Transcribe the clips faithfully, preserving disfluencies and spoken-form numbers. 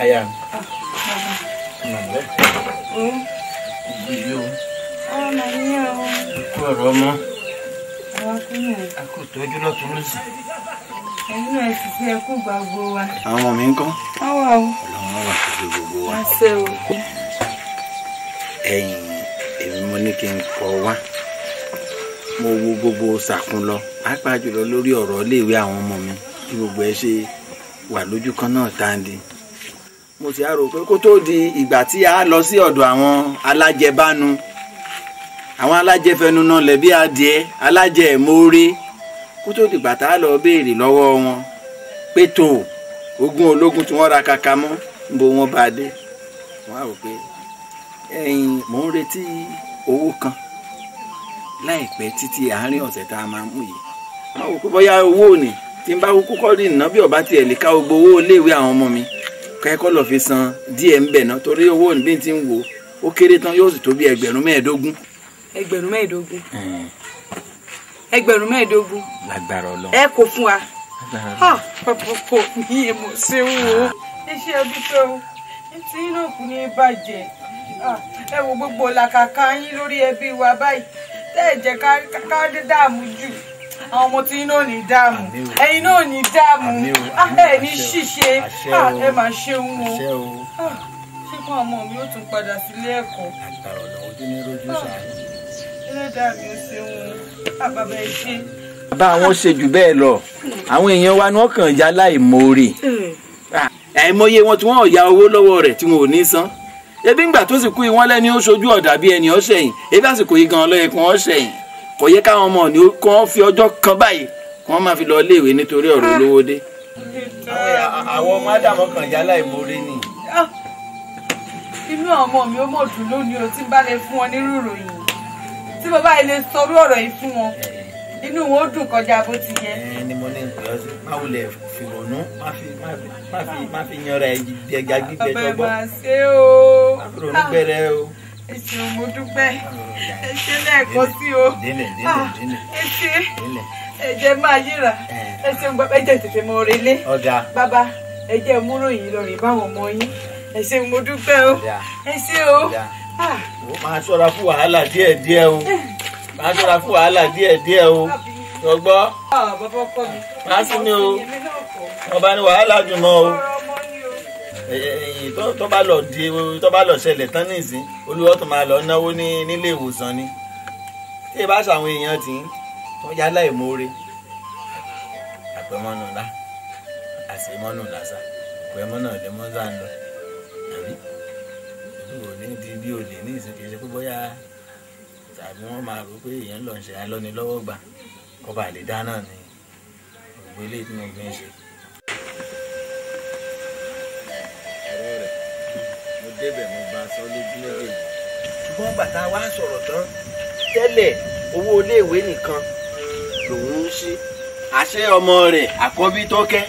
Ayan. Manda. Hmm. Biyo. Ah, manya. Ko romo. Aku ni. Aku tọ́jú lọ tún lọ sí. Ẹ̀yin ẹ ti ṣe kú gbàgbọ́ wa. Àwọn mi ńkọ́? Àwa o. Ọlọ́run wa ti gbogbo wa. Wá ṣe o. Ẹ̀yin èmi mo ní kí n kọ wá. Mo wo gbogbo sàkún lọ. Pàápàá jùlọ lórí ọ̀rọ̀ iléèwé àwọn ọmọ mi. Kí gbogbo ẹ ṣe wà lójú kan náà tàǹdì. Mo ti rò pé kó tó di ìgbà tí a lọ sí ọ̀dọ̀ àwọn alájẹbánu, àwọn alájẹfẹnu náà lẹ̀bi adìẹ alájẹmóore, kó tó di ìgbà tá a lọ béèrè lọ́wọ́ wọn pé tó ogún ológun tí wọ́n ra kàkà mọ́ ń bo wọn bá dé. Wọ́n á rò pé ẹ̀yin mò ń retí owó kan láìpẹ́ títí àárín ọ̀sẹ̀ tá a máa mú yìí. Wọ́n á rò pé bóyá owó ni tí n bá kúkú kọ́ ní ìná bí ọba tiẹ̀ lè ká gbogbo owó iléèwé àwọn ọmọ mi kẹ́kọ́ lọ fi san díẹ̀ ń bẹ̀ náà torí owó níbi tí ń wò ó kéré tán yóò sì tó bí ẹgbẹ̀rún mẹ́ẹ̀ẹ́dógún. ẹgbẹ̀rún mẹ́ẹ̀ẹ́dógún. ẹgbẹ̀rún mẹ́ẹ̀ẹ́dógún. lágbára Ọlọ́run. ẹ kò fún wa. pọpọ kò ní èmọ ṣé ń wò ó. iṣẹ́ dúpẹ́ o tí iná kù ní bàjẹ́ ẹ wo gbogbo làkàkà yín lórí ẹbí wa báyìí tẹ́ẹ̀ jẹ́ ká dààmú jù àwọn ọmọ tí iná ò ní dààmú ẹ̀yin náà ò ní dààmú ẹ ní ṣìṣe ẹ máa ṣe ń wo ṣé kó ọmọ mi ó tún padà sílé ẹ̀kọ́ ẹlẹ́dàá mi ó ṣe ń wo àbàbà ẹ ṣe. bá àwọn ṣe jù bẹ́ẹ̀ lọ àwọn èèyàn wa ni wọ́n kàn ya láìmoore àìmọye wọn tí wọn ò ya owó lọ́wọ́ rẹ̀ tí wọn ò ní san ebi ńgbà tó sì kú ìwọ́n lẹ́ni ó ṣojú ọ̀dà bí ẹni ọ̀ṣẹ̀yìn ebi àsìkò yìí gan-an lọ́yẹ̀ kan ọ̀ṣẹ̀yìn kò yẹ káwọn ọmọ ni kò fi ọjọ́ kan báyìí kò wọ́n máa fi lọ iléèwé nítorí ọ̀rọ̀ olówó dé. àwọn ọmọ ádámọ̀ kan yá láìmoore ni. inú ọmọ mi ó mọ̀ dùn lónìí o tí n bá lè fún wọn nírú ìròyìn tí mo bá lè sọ orí ọ̀rọ̀ yìí fún wọn inú wọn ó dùn kọjá bó ti yẹ. ẹ ní mo ní nǹkan ọsẹ má wulẹ̀ fìrònú má fi má fi yanra ẹja gbígbẹ jọgbọ. bàbá máa ṣe o. má fi rònú gbẹrẹ o. ẹ ṣeun mo dúpẹ́ ẹ ṣe lẹ́ẹ̀kan sí o ẹ ṣe ẹ̀jẹ̀ máa yíra ẹ ṣeun bàbá ẹ̀jẹ̀ tètè mọ relé bàbá ẹ̀jẹ̀ múrò yìí lọ rìn báwọn ọmọ yín ẹ ṣeun mo dúpẹ́ o ẹ ṣe o. ó máa ṣọ́ra fún wàhálà díẹ̀díẹ̀ o máa ṣọ́ra fún wàhálà díẹ̀díẹ̀ o gbọ́ máa sí ni o ọba ni wàhálà jùmọ̀ o tó bá lọ di tó bá lọ ṣẹlẹ̀ tán nísìn olúwa tó máa lọ náwó ní nílé ìwòsàn ni tí ì bá ṣàwọn èèyàn tí wọ́n yá láìmoore àpẹmọ́nù ńlá àṣemọ́nù làṣà àpẹmọ́nù lẹ́mọ́sà ń lọ àbí ìlú òní di bí olè ní ìsìnkèsè pé bóyá tàbí wọ́n máa rò pé èèyàn lọ ń ṣe alọ́ni lọ́wọ́ gbà kó bá lè dáná ni gbogbo ilé tí mo gbé ń ṣe. débẹ̀ mo bá sọ lójú lóye ṣùgbọ́n bàtà wa sọ̀rọ̀ tán tẹ́lẹ̀ owó iléèwé nìkan lòun ń ṣe àṣẹ ọmọ rẹ̀ àkọ́bí Tókẹ́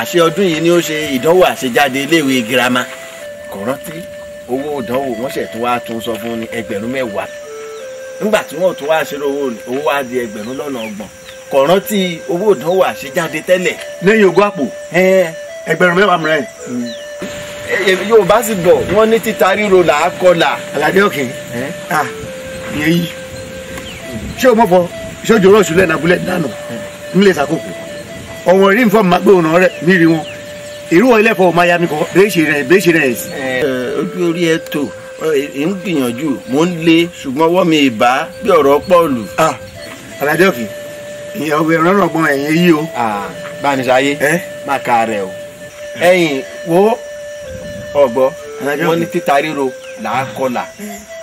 àṣẹ ọdún yìí ni ó ṣe ìdánwò àṣejáde iléèwé girama kò rántí owó ìdánwò wọ́n ṣẹ̀ tó wá tún sọ fún ní ẹgbẹ̀rún mẹ́wàá nígbà tí wọ́n tó wá ṣe owó wá di ẹgbẹ̀rún lọ́nà ọgbọ̀n kò rántí owó ìdánwò àṣejáde tẹ́lẹ̀. lẹ́yìn ogún àpò ẹgbẹ̀rún mẹ́wàá mìíràn Yorùbá sì bọ̀ wọ́n ní títa ríro là á kọlà. Aládé òkè ìyẹn yìí ṣé o mọ̀ fọ ṣé ojú rọ̀ṣù lẹ́nu abúlé dànù nílé Sàkókò ọ̀wọ̀n rí nfọ̀mù magbóhùn rẹ̀ níri wọn èrú wọn ilé ẹ̀fọ́ máa ya mi kọ́ bẹ́ẹ̀ṣe rẹ̀ bẹ́ẹ̀ṣe rẹ̀ sí. ojú orí ẹ tó ẹ ń gbìyànjú mò ń lé ṣùgbọ́n ọwọ́ mi ìbá bí ọ̀rọ̀ Pọ́ọ̀lù. Aládé òkè ìyẹn ọbẹ̀ rọrùn ọgbọ́n ẹ̀yìn yìí o. bá a ní sáyé má ka rẹ̀ o ẹ̀yìn wo ọgbọ wọn ní títa ríro là á kọlà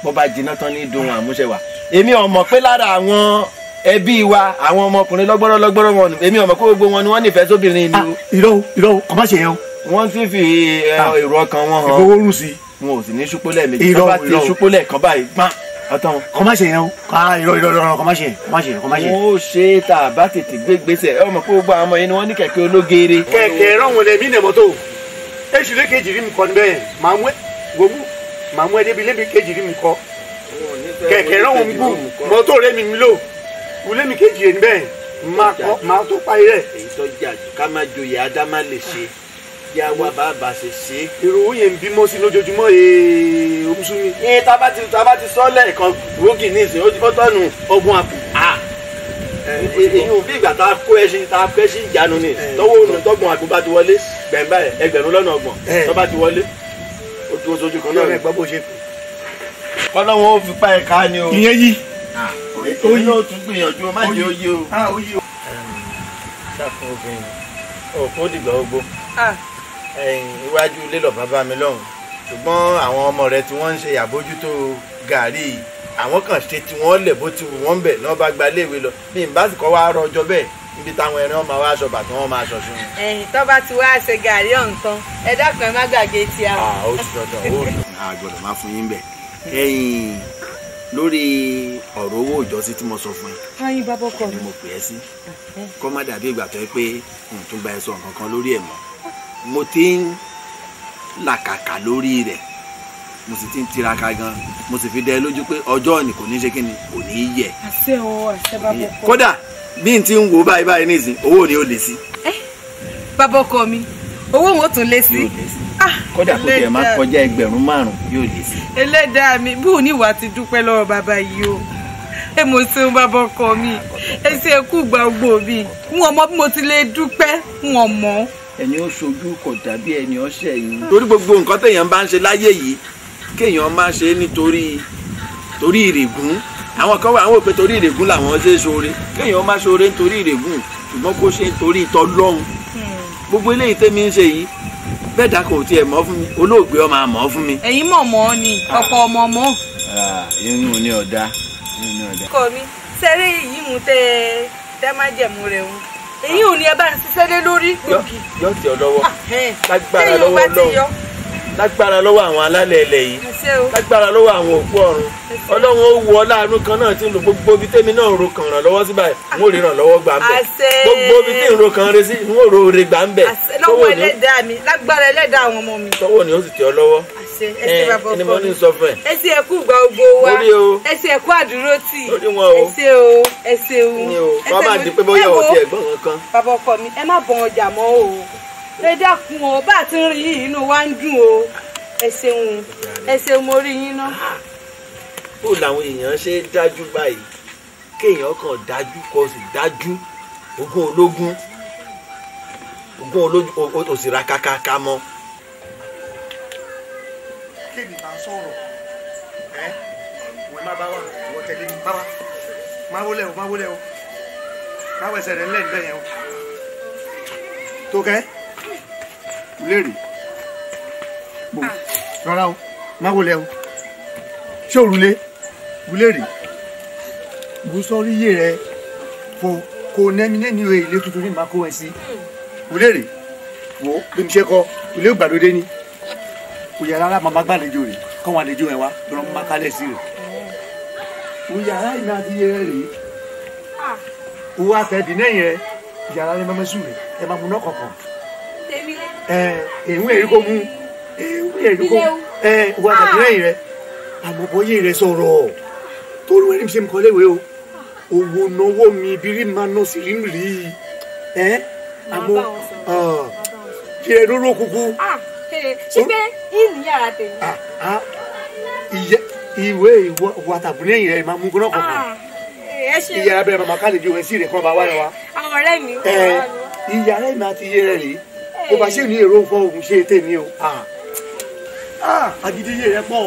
bó bá jiná tán ní dùn àmúṣe wa. èmi ò mọ̀ pé lára àwọn ẹbí wa àwọn ọmọkùnrin lọ́gbọ́rọ́ lọ́gbọ́rọ́ wọn èmi ò mọ̀ pé gbogbo wọn ni wọ́n nífẹ̀ẹ́ sóbìnrin ni. irọ́ o irọ́ o kò má ṣe yẹn o. wọ́n ti fi èrò ọkàn wọn hàn. ìfowó rù sí. wọn ò sì ní ṣúpólẹ̀ méjì tó bá ti ṣúpólẹ̀ kan báyìí pán ọ̀tọ̀ wọn. kò má ṣe yẹn o irọ́ irọ́ irọ́ kò má ṣe kò má ṣe kò má ṣe. wọ́n ó ṣe tá a bá tètè gbé gbèsè ẹ ọmọ pé gbogbo àwọn ọmọ yẹn ni wọ́n ní kẹ̀kẹ́ ológeere. kẹ̀kẹ́ rọ̀hún lẹ́mí nẹ̀mọ́tò èsì lè kejì rí mi kọ níbẹ̀ yẹn màá mú ẹ gbogbo màá mú ẹ débi lébi kejì rí mi kọ kẹ̀kẹ́ náà ń gùn mọ́tò rẹ mi mi lò wúlé mi kejì rẹ níbẹ̀ yẹn màá kọ́ màá tó parí rẹ̀. èyí tó jà ká má joyè adá má lè ṣe ya wa ba ba se se iru yen bi mo si lojojumo e obusumi e ta ba ti ta ba ti so le kan rogi ni se o ti botonu ogun apu ah eyin o bi igba ta ko esin ta ko esin janu ni towo nu togun apu ba ti wole gbemba egberun lọ́nà ọgbọ̀n tó bá ti wole o du soju kan na me gbo bo se ko lọ́wọ́ o fi pa e ka ni o iyen yi ah o yin o tun gbiyanju ma je oye o ah oye o sa ko gbe o ko di gbogbo ah eh iwájú ilé lọ bàbá mi lọ́hùn ṣùgbọ́n àwọn ọmọ rẹ̀ tí wọ́n ń ṣe àbójútó gàrí àwọn kan ṣe tí wọ́n lè bó ti wù wọ́n bẹ̀ náà bá gba léèwé lọ bí n bá sì kọ́ wá rọjọ́ bẹ́ẹ̀ níbi táwọn ẹran máa wá aṣọ bàtí wọ́n máa aṣọ sí wọn. ẹ̀yìn tó bá ti wá ṣe gàrí ọ̀hún tán ẹ dákun ẹ má gbàgbé ti a. ah ó ti dandan ó rí àgbọ̀dọ̀ máa fún yín bẹ̀ ẹ̀yìn lórí ọ̀rọ̀ owó ìjọsí tí mo sọ fún yín. ayin bàbá ọkọ mi mo pè é sí kọ́ má dàbí ìgbà tó yẹ pé n tún gba ẹ̀sọ́ nǹkan kan lórí ẹ̀ mọ́ mo ti ń làkàkà lórí rẹ̀ mo sì ti ń tiraka gan mo sì fi dá ẹ lójú pé ọjọ́ òní kò ní ṣe kí ni kò ní í yẹ. àṣẹ o àṣẹ bàbá ọkọ. kódà bí n ti ń wo báyìí báyìí nísìn owó ni ó lè sí. bàbá ọkọ mi owó wọn tún lè sí. kódà kò tiẹ̀ máa kọjá ẹgbẹ̀rún márùn-ún yóò lè sí. ẹlẹ́dàá mi bó o ní ìwà ti dúpẹ́ lọ́wọ́ bàbá yìí o ẹ mo ṣeun bàbá ọkọ mi ẹ ṣe é kú gba ogbó mi n ò mọ bí mo ti lè dúpẹ́ n ò mọ. ẹni ó ṣojú kò dàbí ẹni ọṣẹ yìí. torí gbogbo nǹkan téèyàn bá ń ṣe láyé yìí kéèyàn máa ṣe é nítorí torí ìrègùn àwọn kan wà àwọn òpè torí ìrègùn làwọn ṣe é ṣoore kéèyàn máa ṣoore nítorí ìrègùn ṣùgbọ́n kó ṣe nítorí ìtọ́lọ́hún gbogbo eléyìí tẹ́mi ń ṣe yìí bẹ́ẹ̀ dà kò tiẹ̀ mọ́ fún mi olóògbé ọmọ àmọ́ fún mi. ẹ̀yin mọ̀ mọ́ ni ọ̀pọ̀ ọmọ mọ́. inú ni ọ̀dà kọ mi sẹ́rẹ́ yìí mú tẹ́ tẹ́ má jẹ̀mú rẹ̀ o èyí ò ní ẹ bá ń ṣiṣẹ́ lé lórí gbòógì. yọ ti ọ lọ́wọ́ lágbára lọ́wọ́ lọ́wọ́ lágbára lọ́wọ́ àwọn alálẹ̀ ilẹ̀ yìí lágbára lọ́wọ́ àwọn òkú ọ̀run ọlọ́run ó wọ láàánú kan náà tí ń lo gbogbo ibi tẹ́mi náà ro kàn ràn lọ́wọ́ sí báyìí n ó rí ràn lọ́wọ́ gbà ń bẹ̀ gbogbo ibi tí ń ro kàn re sí n ó ro re gbà ń bẹ̀. lọ́wọ́ ẹlẹ́dàá mi lágbára ẹlẹ́dàá àwọn ọmọ mi. tọwọ́ ni ó sì tẹ ọ lọ́wọ́ ẹni mo ní sọ fún ẹ. ẹ ṣe ẹkú gba ogbó wa ẹ ṣe ẹkú àdúró tì ẹ ṣe o ẹ ṣe o ẹ ṣe o ẹ wo bàbá ọkọ mi ẹ má bọ ọjà mọ́ o ẹ dákun o bá a ti ń rí yìí inú wa ń dùn o ẹ ṣeun ẹ ṣeun mo rí yín náà. bó làwọn èèyàn ṣe dájú báyìí kéèyàn kàn dájú kó sì dájú ogún ológun ogún ológun òsìrà kàkàkà mọ́. kéèmì bá sọ̀rọ̀ ẹ wọ́n má bá wà wọ́n tẹ̀lé mi bá wà má wọlé o má wọlé o má wẹsẹ̀ rẹ̀ ńlẹ̀ ńlẹ̀ yẹn o tó kẹ́ léèrè bò rárá o má wọlé o ṣé òrùlé wúlérè gúsọ́rí yé rẹ fo kò nẹ́mínẹ́ ní ilé tuntun ní màkó ẹ̀ sí wúlérè wò bí mi ṣe kọ ilé ìgbàlódé ni òyà rárá màmá gbàlejò rè kọ́ wọn àlejò ẹ̀ wá lọ́rọ́ mú makálẹ̀ sí rè òyà rárá iná ti yé rẹ rèé òwò àtẹ̀dì náà yẹn ìyá rárá mẹ́mẹ́ sùn rè ẹ máa mú náà kọ̀ọ̀kan ẹ èwé èrí kò mú èwé èrí kò mú ẹ òwò àtẹ̀dì náà yẹn àmọ́ bóyá rẹ sọ̀rọ̀ tó ló ẹni ṣe mi kọ́ léwé o òwò náwó mi bírí máa ná sí rí rí ẹ àmọ́ kí ẹ lóró kúkú ṣe pé ìlú yàrá tèmi. ìwé ìwọ àtàbùnú ẹ̀yìn rẹ̀ máa mú gbọ́dọ̀ kọ̀ọ̀kan ìyàrá bẹ̀rẹ̀ màmá kálí ju ẹ̀sìn rẹ̀ kọ́ bá wá rẹ̀ wá. àwọn ọ̀rẹ́ mi kọ́ ọ lọ. ìyàrá ìmọ̀ àti iye rẹ̀ rèé kò bá ṣe ní èrò nǹkan oògùn ṣe tèmi o. àgídí iye rẹ pọ̀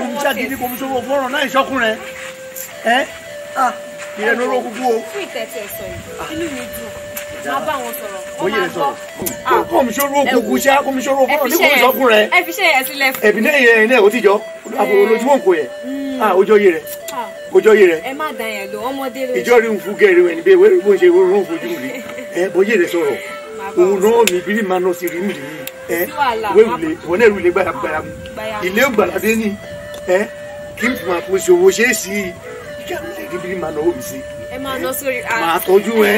omi tí àgídí kò mú sọ́wọ́ fọ́ràn náà ìṣọ́kùn rẹ̀ ìrẹ́nu oró kúkú o. fún ìtẹ̀tẹ̀ sọ inú mi dùn máa bá wọn sọ̀rọ̀ ó máa gbọ́. kọ́míṣọ́rọ̀ òkùnkù ṣe kọ́míṣọ́rọ̀ ọ̀fọ́rọ̀ ní kọ́míṣọ́kùn rẹ̀. ẹ fi ṣe ẹ sílẹ̀ fún. ẹbí náà yẹn náà ó ti jọ àbòròlójúmọ̀ nǹkó yẹn ojú ọyẹ rẹ ojú ọyẹ rẹ. ẹ má dàn yẹn lò ọmọdé lóye. ìjọ rí nfu gẹ̀rẹ́ wẹ̀ níbi ìwé ìwé ìṣe ìwé ìfojú rí ẹ oyè rẹ sọ̀rọ̀ òun náà mi bí màá nọ sí rí mi rí ẹ ìwé ìwé ìwọ náà ìwé gbàdàgbàdà ilé gbàdàdé ni ẹ kí n fún àpòṣe owó ṣe é sí i ìjà mi lè rí bí màá nọ òbí sí i máa lọ sórí a máa tọjú ẹ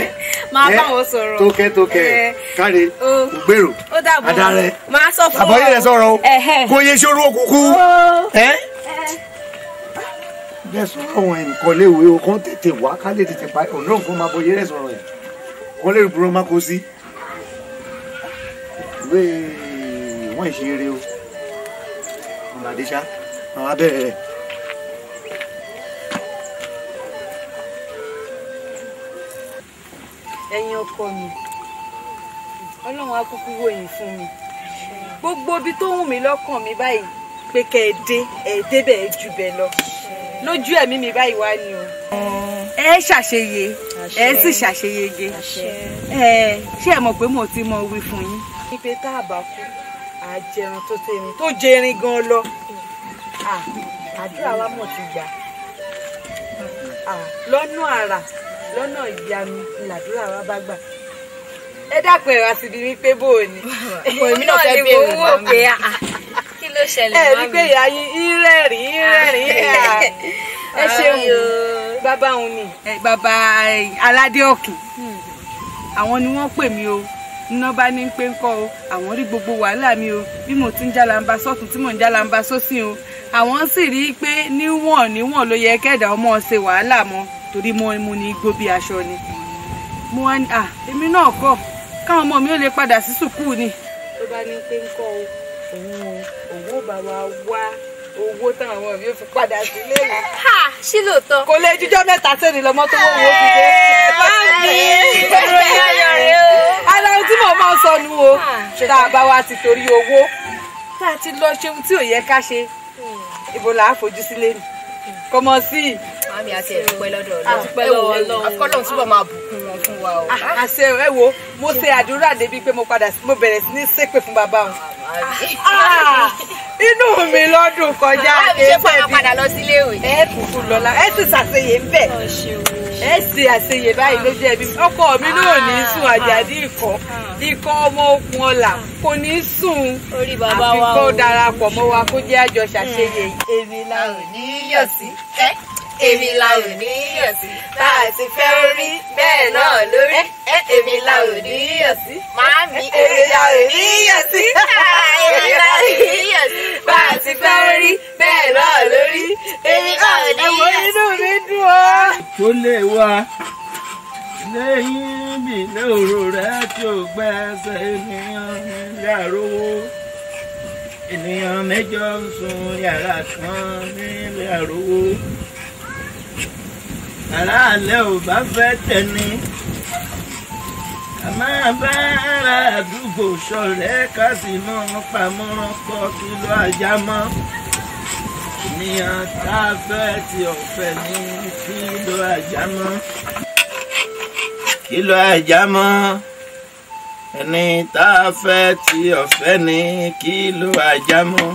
máa bá wọn sọ̀rọ̀ tókẹ tókẹ káre ògbèrò adarẹ máa sọ fún ọ àbọyé rẹ sọ̀rọ̀ o kò yẹ sọ̀rọ̀ òkùnkùn ẹ. bẹ́ẹ̀ sọ̀rọ̀ àwọn ẹnìkan léwu ewu kan tètè wá ká lè tètè pa ọ̀nà òkun máa bọyé rẹ sọ̀rọ̀ yẹn kọ́ lè burú má kó sí. wéé wọ́n ṣe eré o ọ̀nà àdéṣá àwọn abẹ́rẹ́ rẹ̀. Ẹ̀yin ọkọ mi Ọlọ́run á kúkú wò yín fún mi gbogbo ibi tó wù mí lọ́kàn mi báyìí pé kẹ́ ẹ dé ẹ débẹ̀ ẹ jù bẹ́ẹ̀ lọ lójú ẹ̀mí mi báyìí wá ni o. Ẹ ṣàṣeyẹ ẹ sì ṣàṣeyege ẹ ṣé ẹ mọ̀ pé mo ti mọ wí fún yín. Ibi tá a bá kú àjẹrun tó tẹ̀mí tó jẹrin gan lọ àdúrà wa mọ̀ ti gbà lọ́nà àrà lọ́nà ìyanu làdúrà wa bá gbà. Ẹ dákun ẹ̀rọ àsìbí mi pé bó o ní. Èmi náà fẹ́ bí èrò náà mi. Kí ló ṣẹlẹ̀ máa mi? Ẹ rí pé ìyá yín ń rẹ́rìn ń rẹ́rìn ẹ̀. Ẹ ṣeun bàbá òun ni. Bàbá aládé ọ̀kìn àwọn ni wọ́n pè mí o iná bá ní pé ń kọ́ o àwọn rí gbogbo wàhálà mi o bí mo ti ń jálàmbá sọ́tún tí mò ń jálàmbá sósì o àwọn sì rí i pé níwọ̀n níwọ̀n ló yẹ kẹ́dà ọmọ ṣe wàhálà mọ́ torí mo mo ní igbó bí aṣọ ni mo wá ní à èmi náà kọ́ káwọn ọmọ mi ò lè padà sí sùkúù ni. Tó bá ní pé ń kọ́ o òun òun ò bá wa wá owó táwọn ọmọ mi ò fi padà sí léwu. Ṣí lóòótọ́. Kò lè jíjọ́ mẹ́ta sẹ́ni lọ́mọ tó wọ́n wò ó fi dé. Báàbí ìròyìn ayọ̀ rẹ o. Ara ohun tí mo máa ń sọ nu o tá a bá wa ti torí owó tá a ti lọ ṣe ohun tí ò yẹ ká ṣe ibo là á fojú sílé ni kọmọ sí i. Màámi àti ẹ̀ dúpẹ́ lọ́dọ̀ Ọlọ́run akọ́lọ́run túbọ̀ máa bùkún wọn fún wa o. Àṣẹ ẹ wo mo ṣe àdúrà débi pé mo padà mo bẹ̀rẹ̀ sí ní ṣépè fún bàbá wọn. Inú mi lọ́dún kọjá èébẹ̀ bí ẹ kúkú lọ́la ẹ sì ṣàṣeyè ń bẹ̀ ẹ sì àṣeyè báyìí ló jẹ́ bí ọkọ mi náà ní sùn àjàdí ikọ̀ ikọ̀ ọmọ okùn ọ̀la kò ní sùn àfikọ́ darapọ̀ mọ́ wa kó jẹ́ àjọ ṣàṣeyè. Èmi la ò ní yọ̀ sí ẹ́. Èmi la ò ní yọ̀ sí. Bá a ti fẹ́ orí bẹ́ẹ̀ náà lórí. Èmi la ò ní yọ̀ sí. Màámi. Èmi la ò ní yọ̀ sí. Èmi la ò ní yọ̀ sí. Bá a ti fẹ́ orí bẹ́ẹ̀ náà lórí. Èmi la ò ní yọ̀ sí. Ẹ̀wọ̀n inú mi dùn ọ́. Tó lè wá lẹ́yìn bí lóru rẹ̀ tí ò gbẹ́sẹ̀ ènìyàn nílẹ̀ àrówó. Ènìyàn mẹ́jọ ń sun yàrá kan nílẹ̀ àrówó. Aláàlẹ́ ò bá fẹ́ tẹni a máa bá ara àdúgbò ṣọ̀rẹ́ ká sì mọ́ pamọ́rán kọ́ kìlọ̀ ajá mọ́ ènìyàn tá a fẹ́ ti ọ̀fẹ́ ní kìlọ̀ ajá mọ́ kìlọ̀ ajá mọ́ ẹni tá a fẹ́ ti ọ̀fẹ́ ní kìlọ̀ ajá mọ́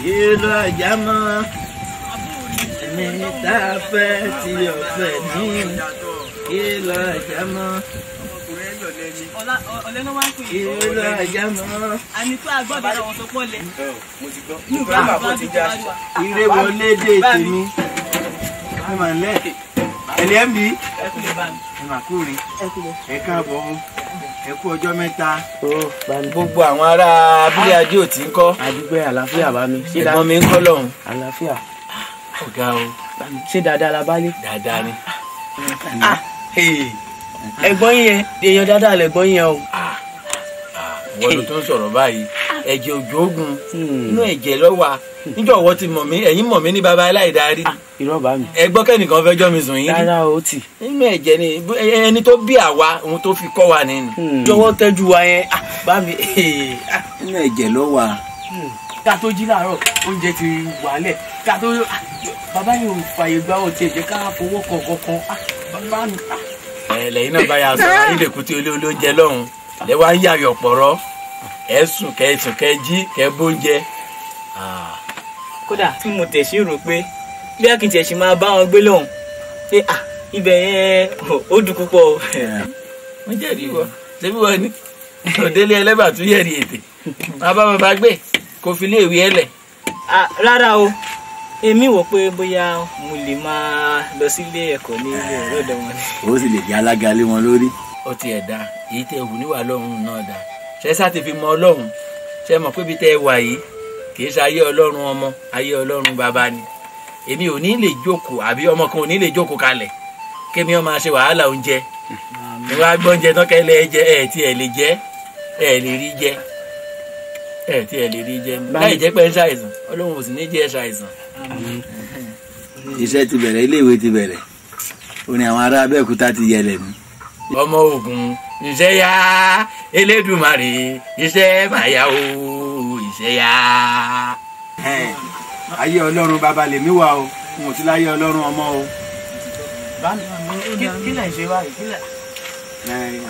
kìlọ̀ ajá mọ́ ẹni tá a fẹ́ ti ọ̀fẹ́ ní kìlọ̀ ajá mọ́ kìlọ̀ ajá mọ́. Àmì pé agbọ́dọ̀ àwọn tó pọ̀ lẹ. Ire wọlé dé tèmi ẹ mà lẹ́ ẹ̀lẹ́ ń bí ẹ mà kú rí ẹ káàbọ̀ ẹ kú ọjọ́ mẹ́ta. Gbogbo àwọn ará abúlé ajé ò tí ń kọ́. Àdúgbò àlàáfíà bá mi. Ìbọn mi ń kọ́ lọ́hùn. Àlàáfíà ọ̀gá o ṣé dáadáa la bá lé. Dáadáa ni. Ẹ̀gbọ́n yẹn èèyàn dáadáa lẹ̀gbọ́n yẹn o. Wọ́n ló tó ń sọ̀rọ̀ báyìí ẹ̀jẹ̀ òjò ogun inú ẹ̀jẹ̀ lọ́wà níjọ́ ọ̀wọ́ ti mọ̀ mí ẹ̀yin mọ̀ mí ní baba aláìdarí. Irọ́ bá mi. Ẹ̀gbọ́n kẹ́nìkan fẹ́ jọ́ mi sùn yín. Rárá o tì. Inú ẹ̀jẹ̀ ni ẹni tó bí àwa òun tó fi kọ́ wa nínú. Jọ̀wọ́ tẹ́jú wa yẹn bá mi. Inú ẹ̀jẹ̀ lọ́wà. Ká tó jí láàárọ̀ oúnjẹ ti wàálẹ̀ ká tó bàbá yìí ò fààyè gba ọtí ẹ̀jẹ̀ ká fowó kọ̀ọ̀kan bàbá mi. Ẹ̀lẹ́yìn náà bá yà sọ̀rọ̀ ayé lè kú tí olé olóúnjẹ lọ́hùn lẹ́wà ń yàyọ̀ pọ̀rọ̀ ẹ̀ sùn kẹ́ sùn kẹ́ jí kẹ́ bóúnjẹ. Kódà tí mo tẹ̀sí rò pé bí a kì í tẹ̀sí máa bá wọn gbé lọ́hùn pé ibẹ̀ yẹn ó dùn púpọ̀ o. Wọ́n jẹ́rìí wọ ṣé bí wọ́n ní òdélé ẹlẹ́bàá tún yẹ̀rì ètè máa bá bàbá gbé kò fi lé ìwé ẹ lẹ. Rárá o èmi wò pé bóyá mo lè máa lọ sílé ẹ̀kọ́ ní ilé ọ̀dọ̀ wọn. O sì lè jẹ́ alága lé wọn lórí. Ó ti ẹ̀ da èyí tẹ òun níwà lọ́run náà da ṣe sá ti fi mọ Ọlọ́run ṣe mọ̀ pé ibi tẹ ẹ wà yìí kì í ṣe ayé Ọlọ́run ọmọ ayé Ọlọ́run bàbá ni. Èmi ò ní lè jókòó àbí ọmọ kan ò ní lè jókòó kalẹ̀ kémi ọmọ ṣe wàhálà oúnjẹ ìwà gbọ́njẹ tán kẹ́lẹ́ ẹ jẹ ẹ ti ẹ lè jẹ ẹ lè rí jẹ ẹ tí ẹ lè rí jẹ láì jẹ́ pé ẹ ṣàìsàn Ọlọ́run ò sì ní jẹ́ ẹ ṣàìsàn. Iṣẹ́ ti bẹ̀rẹ̀, iléèwé ti bẹ̀rẹ̀, ó ní àwọn ará Abẹ́òkúta ti yẹlẹ̀ mí. Ọmọ Ògùn iṣẹ́ yá Elédùmarè iṣẹ́ bàyà o iṣẹ́ yá. Ayé Ọlọ́run bàbá lèmi wà o, mo ti láyé Ọlọ́run ọmọ o. Kí lè ṣe báyìí?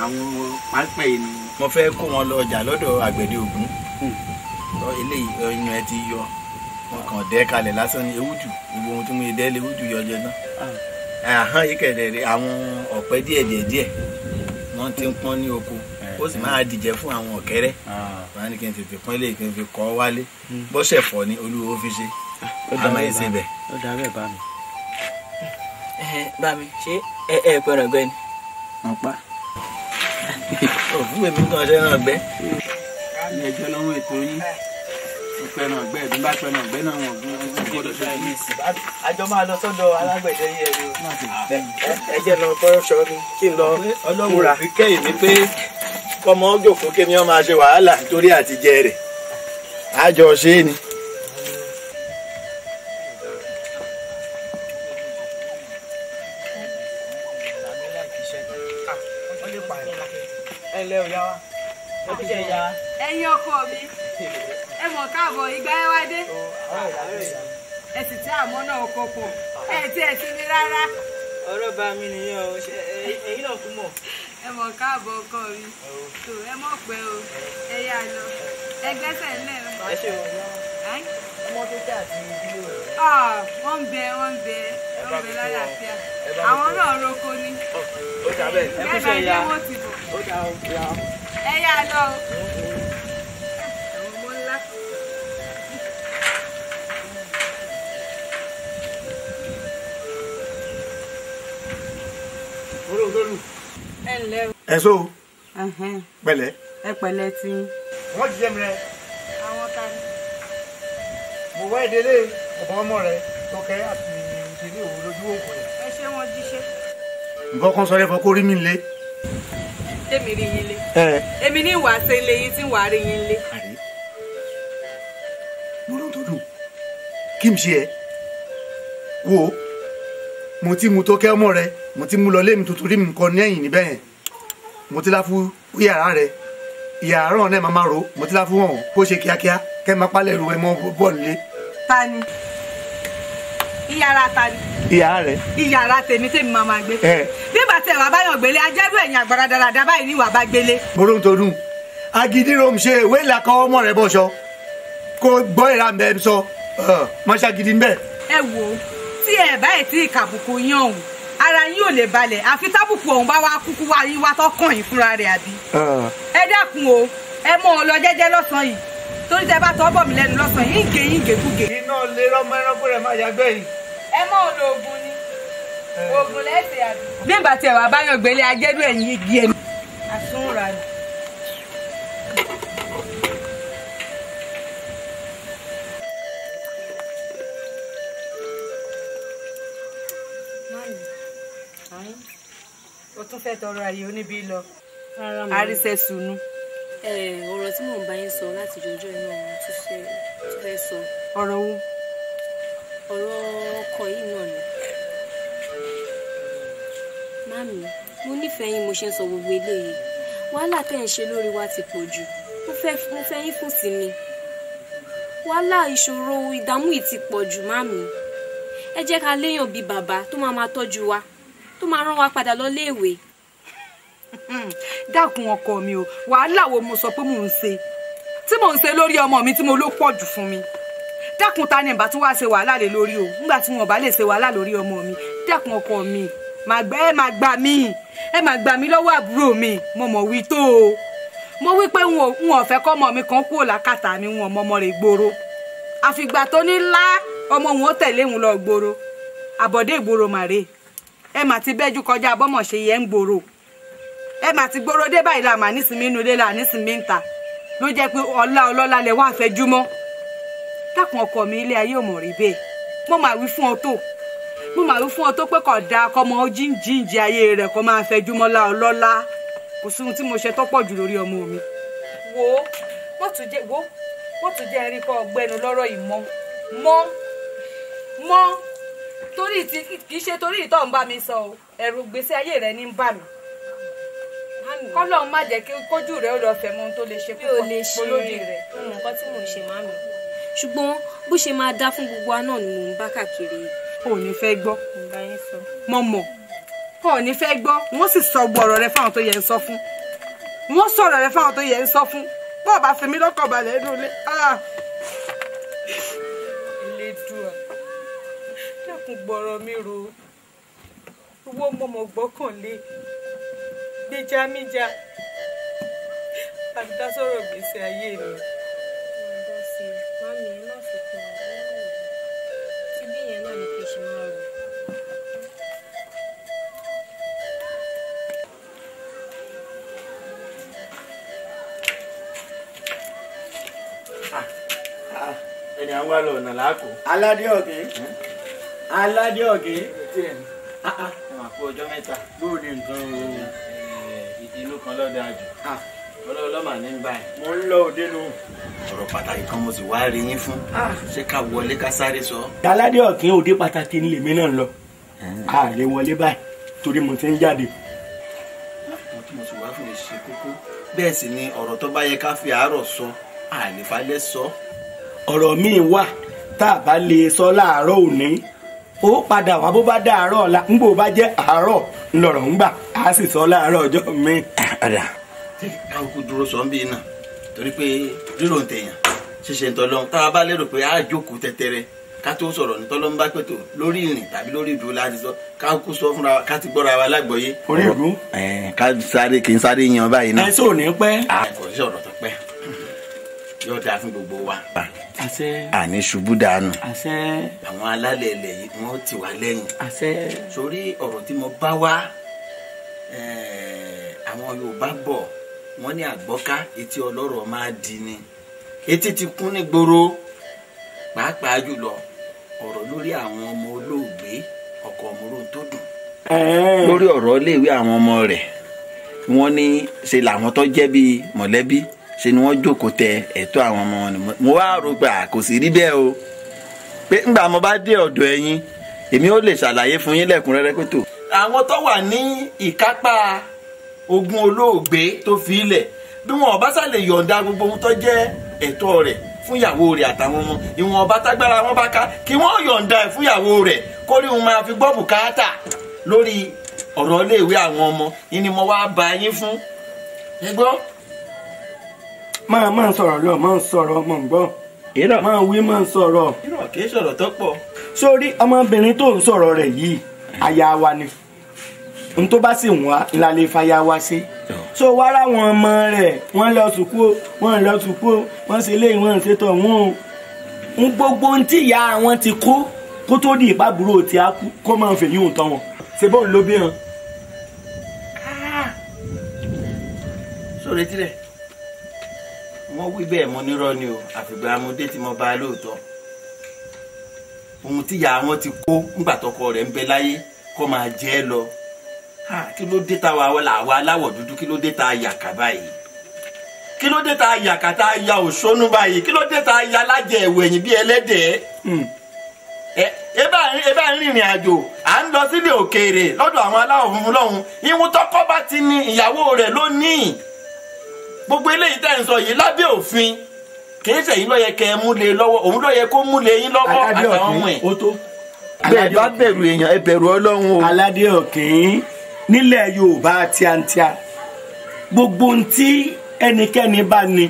Àwọn pápẹ́ yìí ni mo fẹ́ kó wọn lọ ọjà lọ́dọ̀ àgbẹ̀dẹ Ògún. Eléyìí ọyàn ẹ ti yọ, wọn kàn dẹ́ kalẹ̀ lásán ní ewúdù, gbogbo ohun tí mo dẹ́ lé ewúdù yọjọ náà. Àhán yìí kẹ̀lẹ̀ rí àwọn ọ̀pẹ díẹ̀ díẹ̀ díẹ̀ wọ́n ti ń pọ́n ní oko, ó sì máa dìjẹ́ fún àwọn ọ̀kẹ́rẹ́. Wọ́n á ní kí n tètè pọ́n ilé kí n fi kọ́ wálé, bọ́sẹ̀ fọ́ ni olúwo fi ṣe, àmọ́ ẹ̀sìn bẹ̀. Ó dàrú ẹ̀ bá mi. Bá mi ṣe ẹ ẹ pẹ̀rọ̀ gbẹ ni. Wọ́n pa. Òfin mi kan ṣe ràn gbẹ. Káàlì ẹjọ́ lọ́wọ́ ètò yín. Pẹ̀rọ̀ gbẹ bí bá pẹ̀rọ̀ gbẹ náà wọ̀n fún ọgbọ́dọ̀ ṣe yìí. Àjọ máa lọ sọ́dọ̀ alágbẹ̀dẹ yẹn ni o. Ẹ jẹ́ lọ kọ́ ṣọ́ mi kí n lọ múra. Ọlọ́run kẹ́yìn mi pé kọ́mọ jòkó kémi ọ́ máa ṣe wàhálà nítorí àtijẹ rẹ̀. Àjọ ṣe é ni. Ẹ̀yin ọkọ mi ẹ mọ̀ káàbọ̀ ìgbà ẹ wá dé ẹ sì tí àmọ́ náà ọkọ pọ̀ ẹ tí ẹ ti ní rárá. Ọ̀rọ̀ bá mi nìyẹn o, ẹ̀yin náà kú mọ̀. Ẹ mọ̀ káàbọ̀ ọkọ mi tó ẹ mọ̀ pé o ẹ yá lọ ẹ gbẹ́sẹ̀ ńlẹ̀ o. Ẹ ṣe wọ ọmọ tó dà sí ìdílé rẹ. Wọ́n ń bẹ wọ́n ń bẹ wọ́n ń bẹ lálàáfíà àwọn náà roko ni. Ó dà bẹ́ẹ̀ ẹ kú ṣe ya ó dà ó dà ó. Ẹ yá lọ o. Àwọn ọmọ ńlá. Ẹ ǹlẹ́ o. Ẹ so. Pẹ̀lẹ́. Ẹ pẹ̀lẹ́ tí. Wọ́n jíjẹ́ mi rẹ. Àwọn ta ni. Mo wá ìdílé ọ̀pọ̀ ọmọ rẹ Tọ́kẹ́ àti ìdílé òun lójú òkú rẹ. Ẹ ṣé wọn jíṣẹ́. Nǹkan kan sọ lẹ́fọ̀ọ́ kó rí mi lé. Èmi rí yín lé. Èmi ní ìwà ṣe ilé yín tí ń wà rí yín lé. Mọ́rọ́ntọ́dùn kí n ṣe ẹ wo mo ti mu Tókẹ́ ọmọ rẹ mo ti mu lọ lémi tuntun rí mi kọ ní ẹ̀yìn níbẹ̀ yẹn mo ti la fún yàrá rẹ yàrá náà máa máa ro mo ti la fún wọn kó ṣe kíákíá kẹ́ máa pálẹ̀ ru ẹ mọ́ bọ́ọ̀lù lé. Ta ni ìyàrá ta ni. Ìyá rẹ. Ìyàrá tèmi tèmi máa ma gbé. Nígbà tí ìwà báyọ̀ gbélé ajẹ́rú ẹ̀yìn àgbàrá dáradára báyìí ni ìwà bá gbélé. Mọ́rọ́ntọ́dún agidirom ṣe ìwé ìlàkọ ọmọ rẹ bọ́ṣọ kó gbọ́ ìra ń bẹ sọ mọ́ṣá gidi ń bẹ. Ẹ wo tí ẹ bá ẹ̀ tí ìkàbùkù yán òun ara yín ò lè balẹ̀ àfi tábùkù ọ̀hún bá wá kúkú wá yín wá tọ́kàn yín fúnra rẹ̀ àbí. Ẹ dákun o ẹ mọ ọ lọ jẹ́jẹ́ lọ́sàn-án yìí torí tẹ bá tọ́ bọ̀ mí lẹ́nu lọ́sàn-án yìí ń gé yín gègúgè. Iná lè rọ́mọ ẹranko rẹ̀ máa yàgbẹ́ yìí. Ẹ mọ ọ̀nà ogun ni ogun lẹ́sẹ̀ àbí. Nígbà tí ẹ̀wà bá yàn gbélé ajẹ́dú ẹ̀yìn igi ẹ̀mí. Àtúnra ni. O tún fẹ́ tọrọ àyè oníbí lọ. Àrísẹ́ sunu. Ọ̀rọ̀ tí mò ń bá yín sọ láti jọjọ́ inú ọ̀run tún fẹ́ sọ. Ọ̀rọ̀ wo? Ọ̀rọ̀ ọkọ yìí náà ni. Mami, mo nífẹ̀ẹ́ yín mo ṣe ń sọ gbogbo eléyìí. Wàhálà tẹ́ ń ṣe lórí wa ti pọ̀ jù. Mo fẹ́ yín fún sinmi. Wàhálà ìṣòro ìdààmú yìí ti pọ̀ jù mami. Ẹ jẹ́ ká léèyàn bíi bàbá tó máa máa tọ́jú wa, tó máa rán wa padà lọ léèwé. Dákun ọkọ mi o, wàhálà wo mo sọ pé mò ń ṣe? Tí mò ń ṣe lórí ọmọ mi tí mo ló pọ̀ jù fún mi. Dákun ta ni ìbá tún wá ṣe wàhálà lé lórí o nígbà tí wọn ò bá lè ṣe wàhálà lórí ọmọ mi. Dákun ọkọ mi màá gbà ẹ màá gbà mí ẹ màá gbà mí lọ́wọ́ àbúrò mi mo mọ̀ wí tó o mo wí pé n ò fẹ́ kọ́mọ mi kan kúrò lákàtà mi wọn ọmọ rẹ̀ gbòòrò àfìgbà tó ní lá ọmọ wọn ó tẹ̀lé wọn lọ gbòòrò àbọ̀dé ìgboro màrè ẹ mà ti bẹ́jú kọjá abọ́mọ̀ṣe yẹn ń gbòòrò ẹ mà ti gbòòrò dé báyìí làmà nísìnyí inú ilé là nísìnyí ń ta ló jẹ́ pé ọlá ọlọ́lá lẹ wá fẹjúmọ́. Dákun ọkọ mi ilé ayé ò mọ̀ rí bẹ́ẹ̀ mo máa wí fún ọ tó mo máa wí fún ọ tó pé kò dáa kọ́mọ jíǹjìǹjì ayé rẹ̀ kó máa fẹjúmọ́ lá ọlọ́lá kò sí ohun tí mo ṣe tọ́pọ̀ jù lórí ọmọ mi wo mo tún jẹ́ wo mo tún jẹ́ rí kó gbẹ́nu lọ́rọ̀ ìmọ̀ mọ́ mọ́ torí tí kìí ṣe torí tí tó ń bá mi sọ o ẹ̀rù gbèsè ayé rẹ̀ ní ń bà mí kọ́lọ́run má jẹ́ kí kójú rẹ̀ ó lọ fẹ́ mọ́ tó lè ṣe púpọ̀ olódì rẹ̀ nǹkan tí mò ń ṣe máa mi ṣùgbọ́n bó ṣe máa dá fún gbogbo wa náà ni mò ń bá káàkiri. O ò ní fẹ́ gbọ́ mọ̀mọ́ o ò ní fẹ́ gbọ́ wọ́n sì sọ gbọ́rọ̀ rẹ fáwọn tó yẹ ń sọ fún wọ́n sọ̀rọ̀ rẹ fáwọn tó yẹ ń sọ fún bọ́ọ̀ bá fi mí lọ́kàn balẹ̀ nínú ilé. Elédùà dákun gbọ́rọ̀ mi rò owó mọ̀mọ́ gbọ́kànlé gbèjàmíjà àdásọ̀rọ̀ gbèsè ayé mi. Aládé ọ̀gẹ́ aládé ọ̀gẹ́ ọjọ́ mẹ́ta lóde nǹkan ìlú kan lọ́dẹ àjò ọlọ́ọ̀lọ́mà ní báyìí. Mo ń lọ òde nù. Ọ̀rọ̀ pàtàkì kan mo sì wá rí yín fún ṣé ká wọlé ká sáré sọ. Aládé ọ̀gẹ́ òde pàtàkì ni lèmi náà lọ a lè wọlé báyìí torí mo ti ń jáde. Mo tí mo sì wá fún ìṣe kókó bẹ́ẹ̀ sì ni ọ̀rọ̀ tó bá yẹ ká fi àárọ̀ sọ àlèfalẹ́ sọ. Ọ̀rọ̀ míì wà tá a bá lè sọ láàárọ̀ òní ó padà wá bó bá dàárọ̀ ọ̀la ńgbò bá jẹ́ àárọ̀ ńlọrọ̀ ńgbà á sì sọ láàárọ̀ ọjọ́ míì. Àdà káwọ́kú dúró sọ ń bí iná torí pé dúró ń tèèyàn ṣẹṣẹ ntọ́lọ́n tá a bá lérò pé á jókòó tẹ́tẹ́rẹ́ ká tó sọ̀rọ̀ nítọ́lọ́n bá pẹ̀tò lórí ìrìn tàbí lórí ìdúró láti sọ káwọ́kú sọ fúnra wa ká ti gbọ́ra wa lágbọ́yé. Orí ìlú. Ẹ ká sáré kí n sáré yan báyìí náà. Ẹ sóò ní pẹ́. Àkọ́ sọ̀rọ̀ tó pẹ́ yóò dáa fún gbogbo wa. Àṣẹ. Àní ṣubú dànù. Àṣẹ. Àwọn alálẹ̀ ilẹ̀ yìí wọ́n ti wá lẹ́yìn. Àṣẹ. Sórí ọ̀rọ̀ tí mo bá wá àwọn Yorùbá bọ̀ wọ́n ní àgbọ́ká etí ọlọ́rọ̀ máa di ni etí ti kún ní gbòòrò pàápàá jùlọ ọ̀rọ̀ lórí àwọn ọmọ olóògbé ọkọ Mọ́rọ́úntọ́dùn. Lórí ọ̀rọ̀ iléèwé àwọn ọmọ rẹ̀ wọ́n ní ṣe làwọn tó jẹ́ bíi mọ̀lẹ́bí ṣe ni wọ́n jókòó tẹ ẹ̀tọ́ àwọn ọmọ wọn ni mo wá rò pé kò sì rí bẹ́ẹ̀ o pé ńgbà mo bá dé ọ̀dọ̀ ẹ̀yin èmi ó lè ṣàlàyé fún yín lẹ́kùnrẹ́rẹ́ pé tó. Àwọn tó wà ní ìkápá ogún olóògbé tó fi ilẹ̀ bí wọn ò bá sàlè yọ̀ǹda gbogbo ohun tó jẹ́ ẹ̀tọ́ rẹ̀ fún ìyàwó rẹ̀ àtàwọn ọmọ ìwọ̀n ọba tágbára wọn bá ká kí wọ́n yọ̀ǹda ẹ̀ fún ìyàwó rẹ̀ kórìí wọn máa fi gbọ́ bùkátà lórí ọ̀rọ̀ iléèwé àwọn ọmọ yìí ni mo wá bá yín fún ẹ gbọ́. Máa máa sọ̀rọ̀ lọ máa sọ̀rọ̀ ọmọ ń gbọ́ ìrọ̀ máa wí máa sọ̀rọ̀ ìrọ̀ kì í sọ̀rọ̀ tó pọ̀. Sórí ọmọbìnrin tó ń sọ̀rọ̀ rẹ̀ yìí aya wa ni n tó bá sì wá la lè fàyà wa ṣe. So wá ráwọn ọmọ rẹ̀ wọ́n lọ sùkú o wọ́n lọ sùkú o wọ́n ṣe léyìn wọ́n ṣe tọ̀ wọ́n o n gbogbo ohun tí ìyá wọn ti kó kó tó di ìbábúrò tí a kú kó máa fèyí òun tán wọn ṣe bóun ló bí hàn. Sórí tirẹ̀ wọ́n wí bẹ́ẹ̀ mo nírọ́ ni o àfìgbà amúdé tí mo bá a lóòótọ́ ohun tíyà wọn ti kó ńgbà tọkọ rẹ̀ ń bẹ láyé kó máa jẹ ẹ lọ kí ló dé ta wa làwa aláwọ̀ dúdú kí ló dé ta yàkà báyìí kí ló dé ta yàkà tá a ya òṣónú báyìí kí ló dé ta ya lájẹ ìwẹ̀yìn bí ẹlẹ́dẹ̀ẹ́ ẹ ẹ bá ń rìnrìn àjò à ń lọ sílé òkèèrè lọ́dọ̀ àwọn aláwọ̀ funfun lọ́hùn ìhun tọkọ bá ti ní ìyàwó rẹ̀ lónìí gbogbo eléyìí tẹ́ ń sọ yìí lábẹ́ òfin kìí ṣèyí ló yẹ kẹ́ ẹ múlẹ̀ lọ́wọ́ òun ló yẹ kó múlẹ̀ yín lọ́wọ́ àtàwọn ọmọ ẹ̀. Bẹ́ẹ̀ bá bẹ̀rù èèyàn ẹ bẹ̀rù Ọlọ́run o. Aládé ọ̀kìn nílẹ̀ Yorùbá tíátíá gbogbo ohun tí ẹnikẹ́ni bá ní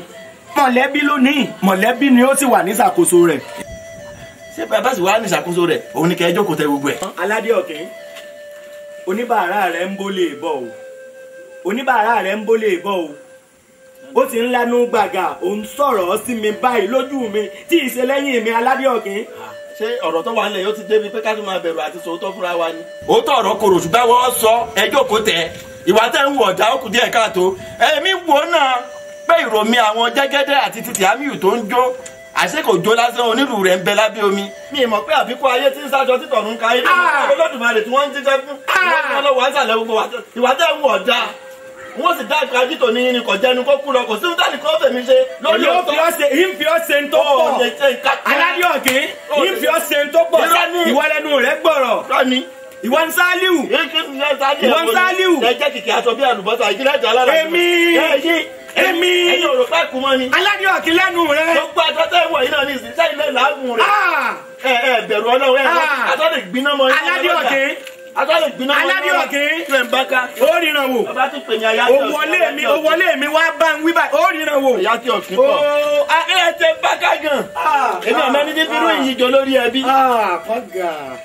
mọ̀lẹ́bí lónìí mọ̀lẹ́bí ni ó sì wà níṣàkóso rẹ̀. Ṣé bàbá sì wà níṣàkóso rẹ̀ òun ni kẹ́ ẹ jókòó tẹ gbogbo ẹ̀. Aládé ọ̀kìn oníbàárà rẹ̀ ń bó lè bọ̀ o oníbàárà rẹ̀ ń bó lè bọ̀ o ó ti ń lanú gbàgà òun sọ̀rọ̀ sí mi báyìí lójú mi tí ì ṣe lẹ́yìn mi aládé ọ̀gẹ́. Ṣé ọ̀rọ̀ tó wà nílẹ̀ yóò ti débi pé ká tún máa bẹ̀rù àti sòótọ́ fúnra wa ni. Òótọ́ ọ̀rọ̀ korò ṣùgbọ́n wọ́n sọ ẹjọ́ kò tẹ̀ ìwà tẹ́ ń wọ̀ ọ̀dà ó kù díẹ̀ káàtó èmi wò náà pé ìròmí àwọn jẹ́gẹ́dẹ́ àti títí àmìyù tó ń jó àṣẹ kò jó lásán onílù rẹ̀ ń bẹ lábẹ́ omi. Mi ì mọ̀ pé àbíkú ayé tí ń sájọ títọ̀ ń ka ilé ìwé olódùmarè tí wọ́n ń jíjẹ́ fún ìwà tẹ́ ń wọ̀ ọ̀dà. Once the dad graduated on the Kodan, Kokuko, soon that the coffee, no, you are saying, if you are sent over, they say, Canadian, if you are sent over, you want to know, let borrow, Rani. You want value? You want value? They take it out of the but I did not. Èmi oro pa ku mo ni alade o ki lẹ́nu rẹ gbogbo ato te wo ina ni se ile lagun rẹ ah eh eh bẹ̀rù Ọlọ́run e ato le gbiná mo alade o ki ato le gbiná alade o ki le nbaka o riran wo baba ti pe ni aya o wọlé mi o wọlé mi wa ba nwi ba o riran wo iya ti o ki po o a e te nbaka gan ah èmi o me ni ti biru yin jo lórí ẹbí ah paga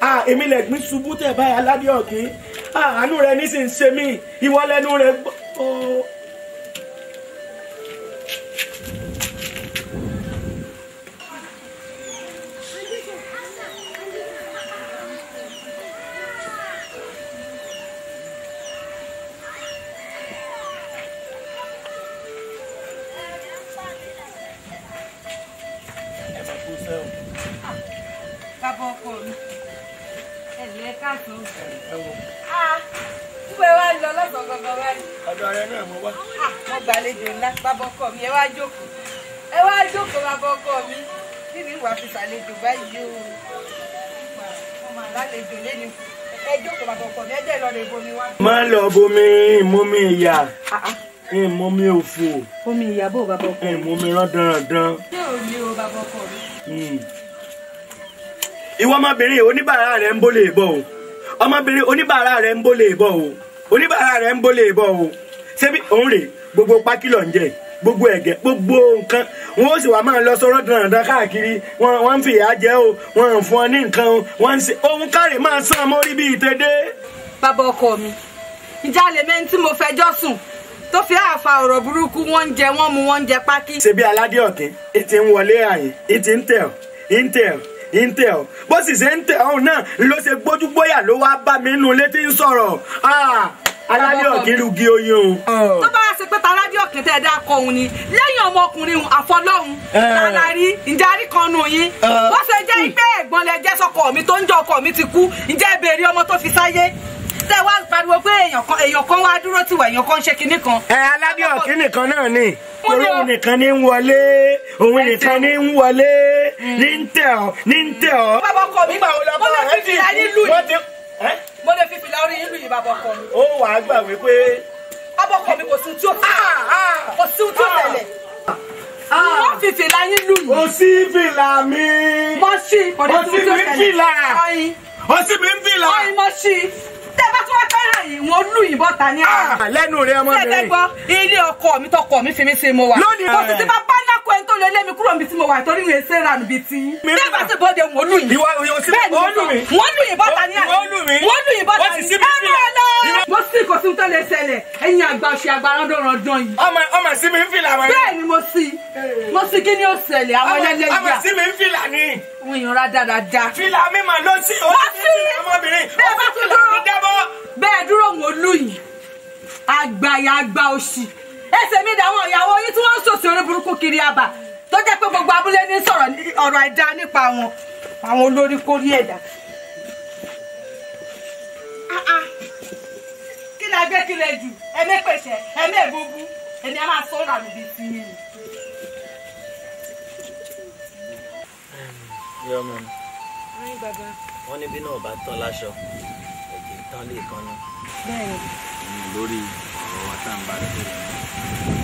ah èmi le gbin ṣubú te báyìí alade o ki ah àánú rẹ ni sin se mi ìwọ lẹ́nu rẹ o má lọ bomi mú mi ìyá ẹ mú mi òfò omi ìyá bò bàbá ọkọ ẹ mú mi rándanrandan ṣé ò ní o bàbá ọkọ mi. ìwọ ọmọbìnrin oníbàárà rẹ ń bó lè bọ o ọmọbìnrin oníbàárà rẹ ń bó lè bọ o oníbàárà rẹ ń bó lè bọ o ṣebí òun rè gbogbo pákìlọ̀ ń jẹ gbogbo ẹ̀gẹ́ gbogbo nǹkan wọn ó sì wá máa lọ sọ̀rọ̀ dandan káàkiri wọn wọn ń fìyà jẹ o wọn ń fún ọ ní nǹkan o wọn ń ṣe ohun káre máa sàn mórí bíi tẹ́dẹ́. bàbá ọkọ mi ìjà lè mẹ́ni tí mo fẹjọ́ sùn tó fi àfa ọ̀rọ̀ burúkú wọ́n ń jẹ wọ́n mu wọ́n ń jẹ pákí. ṣebí aládé ọ̀kín ètí ń wọlé àyìn ètí ń tẹ̀ ọ́ ń tẹ̀ ọ́ ń tẹ̀ ọ́ bó sì ṣe ń tẹ̀ ọ́ náà ló ṣe gbójúgbóyà ló wá bá mi nù létí ń sọ̀rọ̀ aládé ọ̀kín lugi oyin o. tó bá wá ṣe pé aládé ọ̀kín tẹ́ ẹ dá kọ òun ni lẹ́yìn ọmọkùnrin àfọlọ́hún tàlàrí ǹjẹ́ àríkànnù yín bó ṣe jẹ́ pé ẹ̀gbọ́n lẹ jẹ́ sọkọ mi tó ń jẹ́ ọkọ mi ti kú ǹjẹ́ ẹ béèrè ọmọ tó fi sáyé tẹ wá pariwo pé èèyàn kan èèyàn kan wá dúró tiwa èèyàn kan ṣe kinní kan. ẹ aládé ọ̀kín nìkan náà ni torí òun nìkan ní ń wọlé òun nìkan ní ń wọlé ní ń tẹ̀ ọ́ ní ń tẹ̀ ọ́. bàbá ọkọ mi mo lè fi fìlà yín lù yìí mo lè fi fìlà orí yín lù yìí bàbá ọkọ mi. ó wàá gbà wípé. bàbá ọkọ mi kò sí tí ó tẹ̀lẹ̀ kò sí tí ó tẹ̀lẹ̀ wọ́n fi fìlà yín lù yìí. mo sí fìlà mi. mo sí kò ní tí ó tẹ̀lẹ̀ mo sì mi ń fìlà. ọyìn mo sí tẹ bá tún wá fẹ́ràn yìí wọ́n lù yìí bọ́ta ní àná. lẹ́nu rẹ ọmọbìnrin. tẹ́tẹ́ gbọ́ ilé ọkọ mi tọkọ mi fi mi ṣe mo wà. lónìí ẹ̀ kò sì ti bá bánà kó ẹni tó lé lémi kúrò níbi tí mo wà torí mi ṣe ra níbi tí. tẹ́ bá ti bọ́dẹ wọ́n lù yìí. bẹ́ẹ̀ ni wọ́n lù mí. wọ́n lù yìí bọ́ta ní àná. wọ́n lù mí. wọ́n lù yìí bọ́ta ní àná. ẹ máa lọ. mo sì kò sí tó lè ṣẹlẹ̀ ẹ̀yin àgbà ṣe àgbà rọ́dọ̀rọ̀dọ̀ yìí. ọmọ ọmọ sí mi ń fìlà wọn. bẹ́ẹ̀ ni mo sì mo sì kí ni ó ṣẹlẹ̀ àwọn ẹlẹ́lẹ́yà. ọmọ sí mi ń fìlà ni. wọ́n yàn ra dáadáa. fìlà mi mà lọ sí oríṣiríṣi ọmọbìnrin. bẹ́ẹ̀ bá tún lọ bẹ́ẹ̀ dúró wọn lù yìí àgbàyà àgbà òsì ẹsẹ̀ mi dàwọn ìyàwó yín tí wọ́n ń sòsì orí burúkú kiri àbà tó jẹ́ pé gbogbo abúlé ní sọ̀rọ̀ ọ̀rọ̀ àìdá nípa wọn àwọn olórí kórí ẹ̀dá. kí la gbé kiri jù ẹ̀mí pèsè ẹ̀mí ègbógú èmi á máa sọ́ra níbi tí yín ni. wọ́n ní bí náà bá tán láṣọ lórí ọ̀rọ̀ wa tá à ń bá rẹ̀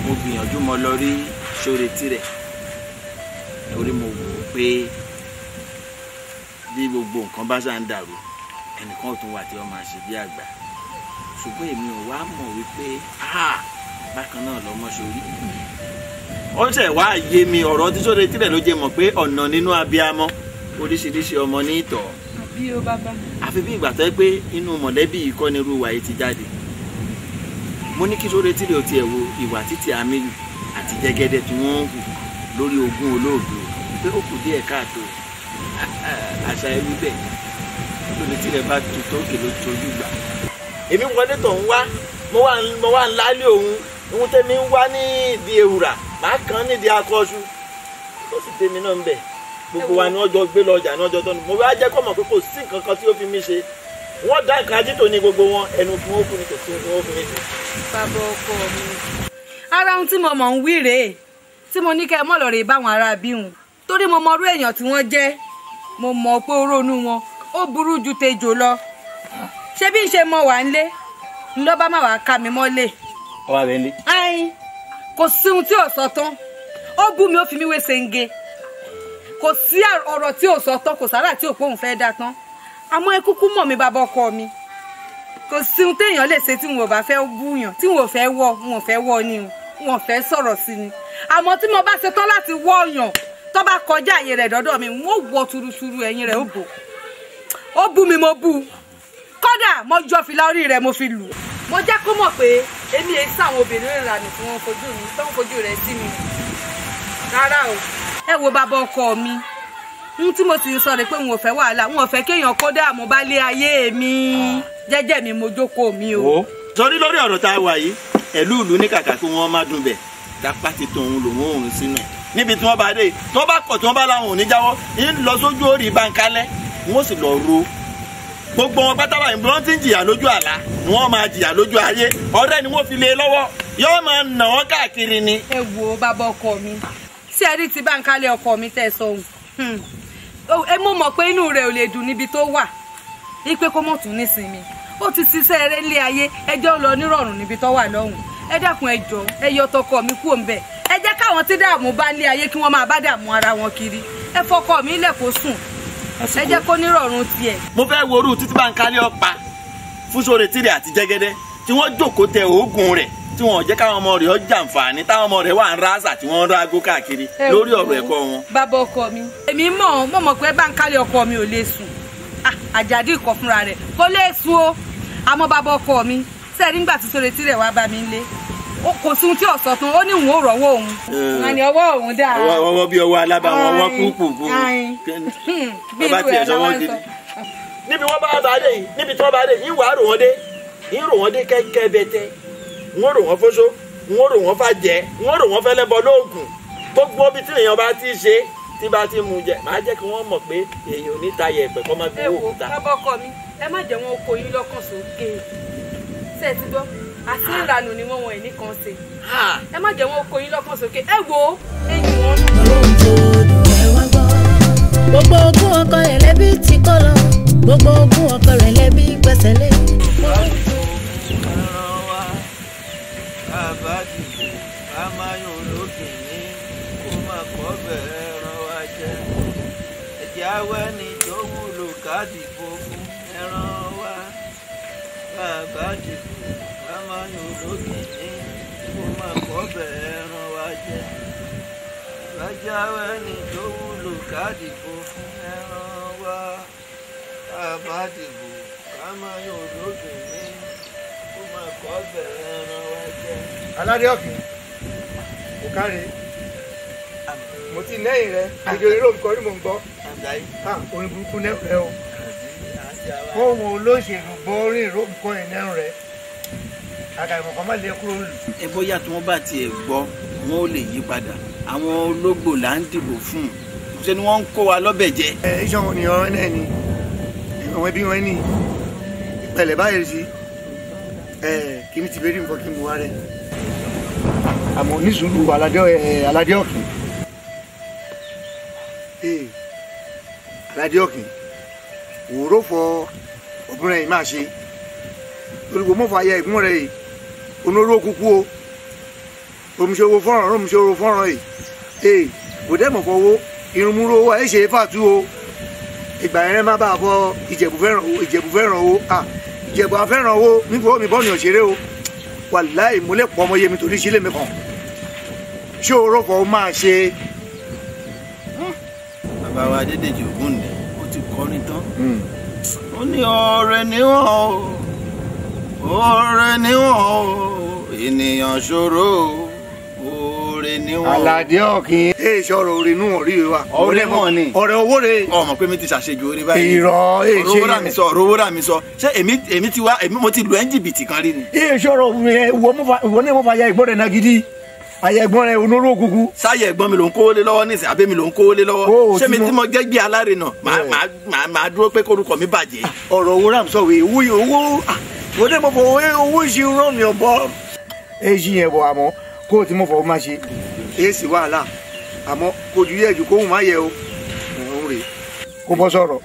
mo gbìyànjú mo lọ rí sórí tirẹ̀ torí mo wò ó pé bí gbogbo nǹkan bá ṣá ń dàrú ẹnìkan ò tún wà tí wọ́n máa ṣe bí àgbà ṣùgbọ́n èmi ò wá mọ̀ wípé bákan náà lọ́mọ sórí ó ṣe wá yé mi ọ̀rọ̀ tí sórí tirẹ̀ ló jẹ́ mọ̀ pé ọ̀nà nínú abiyamọ oríṣiríṣi ọmọ ní ìtọ̀ àfi bí ìgbà tó yẹ pé inú mọ̀lẹ́bí yìí kọ́ ni irú ìwà yìí ti jáde mo ní kí sórí tílé òtí ẹ̀ wo ìwà títí amílù àti jẹ́gẹ́dẹ́ tí wọ́n ń hù lórí ogún olóògbé pé ó kù díẹ̀ káàtó àṣà ẹrú bẹ́ẹ̀ lórí tílé bá tuntun òkè ló tojú gbà. èmi wọlé tó ń wá mo wá ń lálé òun ohun tẹ́mi ń wá nídìí ewùrà màá kàn nídìí akọ́ṣu ó sì tẹ́mi náà ń bẹ̀ gbogbo wa ni wọn jọ gbé lọ ọjà ní ọjọ́ tó ní mo wá jẹ́ kó mọ̀ pé kò sí nǹkan kan tí ó fi mí ṣe What that gadget on go go on and open open it open it. Bàbá ọkọ mi. Ara un tí mo mọ̀ ń wí rèé. Tí mo ní kẹ́ mọ́ lọ rè bá wọn ará bí hun. Torí mo mọ ru èèyàn tí wọ́n jẹ́. Mo mọ̀ pé oronu wọn ó burú ju tejò lọ. Ṣé bí ṣe mo wà ńlé. Nlo ba ma wa ká mi mọ́lé. Ó wá be nle. Ai. Kò sí un tí ó sọ tán. Ó bú mi ó fi mi wé senge. Kò sí ọ̀rọ̀ tí ó sọ tán kò sára tí ó pé òun fẹ́ dá tán. Àmọ́ ẹ kúkú mọ̀ mi bàbá ọkọ mi. Kò sí un téèyàn lè ṣe tí wọn ò bá fẹ́ búyàn, tí wọn ò fẹ́ wò, wọn ò fẹ́ wò ni, wọn ò fẹ́ sọ̀rọ̀ sí ni. Àmọ́ tí mo bá ṣe tán láti wò yàn, tó bá kọjá ayé rẹ̀ dọ́dọ̀ mi, wọn ò wọ turuturu ẹ̀yìn rẹ̀ ó bò. Ó bú mi mo bú. Kódà mo jọ fìlà orí rẹ̀ mo fi lù. Mo jẹ́ kó mọ̀ pé èmi e sáwọn obìnrin ra mi tí wọ́n fojú mi, tó ń fojú rẹ̀ sí mi. Rárá o. Ẹ wo bàbá ọkọ mi. N tí mo ti sọ rẹ̀ pé n ò fẹ́ wàhálà, n ò fẹ́ kéèyàn kó dààmú bá lé ayé mi. Jẹ́jẹ́ mi mo jókòó mi o. Torí lórí ọ̀rọ̀ tá a wà yìí, ẹ̀lú ìlú ní kàkà kí wọ́n má dùn bẹ̀. Dápá ti tòun lòun òun sínú. Níbi tí wọ́n bá dé, tó bá pọ̀ tí wọ́n bá láwọn ò ní jáwọ́, ń lọ sójú orí ìbánkalẹ́, wọ́n sì lọ ro. Gbogbo wọn pátá báyìí, wọ́n ti ń jìyà lójú àlá, wọ́n máa jìyà lójú ayé. Ọ̀rẹ́ ni wọ́n fi lé lọ́wọ́, yóò máa nà wọ́n káàkiri ni. Ẹ wo bàbá ọkọ mi, ṣé ẹ rí ti bánkalẹ́ ọkọ mi tẹ̀ sọ̀hún? Ẹ mọ̀ mọ̀ pé inú rẹ̀ ò lè dùn níbi tó wà ipe kó mọ̀ tún nísinmi ó ti ṣiṣẹ́ eré ilé ayé ẹjọ́ lọ nírọ̀rùn níbi tó wà lọ́hùn ẹ dákun ẹjọ́ ẹ yọ tọkọ mi kúrò ńbẹ̀ ẹ jẹ́ káwọn tí dààmú bá ilé ayé kí wọ́n máa bá dààmú ara wọn kiri ẹ fọkọ mi lẹ̀ kó sùn ẹ jẹ́ kó nírọ̀rùn tiẹ̀. mo fẹ́ wo orú Títí Bánkálé ọ̀pá fún Ṣóretire àti Jẹ́gẹ́dẹ́ tí wọ́n jókòó tẹ òógùn rẹ̀ tí wọn ò jẹ́ káwọn ọmọ rẹ̀ ó jàǹfààní táwọn ọmọ rẹ̀ wà ń ráàsà tí wọ́n ń ráàgó káàkiri lórí ọ̀rọ̀ ẹ̀kọ́ wọn. bàbá ọkọ mi èmi mọ̀ mọ̀ mọ̀ pé Bánkálé ọkọ mi ò lè sùn àjàdí ìkọ̀ fúnra rẹ̀ kò lè sùn o àmọ́ bàbá ọkọ mi sẹ́ẹ̀rí ńgbà tí Ṣóretire wá bá mi lé kò sí ohun tí ọ̀sọ̀ tán ó ní òun ò rọ́wọ́ òun àní ọwọ́ òun dáa. ọwọ́ bí ọwọ́ alábàwọ̀ ọwọ́ kúkúkú bàbá tiẹ̀ sọ́wọ́ gidi. níbi wọ́n bá bá dé yìí níbi tí wọ́n bá dé yìí wàá rò wọ́n dé yìí rò wọ́n dé kẹ́kẹ́ bẹ́tẹ́ wọ́n rò wọ́n fóso wọ́n rò wọ́n fàjẹ́ wọ́n rò wọ́n fẹ́lẹ́bọ lóògùn gbogbo bí tí èèyàn bá ti ṣe tí bá ti mú jẹ máa jẹ́ kí wọ́n mọ̀ pé èèyàn ò ní ta yẹ̀pẹ̀ kọ́ máa fi owó òkúta. ẹ wo bàbá ọkọ mi ẹ má jẹ́ wọn kó yín lọ́kàn sókè ṣe ti gbọ́ àti ìranù ni wọ́n wọ̀n ẹ̀ nìkan ṣe ẹ má jẹ́ wọn kó yín lọ́kàn sókè ẹ wo ẹ̀yìn wọn. gbogbo ogún ọkọ rẹ̀ lẹ́bí ti kọ́ lọ gbogbo ogún ọkọ rẹ̀ lẹ́bí gbẹ̀sẹ̀ lé. Àbájì amáyò lóbìnrin kó máa kọ́ bẹ̀rẹ̀ ẹran wa jẹ́ ẹ̀jẹ̀ awẹ́ ni tó wúlò kádìbò fún ẹran wa. Àbájì amáyò lóbìnrin kó máa kọ́ bẹ̀rẹ̀ ẹran wa jẹ́ ẹ̀jẹ̀ awẹ́ ni tó wúlò kádìbò fún ẹran wa. Àbájì amáyò lóbìnrin kó máa kọ́ bẹ̀rẹ̀ ẹran wa jẹ́. Aládé ọ̀kìn kò káre mo ti lẹ́yìn rẹ èdè orí ló ń kọrí mò ń gbọ́ orin burúkú nẹ́rù rẹ o fóun olóṣèlú gbọ́ orin ìró nǹkan ẹ̀ nẹ́rù rẹ àgàìmọ̀ kan má lè kúrò lù. ẹ bóyá tí wọ́n bá tiẹ̀ gbọ́ wọn ò lè yí padà àwọn ológbò là ń dìbò fún un ṣe ni wọ́n ń kó wa lọ́bẹ̀ jẹ. ẹ iṣan wọn ni ọ̀rọ̀ náà ni ìwọ̀n ẹbí wọn ni ìpẹ̀lẹ̀ báyìí sí kí ni ti bẹ́ẹ̀ rí nǹkan kí mo wá rẹ̀ àmọ́ oníṣùúrù aládé ọ̀kìn aládé ọ̀kìn òwúrò fọ ọ̀gbìn rẹ̀ yìí máa ṣe olùkọ́ mọ́fà ayé ẹ̀gbọ́n rẹ̀ yìí onóró kúkú o omiṣòro fọ́nrán omiṣòro fọ́nrán yìí kò dẹ́mọ̀ fọwọ́ irunmúró wa ẹ̀ ṣe é fàtú o ìgbà yẹn má bàa fọ Ìjẹ̀bú fẹ́ràn o Ìjẹ̀bú fẹ́ràn o Ìjẹ̀bú afẹ́ràn o nífọwọ́ mi bọ́ ọ̀nà òṣèré o wàláì mo lè pọ ọmọ yẹmi torí sílé mi kan ṣé o rọ́pò máa ṣe. bàbá wa Adédèjì Ògúnǹdé ó ti kọrin tán ó ní ọ̀rẹ́ níwọ̀n o ọ̀rẹ́ níwọ̀n o ènìyàn ṣòro ọ̀rẹ́ níwọ̀n. Aládé ọ̀kìn. ẹ ṣọ̀rọ̀ orin inú ọ̀rí wa. ọ̀rẹ́ mọ̀ ni ọ̀rẹ́ owó re. ọmọ pé mi ti ṣàṣejù orí báyìí. irọ́ èyí ṣe rẹ̀ mi sọ owó rà mi sọ ṣé èmi èmi ti wá èmi mo ti lu ẹ́ jìbìtì kan rí ni. ẹ ṣọ̀rọ̀ ìwọ ní mo fa ya ìgbọ́dọ̀ náà gidi Ayẹ̀gbọ́n rẹ olóró òkùnkùn. Sáyẹ̀ ẹ̀gbọ́n mi ló ń kówó lé lọ́wọ́ nísìnyí, àbí mi ló ń kówó lé lọ́wọ́. Ṣé mi tí mo jẹ́ gbé alárinà máa dúró pé kórúkọ mi bàjẹ́? Ọ̀rọ̀ owó rà ń sọ̀rọ̀ ìwú owó òde mo fọ owó ṣe rán mi ọ̀bọ. Èyí yẹn bọ̀ àmọ́ kó o ti mọ̀ fọwọ́ máa ṣe. Èsì wàhálà àmọ́ kò ju yẹ̀jú kóhùn má yẹ o. Kó bọ́ sọ̀rọ̀.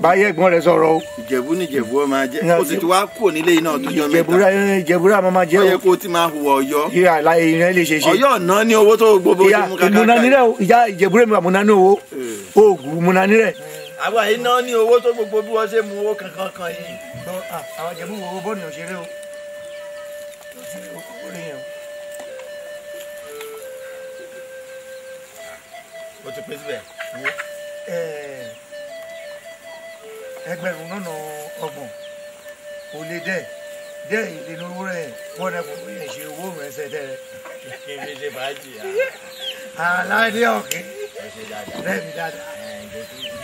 Báyẹ̀ ẹ̀gbọ́n rẹ sọ̀rọ̀ o. Ìjẹ̀bú ni Ìjẹ̀bú ọ máa jẹ́. Ó sì ti wá kúrò nílé iná tó yọ mẹ́ta. Ìjẹ̀bú rà máa jẹ́ o. Ó yẹ kó o ti máa hùwà Ọ̀yọ́. Ìyá àlàyé ìrìn lè ṣe ṣe. Ọ̀yọ́ ọ̀nà ní owó tó gbogbo ojú mú kankan. Ìmúnaní rẹ̀ o, ìyá Ìjẹ̀bú rẹ̀ múná ní owó. Oògùn múnaní rẹ̀. Àwa iná ní owó tó gbogbo bí wọ́n ṣe mú owó kankan kan yìí. Àwọn Ìjẹ̀bú wo bọ́ọ̀nì òṣèré o. Ó ti pèsè bẹ́ẹ̀ ẹgbẹ̀rún náà ọgbọ̀n ò lè dẹ́ dẹ́ ìdènà owó rẹ̀ wọ́n rẹ̀ kò lè ṣe owó rẹ̀ ṣẹ̀dẹ̀ rẹ̀. Kí ni ṣe bá jì á? Aládé ọ̀kẹ́ rẹ̀mí dáadáa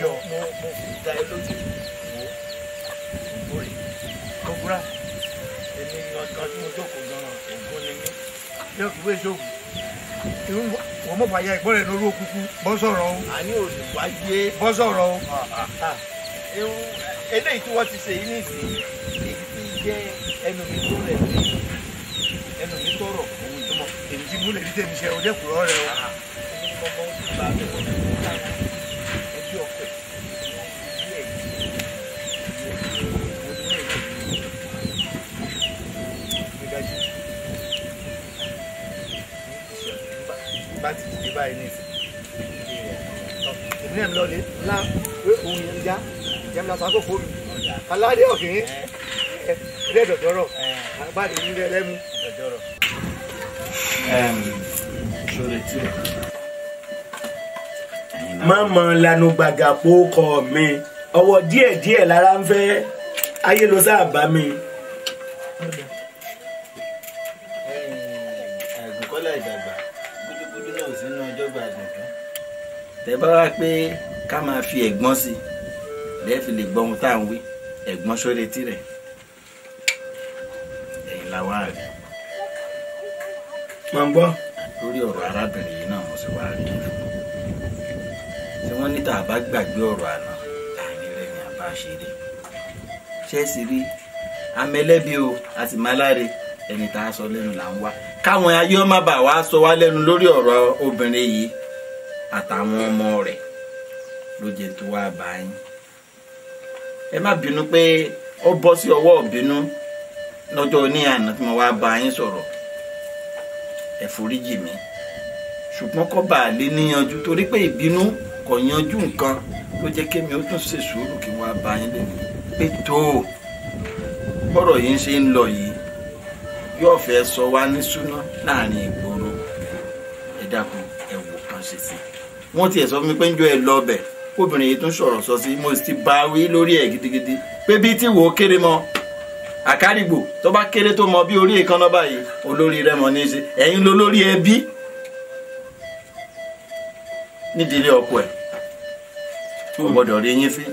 jọ mo mo fi da ẹ lójú wo ògbórè ògbúra èmi gangan tí mo jókòó gan-an ògbó ni mí. Yóò fi wé ṣòògùn wọ́n mọ̀ fàyà ẹ̀gbọ́n rẹ̀ lórí òkùnkùn bọ́ sọ̀rọ̀ o. Àní ò lè wáyé bọ́ sọ̀rọ̀ o. Eléyìí tí wọ́n ti ṣe yìí nìsín èyí tí jẹ́ ẹnu mi tó rẹ̀ ẹnu mi tó rọ̀ òun ìtumọ̀ èyí tí múlẹ̀ ní tèmi ṣe ọdẹ́kùrọ̀ rẹ̀ o. Èmi ni mo mọ oṣù bá mi wọ́n ti ta ẹbí ọ̀pẹ̀ ìlú ẹ̀ ìlú ẹ̀ bá ti dìde báyìí ní ìsìn ìpínlẹ̀ lọ́lẹ̀ ńlá pé òun yẹn já ìjẹun lásán kò fóònù aládé ọ̀kìn ilé ìdọ̀dọ̀rọ̀ àgbàdo nílé ẹlẹ́mú. mọ́mọ́ lanu gbàgà pò kọ mi ọwọ́ díẹ̀díẹ̀ lára ń fẹ́ ayé ló sáà bá mi. Tẹ bá wá pé ká máa fi ẹ̀gbọ́n sí lẹ́ẹ̀ fi lè gbọ́ ohun tá à ń wí ẹ̀gbọ́n sórí etí rẹ̀ ẹ̀yìn làwọn àrẹ̀. Mo ń gbọ́. Lórí ọ̀rọ̀ arábìnrin yìí náà mo sì wá rí i. Ṣé wọ́n ní tá a bá gbàgbé ọ̀rọ̀ àná láàrin rẹ̀ ni a bá ṣe rí? Ṣé sì rí amẹ́lẹ́bí o àti máláre ẹni tá a sọ lẹ́nu là ń wá. Káwọn ayé ọmọ bá wa sọ wá lẹ́nu lórí ọ̀rọ̀ obìnrin yìí àtàwọn ọmọ rẹ̀ ló jẹ́ tó wá bá yín. Ẹ má bínú pé ó bọ́ sí ọwọ́ ìbínú lọ́jọ́ ní àná tí mo wá bá yín sọ̀rọ̀. Ẹ foríjì mi ṣùgbọ́n kó bá a lè níyanjú torí pé ìbínú kò yanjú nǹkan ló jẹ́ kémi ó tún ṣe sùúrù kí wọ́n á bá yín lẹ́nu pé tó bọ́rọ̀ yìí ṣe ń lọ yìí yóò fẹ́ sọ wá ní súná láàrin ìgboro. Ẹ dákun ẹ wò kan ṣe sí i. Wọ́n tiẹ̀ sọ fún mi pé ń jọ ẹ lọ́bẹ̀ obìnrin yìí tún sọ̀rọ̀ sọ sí mo ti bá wí lórí ẹ̀ gidigidi pé bí tí wò ó kéré mọ àkárìgbò tó bá kéré tó mọ bí orí ìkànnà báyìí olórí rẹ mọ ní í ṣe ẹ̀yin ló lórí ẹbí nídìílé ọkọ ẹ̀ kò gbọdọ̀ rí yín fín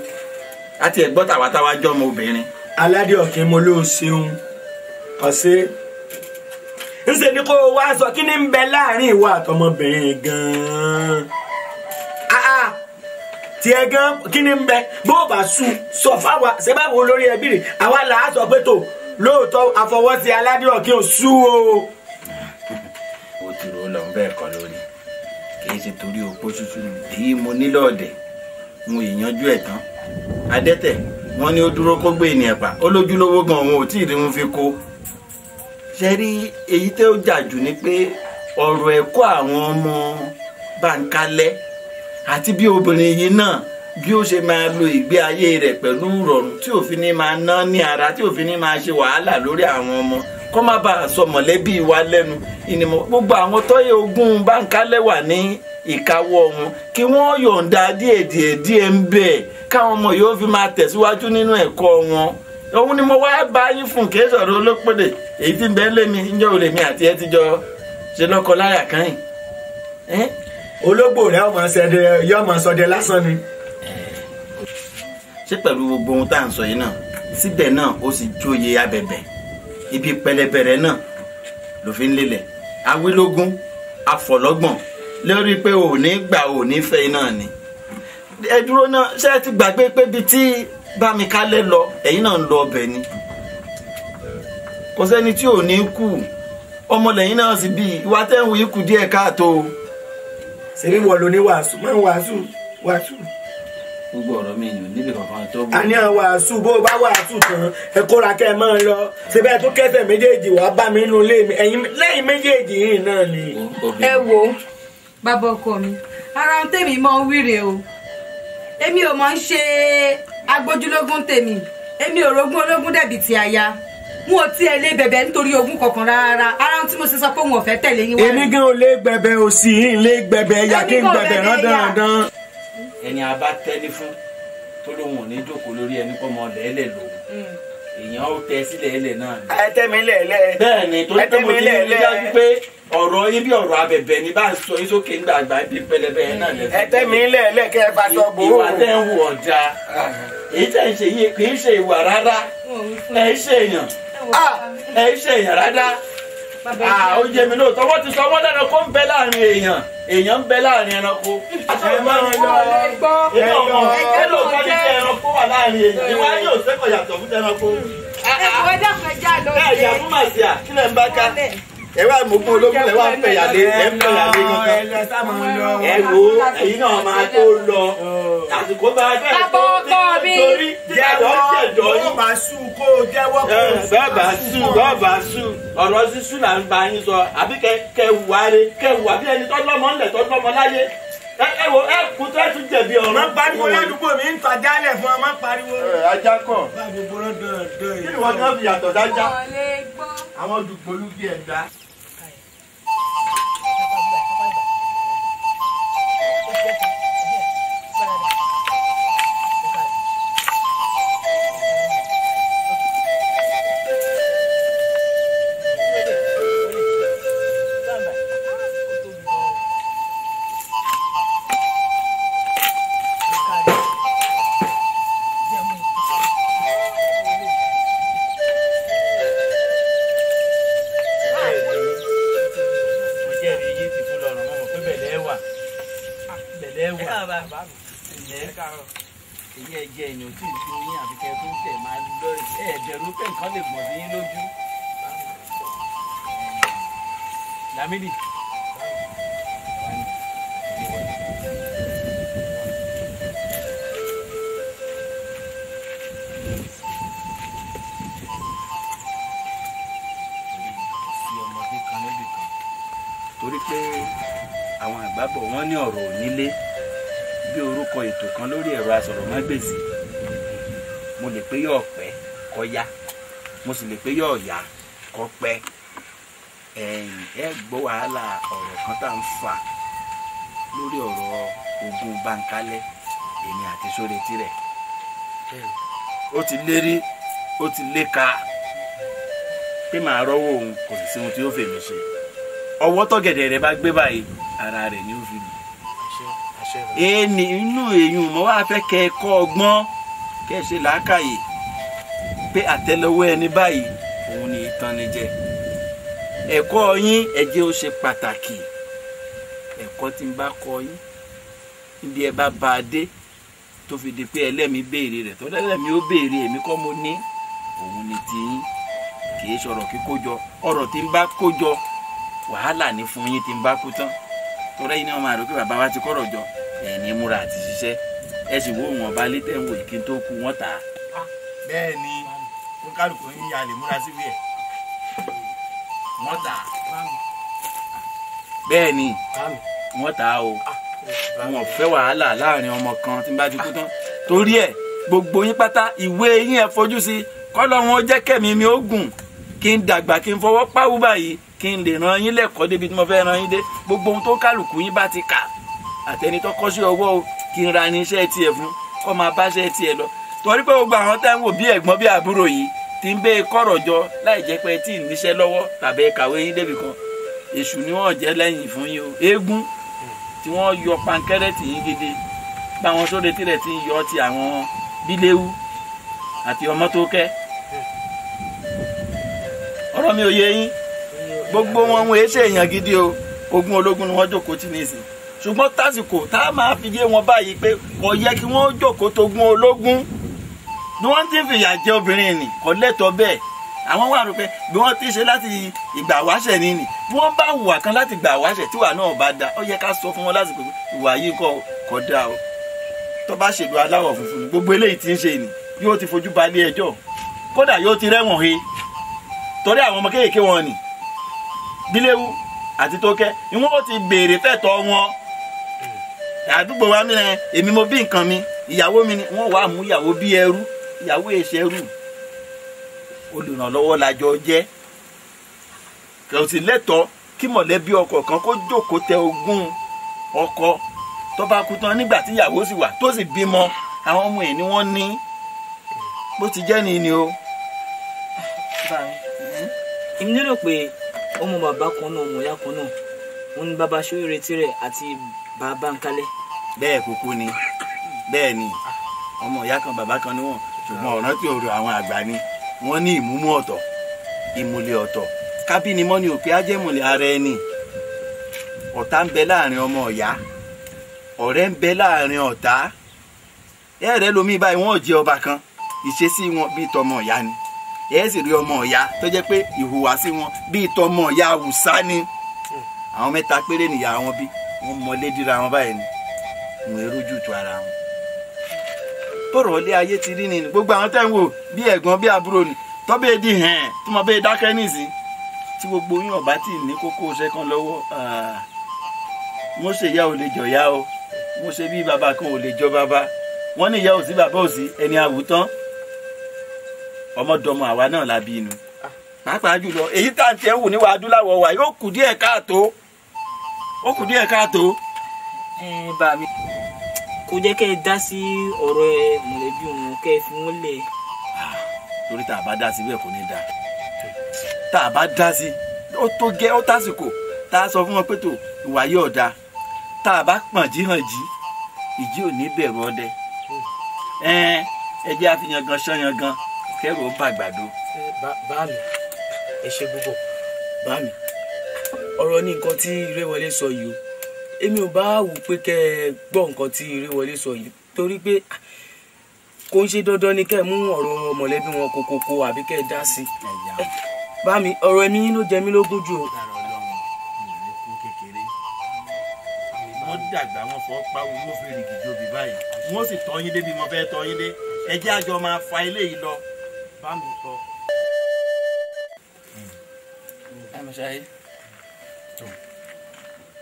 àti ẹ̀gbọ́n tàwátàwá jọ́ ọmọ obìnrin. Aládé ọ̀kẹ́ mo ló ṣeun ọ̀sẹ̀ ńṣe ni kó o wá sọ kí ni ń bẹ láàrin ìwọ àtọmọbìnrin gan-an. Tiẹ̀ gan kí ni ń bẹ bó o bá sùn sọ fáwa ṣe báwo lórí ẹbí rẹ̀ àwa là á sọ pé tó lóòótọ́ àfọwọ́sí Aládé ọ̀kẹ́ ò sú o. o ti rò ó lọ bẹ́ẹ̀ kọ́ lórí kìí ṣe torí opó ṣuṣu èyí mo nílò ọ̀dẹ̀ mo ìyanjú ẹ̀ tán adẹ́tẹ̀ wọ́n ní ó dúró kó gbé ènìyàn pa olójúlówó gan òun ò tí ì rí wọn fi kó. Ṣe rí èyí tẹ́ ó jà jù ni pé ọ̀rọ̀ ẹ̀kọ́ àwọn ọmọ Bánkálẹ̀ àti bí obìnrin yìí náà bí ó ṣe máa lo ìgbé ayé rẹ̀ pẹ̀lú ìrọ̀rùn tí òfin ní máa ná ní ara tí òfin ní máa ṣe wàhálà lórí àwọn ọmọ kó má bàa sọ mọ̀lẹ́bí wa lẹ́nu ìnìmọ̀ gbogbo àwọn tọ́yẹ ogún Bánkálẹ̀ wà ní ìkáwọ́ wọn kí wọ́n yọ̀ǹda díẹ̀díẹ̀ díẹ̀ ń bẹ̀ káwọn ọmọ yóò fi máa tẹ̀síwájú nínú ẹ̀kọ́ wọn òun ni mo wá bá yín fún kí ẹ sọ̀rọ̀ olópèdè èyí tí ń bẹ lémi ńjọ́ òde mi àti ẹ ti jọ ṣe lọ́kọ láyà kan yìí. ológbò rẹ ọmọ ṣẹdẹ yóò máa ṣọdẹ lásán ni. ṣé pẹ̀lú gbogbo ohun tá à ń sọ yìí náà síbẹ̀ náà ó sì jóye abẹ̀bẹ̀ ibi pẹlẹbẹrẹ náà ló fi ń lélẹ̀ awílógún afọ̀lọ́gbọ̀n lórí pé òní gbà òní fẹ́ iná ni. Ẹ dúró náà, ṣé ẹ ti gbàgbé pé bí tí Bámikáyọ̀ lọ ẹ̀yin náà ń lọ ọbẹ̀ ni? Kò sẹ́ni tí ò ní kú, ọmọ lẹ́yìn náà sì bí ìwà tẹ́hùn yìí kù díẹ̀ káàtó. Ṣèbí wọ̀ ló ní wàásù, máa ń wàásù wàásù. Gbogbo ọ̀rọ̀ mi yìí níbi kankan tó bọ̀. Àní àwọn wàásù bó o bá wàásù tán, ẹ kóra kẹ́ ẹ máa lọ. Ṣèbí ẹ tún kẹ́sẹ̀ méjèèjì wá bá mi nínú ilé mi, ẹ̀yin lẹ́yìn méjèèjì yìí náà ni. Ẹ wo bàbá ọkọ mi, ara ohun tèmi máa ń wíre o. Èmi ò máa ń ṣe agbójúlógún tèmi, èmi ò rogún ológun dẹ̀bi ti aya. Mo ti ẹ lé bẹ̀bẹ̀ nítorí ogún kankan rárá, ara tí mo ṣe sọ pé òun ò fẹ́ tẹ̀lé yín wá. Èmi gan ò lè gbẹ̀bẹ̀, òsì yín lè gbẹ̀bẹ̀, ẹ̀yà kí n gbẹ̀bẹ̀ rán dandan. Ẹni a bá tẹ́lí fún tó lóun ò ní jókòó lórí ẹni kọ́ ọmọ ọ̀dẹ̀ ẹlẹ̀ lòun. Èèyàn ó tẹ sílẹ̀ ẹlẹ̀ náà ni. Ẹ tẹ́ mi lẹ̀lẹ́. Bẹ́ẹ̀ni, tó tẹ́ mo ti rí dájú pé ọ̀rọ̀ yín bí ọ̀rọ̀ abẹ̀bẹ̀ ni bá ń sọ yín sókè ńgbà àgbà ibi pẹlẹbẹ yẹn náà lẹ́sìn. Ẹ tẹ́ mi lẹ̀lẹ́ kẹ́ ẹ bá sọ bò ó. Ìwà tẹ́ ń wù ọ̀dà. Èyí tẹ́ ń ṣe yìí kì í ṣe ìwà rárá. Ẹ ṣèyàn. Ẹ ṣe èèyàn rárá, ó jẹ mi lóòótọ́, wọ́n ti sọ wọ́n lẹ́ranko ń bẹ láàrin èèyàn, èèyàn ń bẹ láàrin ẹranko. Ẹ máa ń lọ ẹ lọ ẹ lọ ká ní kí ẹranko wà láàrin èèyàn, ìwà yóò sẹ́kọ̀ọ́ yàtọ̀ fún ẹranko. Ẹ̀kọ́ dàpọ̀ já lọ sí ẹ. Ẹ̀yà fún màsíà kí lẹ̀ ń bá ká. Ẹ wá mọ̀gbọ́n ológun lẹ̀ wá ń fẹ̀yà lé ẹ̀ ń fẹ̀yà lé kankan. Ẹ wo ẹ̀yin náà máa tó lọ. Àsìkò bá a bẹ̀rẹ̀ tó nítorí jẹ́wọ́ jẹ̀dọ̀ yìí. Bàbá sùn kó jẹ́wọ́ kó sùn. Bàbá sùn bàbá sùn ọ̀rọ̀ sísún là ń ba yín sọ àbí kẹ wà rẹ kẹ wà bí ẹni tó lọ́mọ ńlẹ̀ tó lọ́mọ láyé. Ẹ wo ẹ kú tó ẹ tún jẹ̀bi ọ̀rọ̀. Má pariwo ládùúgbò mi ń tọ́jà lẹ̀ fún ọ, má pariwo. Ajá kọ̀. Báyìí gbọ́dọ̀ dọ̀dọ̀ yìí. Kí ni wọ́n náà fi yàtọ̀ dájá? Àwọn dùgbòlù bí ẹ̀dá. Mo sì lè pé yóò yá kọ pẹ ẹ̀yìn ẹ gbọ́ wàhálà ọ̀rọ̀ kan tá ń fà lórí ọ̀rọ̀ ogún Bámikáyọ̀ èmi àti Ṣóretí rẹ̀. Ó ti lérí ó ti léka pé màá rọ́wọ́ òun kò sì sí ohun tí ó fèmí ṣe. Ọwọ́ tọ́gẹ̀dẹ̀ rẹ̀ bá gbé báyìí ara rẹ̀ ni ó fi lù. Èèní inú èèyàn mo wá fẹ́ kẹ́ ẹ kọ́ ọgbọ́n kẹ́ ẹ ṣe làákàyè. Pé àtẹ́lẹwọ́ ẹni báyìí òun ni ìtànijẹ. Ẹ̀kọ́ yín ẹ jẹ́ ó ṣe pàtàkì. Ẹ̀kọ́ tí ń bá kọ́ yín níbi ẹ bá bá a dé tó fi di pé ẹlẹ́mìí béèrè rẹ̀ tó lẹ́lẹ́mìí ó béèrè èmi kọ́ mo ní òun ni tiyín. Kì í ṣọ̀rọ̀ kíkójọ ọ̀rọ̀ tí ń bá kójọ wàhálà ní fún yín tí ń bá kú tán. Tọ́lá yìí ni wọ́n máa rò pé bàbá wa ti kọ́rọ̀ jọ ẹ̀ ní múra àti ṣiṣẹ́ ẹ sì wó wọn bá lé tẹ̀wò kí n tó kú wọ́n tà á. Bẹ́ẹ̀ ni kálukú yín ya lè múra síbi ẹ̀ wọ́n tà á. Bẹ́ẹ̀ ni wọ́n tà á o, wọn ò fẹ́ wàhálà láàrin ọmọ kan tí ń bá ti kú tán. Torí ẹ̀ gbogbo yín pátá ìwé yín ẹ fojú sí kọ́lọ́run ó jẹ́ kẹ́mi mi ó gùn kí n dàgbà kí n fọwọ́ páwú báyìí kí n lè ran yín lẹ́kọ̀ọ́ débi tí mo fẹ́ ran yín dé. Gbogbo ohun tó kálukú yín bá ti kà àtẹni tó kọ́ sí ọwọ́ o kí n ra ní iṣẹ́ tiẹ̀ fún kọ́ máa bá iṣẹ́ tiẹ̀ lọ. Torí pé gbogbo àwọn tá ń wò bí ẹ̀gbọ́n bí àbúrò yìí ti ń bẹ́ kọ̀rọ̀ jọ láì jẹ́ pé tí ì níṣẹ́ lọ́wọ́ tàbí kàwé yín débì kan èṣù ni wọ́n jẹ́ lẹ́yìn fún yín o. Eégún tí wọ́n yọ pankẹ́rẹ́ tì yín gidi pa àwọn Ṣóretí rẹ̀ ti ń yọ ti àwọn Bíléwú àti Ọmọ́tókẹ́. Ọ̀rọ̀ mi ò yé yín. gbogbo wọn wọn ṣe èèyàn gidi o ogun ológun ni wọ́n jókòó tì nísìn ṣùgbọ́n tásìkò tá máa fi yé wọn báyìí pé kò yẹ kí wọ́n jókòó togun ológun ni wọ́n ti fìyà jẹ obìnrin ni kò lẹ́tọ̀ọ́ bẹ́ẹ̀ àwọn wà rò pé bí wọ́n ti ṣe láti ìgbà wáṣẹ̀ ni ni bí wọ́n bá hùwà kan láti ìgbà wáṣẹ̀ tí wà náà bá da ó yẹ ká sọ fún wọn lásìkò ìwà yìí kò dáa o tó bá ṣèlú aláwọ̀ funfun gbogbo eléyìí ti ń ṣe ni yóò ti fojú balé ẹjọ́ kódà yóò ti rẹ́wọ̀n he torí àwọn ọmọ kéékèèké wọn ni Bíléwú àti Tókẹ́ ni wọ́n ti béèrè fẹ́tọ́ wọn àdúgbò wa mìíràn èmi mo bí nǹkan mi ìyàwó mi ni wọ́n wàá mú ìyàwó bí ẹrú ìyàwó èṣẹ rù olùrànlọ́wọ́ làjọ jẹ́ kò sì lẹ́tọ̀ọ́ kí mọ̀lẹ́bí ọkọ kan kó jókòó tẹ ogún ọkọ tó bá kú tán nígbà tí ìyàwó sì wà tó sì bímọ àwọn ọmọ ẹ̀ ni wọ́n ní bó ti jẹ́ nìyí ni o. èmi lérò pé ọmọ bàbá kan náà ọmọ ìyá kan náà wọn ní bàbá Ṣóyèrè tirẹ̀ àti bàbá Nkálẹ̀. bẹ́ẹ̀ kúkú ni bẹ́ẹ̀ ni ọmọ ìyá kan bàbá kan ni wọn ṣùgbọ́n ọ̀ràn tí ọ̀rọ̀ àwọn àgbà ni wọ́n ní ìmúmú ọ̀tọ̀ ìmùlẹ̀ ọ̀tọ̀ kábínimọ́ ni òkè ajẹ́mùlẹ̀ ara ẹni ọ̀tá ń bẹ láàrin ọmọ ọ̀yá ọ̀rẹ́ ń bẹ láàrin ọ̀tá ẹ̀rẹ́ lomi báyìí wọ́n jẹ ọba kan ìṣesí wọn bíi tọmọ ọ̀yá ni ẹ̀ sì rí ọmọ ọ̀yá tó jẹ́ pé ìhùwàsí wọn bíi tọmọ ọ̀yá Awùsá ni àwọn mẹ́ta péré nìyá wọn bí wọ́n mọlé dira wọn báyìí ni wọn èrò jùtù ara wọn bọ̀rọ̀ ilé ayé ti rí ni gbogbo àwọn tẹ́ ń wò bí ẹ̀gbọ́n bí àbúrò ni tọ́bẹ̀ di hàn tí mo bẹ́ẹ̀ dákẹ́ nísìn tí gbogbo yín ọ̀bá tì ní kókó iṣẹ́ kan lọ́wọ́ wọ́n ṣe ìyá ò lè jọ̀yá o wọ́n ṣe bí bàbá kan ò lè jọ bàbá wọ́n ní ìyá ò sí bàbá ò sí ẹni àwùtán ọmọdọmọ àwa náà la bí inú pàápàá jùlọ èyí tá à ń tẹ́ wù ní adúláwọ̀ wa yóò kù díẹ̀ káàtó ó kù díẹ̀ káàtó. ẹ bá mi kò jẹ́ kẹ́ ẹ dá sí ọ̀rọ̀ ẹ mọ̀lẹ́bí wọn kẹ́ ẹ fi wọ́n lẹ̀. torí tá a bá dá sí bẹ́ẹ̀ kò ní dáa tá a bá dá sí ó tó gẹ́ ó tásìkò tá a sọ fún wọn pé tó ìwà yóò dáa tá a bá pọ̀n jí hàn jí ìjì ò ní bẹ̀rù ọdẹ ẹjẹ́ àfihàn gan ṣọ́yàn gan kẹ́rù ó bà gbàdo. bá mi ẹ ṣe gbogbo bá mi ọ̀rọ̀ ni nǹkan tí Ìrẹ̀wọlé sọ yìí o èmi ò bá wù pé kẹ́ ẹ gbọ́ nǹkan tí Ìrẹ̀wọlé sọ yìí torí pé kò ń ṣe dandan ni kẹ́ ẹ mú ọ̀rọ̀ mọ̀lẹ́bí wọn kokoko àbí kẹ́ ẹ dá sí i bá mi ọ̀rọ̀ ẹ̀mí yín ló jẹ mí lógún jù o. wọ́n dàgbà wọn fọ́ pawó wọ́n fi rìgì jobi báyìí wọ́n sì tọ́ yín débi mo fẹ́ tọ́ yín dé ẹ jẹ́ àjọ máa fa ilé yìí lọ bá mi sọ. ẹ mọ̀ ṣáyé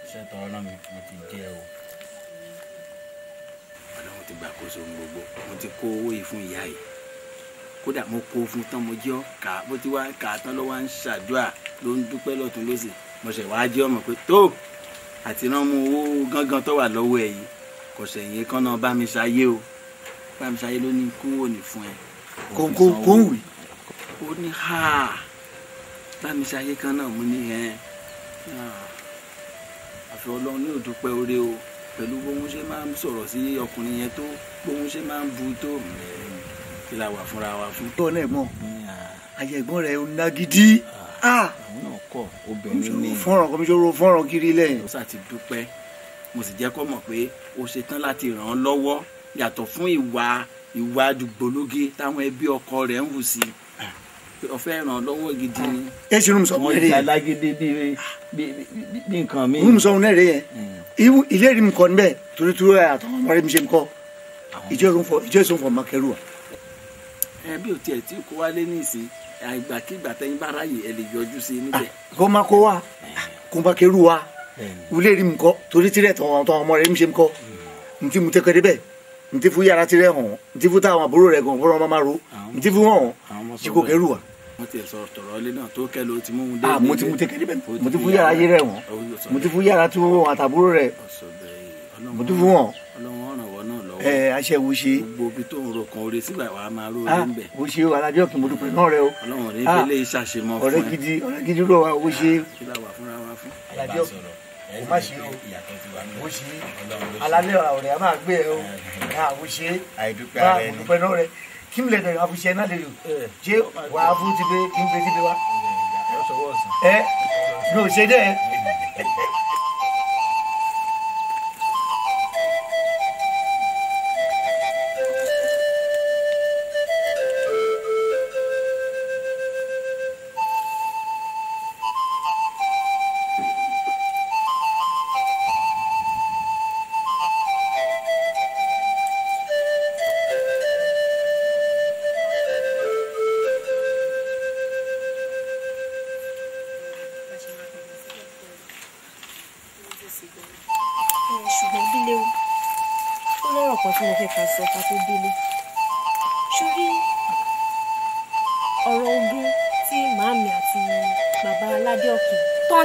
iṣẹ́ tọrọ náà mi ti jẹ́ o. ọlọ́run ti gbàkóso ohun gbogbo mo ti kó owó yìí fún ìyá yìí kódà mo kó fún tán mo jẹ́ ọ̀ka bó ti wá kà á tán ló wá ń ṣàdúrà ló ń dúpẹ́ lọ́tún lọ́sì mo ṣẹ̀ wá jẹ́ ọmọ pé tó àti rán mu owó gángan tó wà lọ́wọ́ ẹ̀ yìí kò sẹ̀yìn kan náà bá mi ṣayé o bá mi ṣayé ló ní kúwò ní fún ẹ. kò kò kò wì. ó ní ha bá mi ṣayé kan náà mo ní ẹ àfi ọlọ́run ní òdúpẹ́ oore o pẹ̀lú bóun ṣe máa ń sọ̀rọ̀ sí ọkùnrin yẹn tó bóun ṣe máa ń bu tó kí la wà fúnra wa fún. tó náà mọ àyà ẹ̀gbọ́n rẹ̀ ò ná gidi. àwọn náà kọ obìnrin ní. fọ́nrán kan mi ṣòro fọ́nrán kiri lẹ́yìn. mo sà ti dúpẹ́ mo sì jẹ́ kó mọ̀ pé o ṣe tán láti ràn án lọ́wọ́ yàtọ̀ fún ìwà ìwà dùgbòlóge táwọn ẹbí ọkọ rẹ̀ ń hù sí i ọ̀fẹ́ ìrànlọ́wọ́ gidi ni. ẹ ṣe rúmùsọ̀ ọ̀hún rẹ̀ yẹn. wọ́n ti alágídé bí nǹkan mi. rúmùsọ̀ ọ̀hún rẹ̀ yẹn ilé rí mi kọ́ níbẹ̀ torí tí wọ́n àtàwọn ọmọ rẹ̀ mi ṣe ń kọ́ ìjọ ìsọ̀nfọ̀ makẹ́rù wa. ẹ bí o tiẹ̀ tí kò wálé ní ìsìn àgbàkigbà tẹ́yìn bá ráyè ẹ lè yọjú sí níbẹ̀. kó má kó wa kó má kẹ́rù wa ilé rí mi kọ́ torí tí rẹ̀ tàwọn ọmọ rẹ̀ mi ṣe ń kọ́ ntí mo tẹ́kọ̀ débẹ̀ ntí fún yàrá tirẹ̀ hàn ntí fún táwọn àbúrò rẹ̀ gan fọ́nrán máa ro ntí fún hàn tí kò kẹ́rù wa mo ti sọ tọrọ ilé náà tó kẹ ló ti mú un dé. a mo ti mú tẹkẹ níbẹ̀ mo ti fún yàrá yé rẹ wọn mo ti fún yàrá tí wọn àtàbúrò rẹ mo ti fún wọn. ọlọ́run ọ̀ràn wọn náà lọ́wọ́. ẹ aṣẹ wo ṣe. gbogbo ibi tó ń ro kan oore sígbà wàá máa ro oore ń bẹ. wo ṣe o alájọ kì í mo dúpẹ́ náà rẹ o. ọlọ́run ní ìpele ìṣàṣemọ fún ẹ. ọ̀rẹ́ gidi ọ̀rẹ́ gidi ló wà wo ṣe. alájọ kò má ṣe o wo ṣe alálẹ́ ọ̀rẹ́ a máa gbé ẹ o wo ṣe bá mo dúpẹ́ náà rẹ. Kim le da abu shena le yo je wa abu ti be kim be ti be wa É, não sei nem.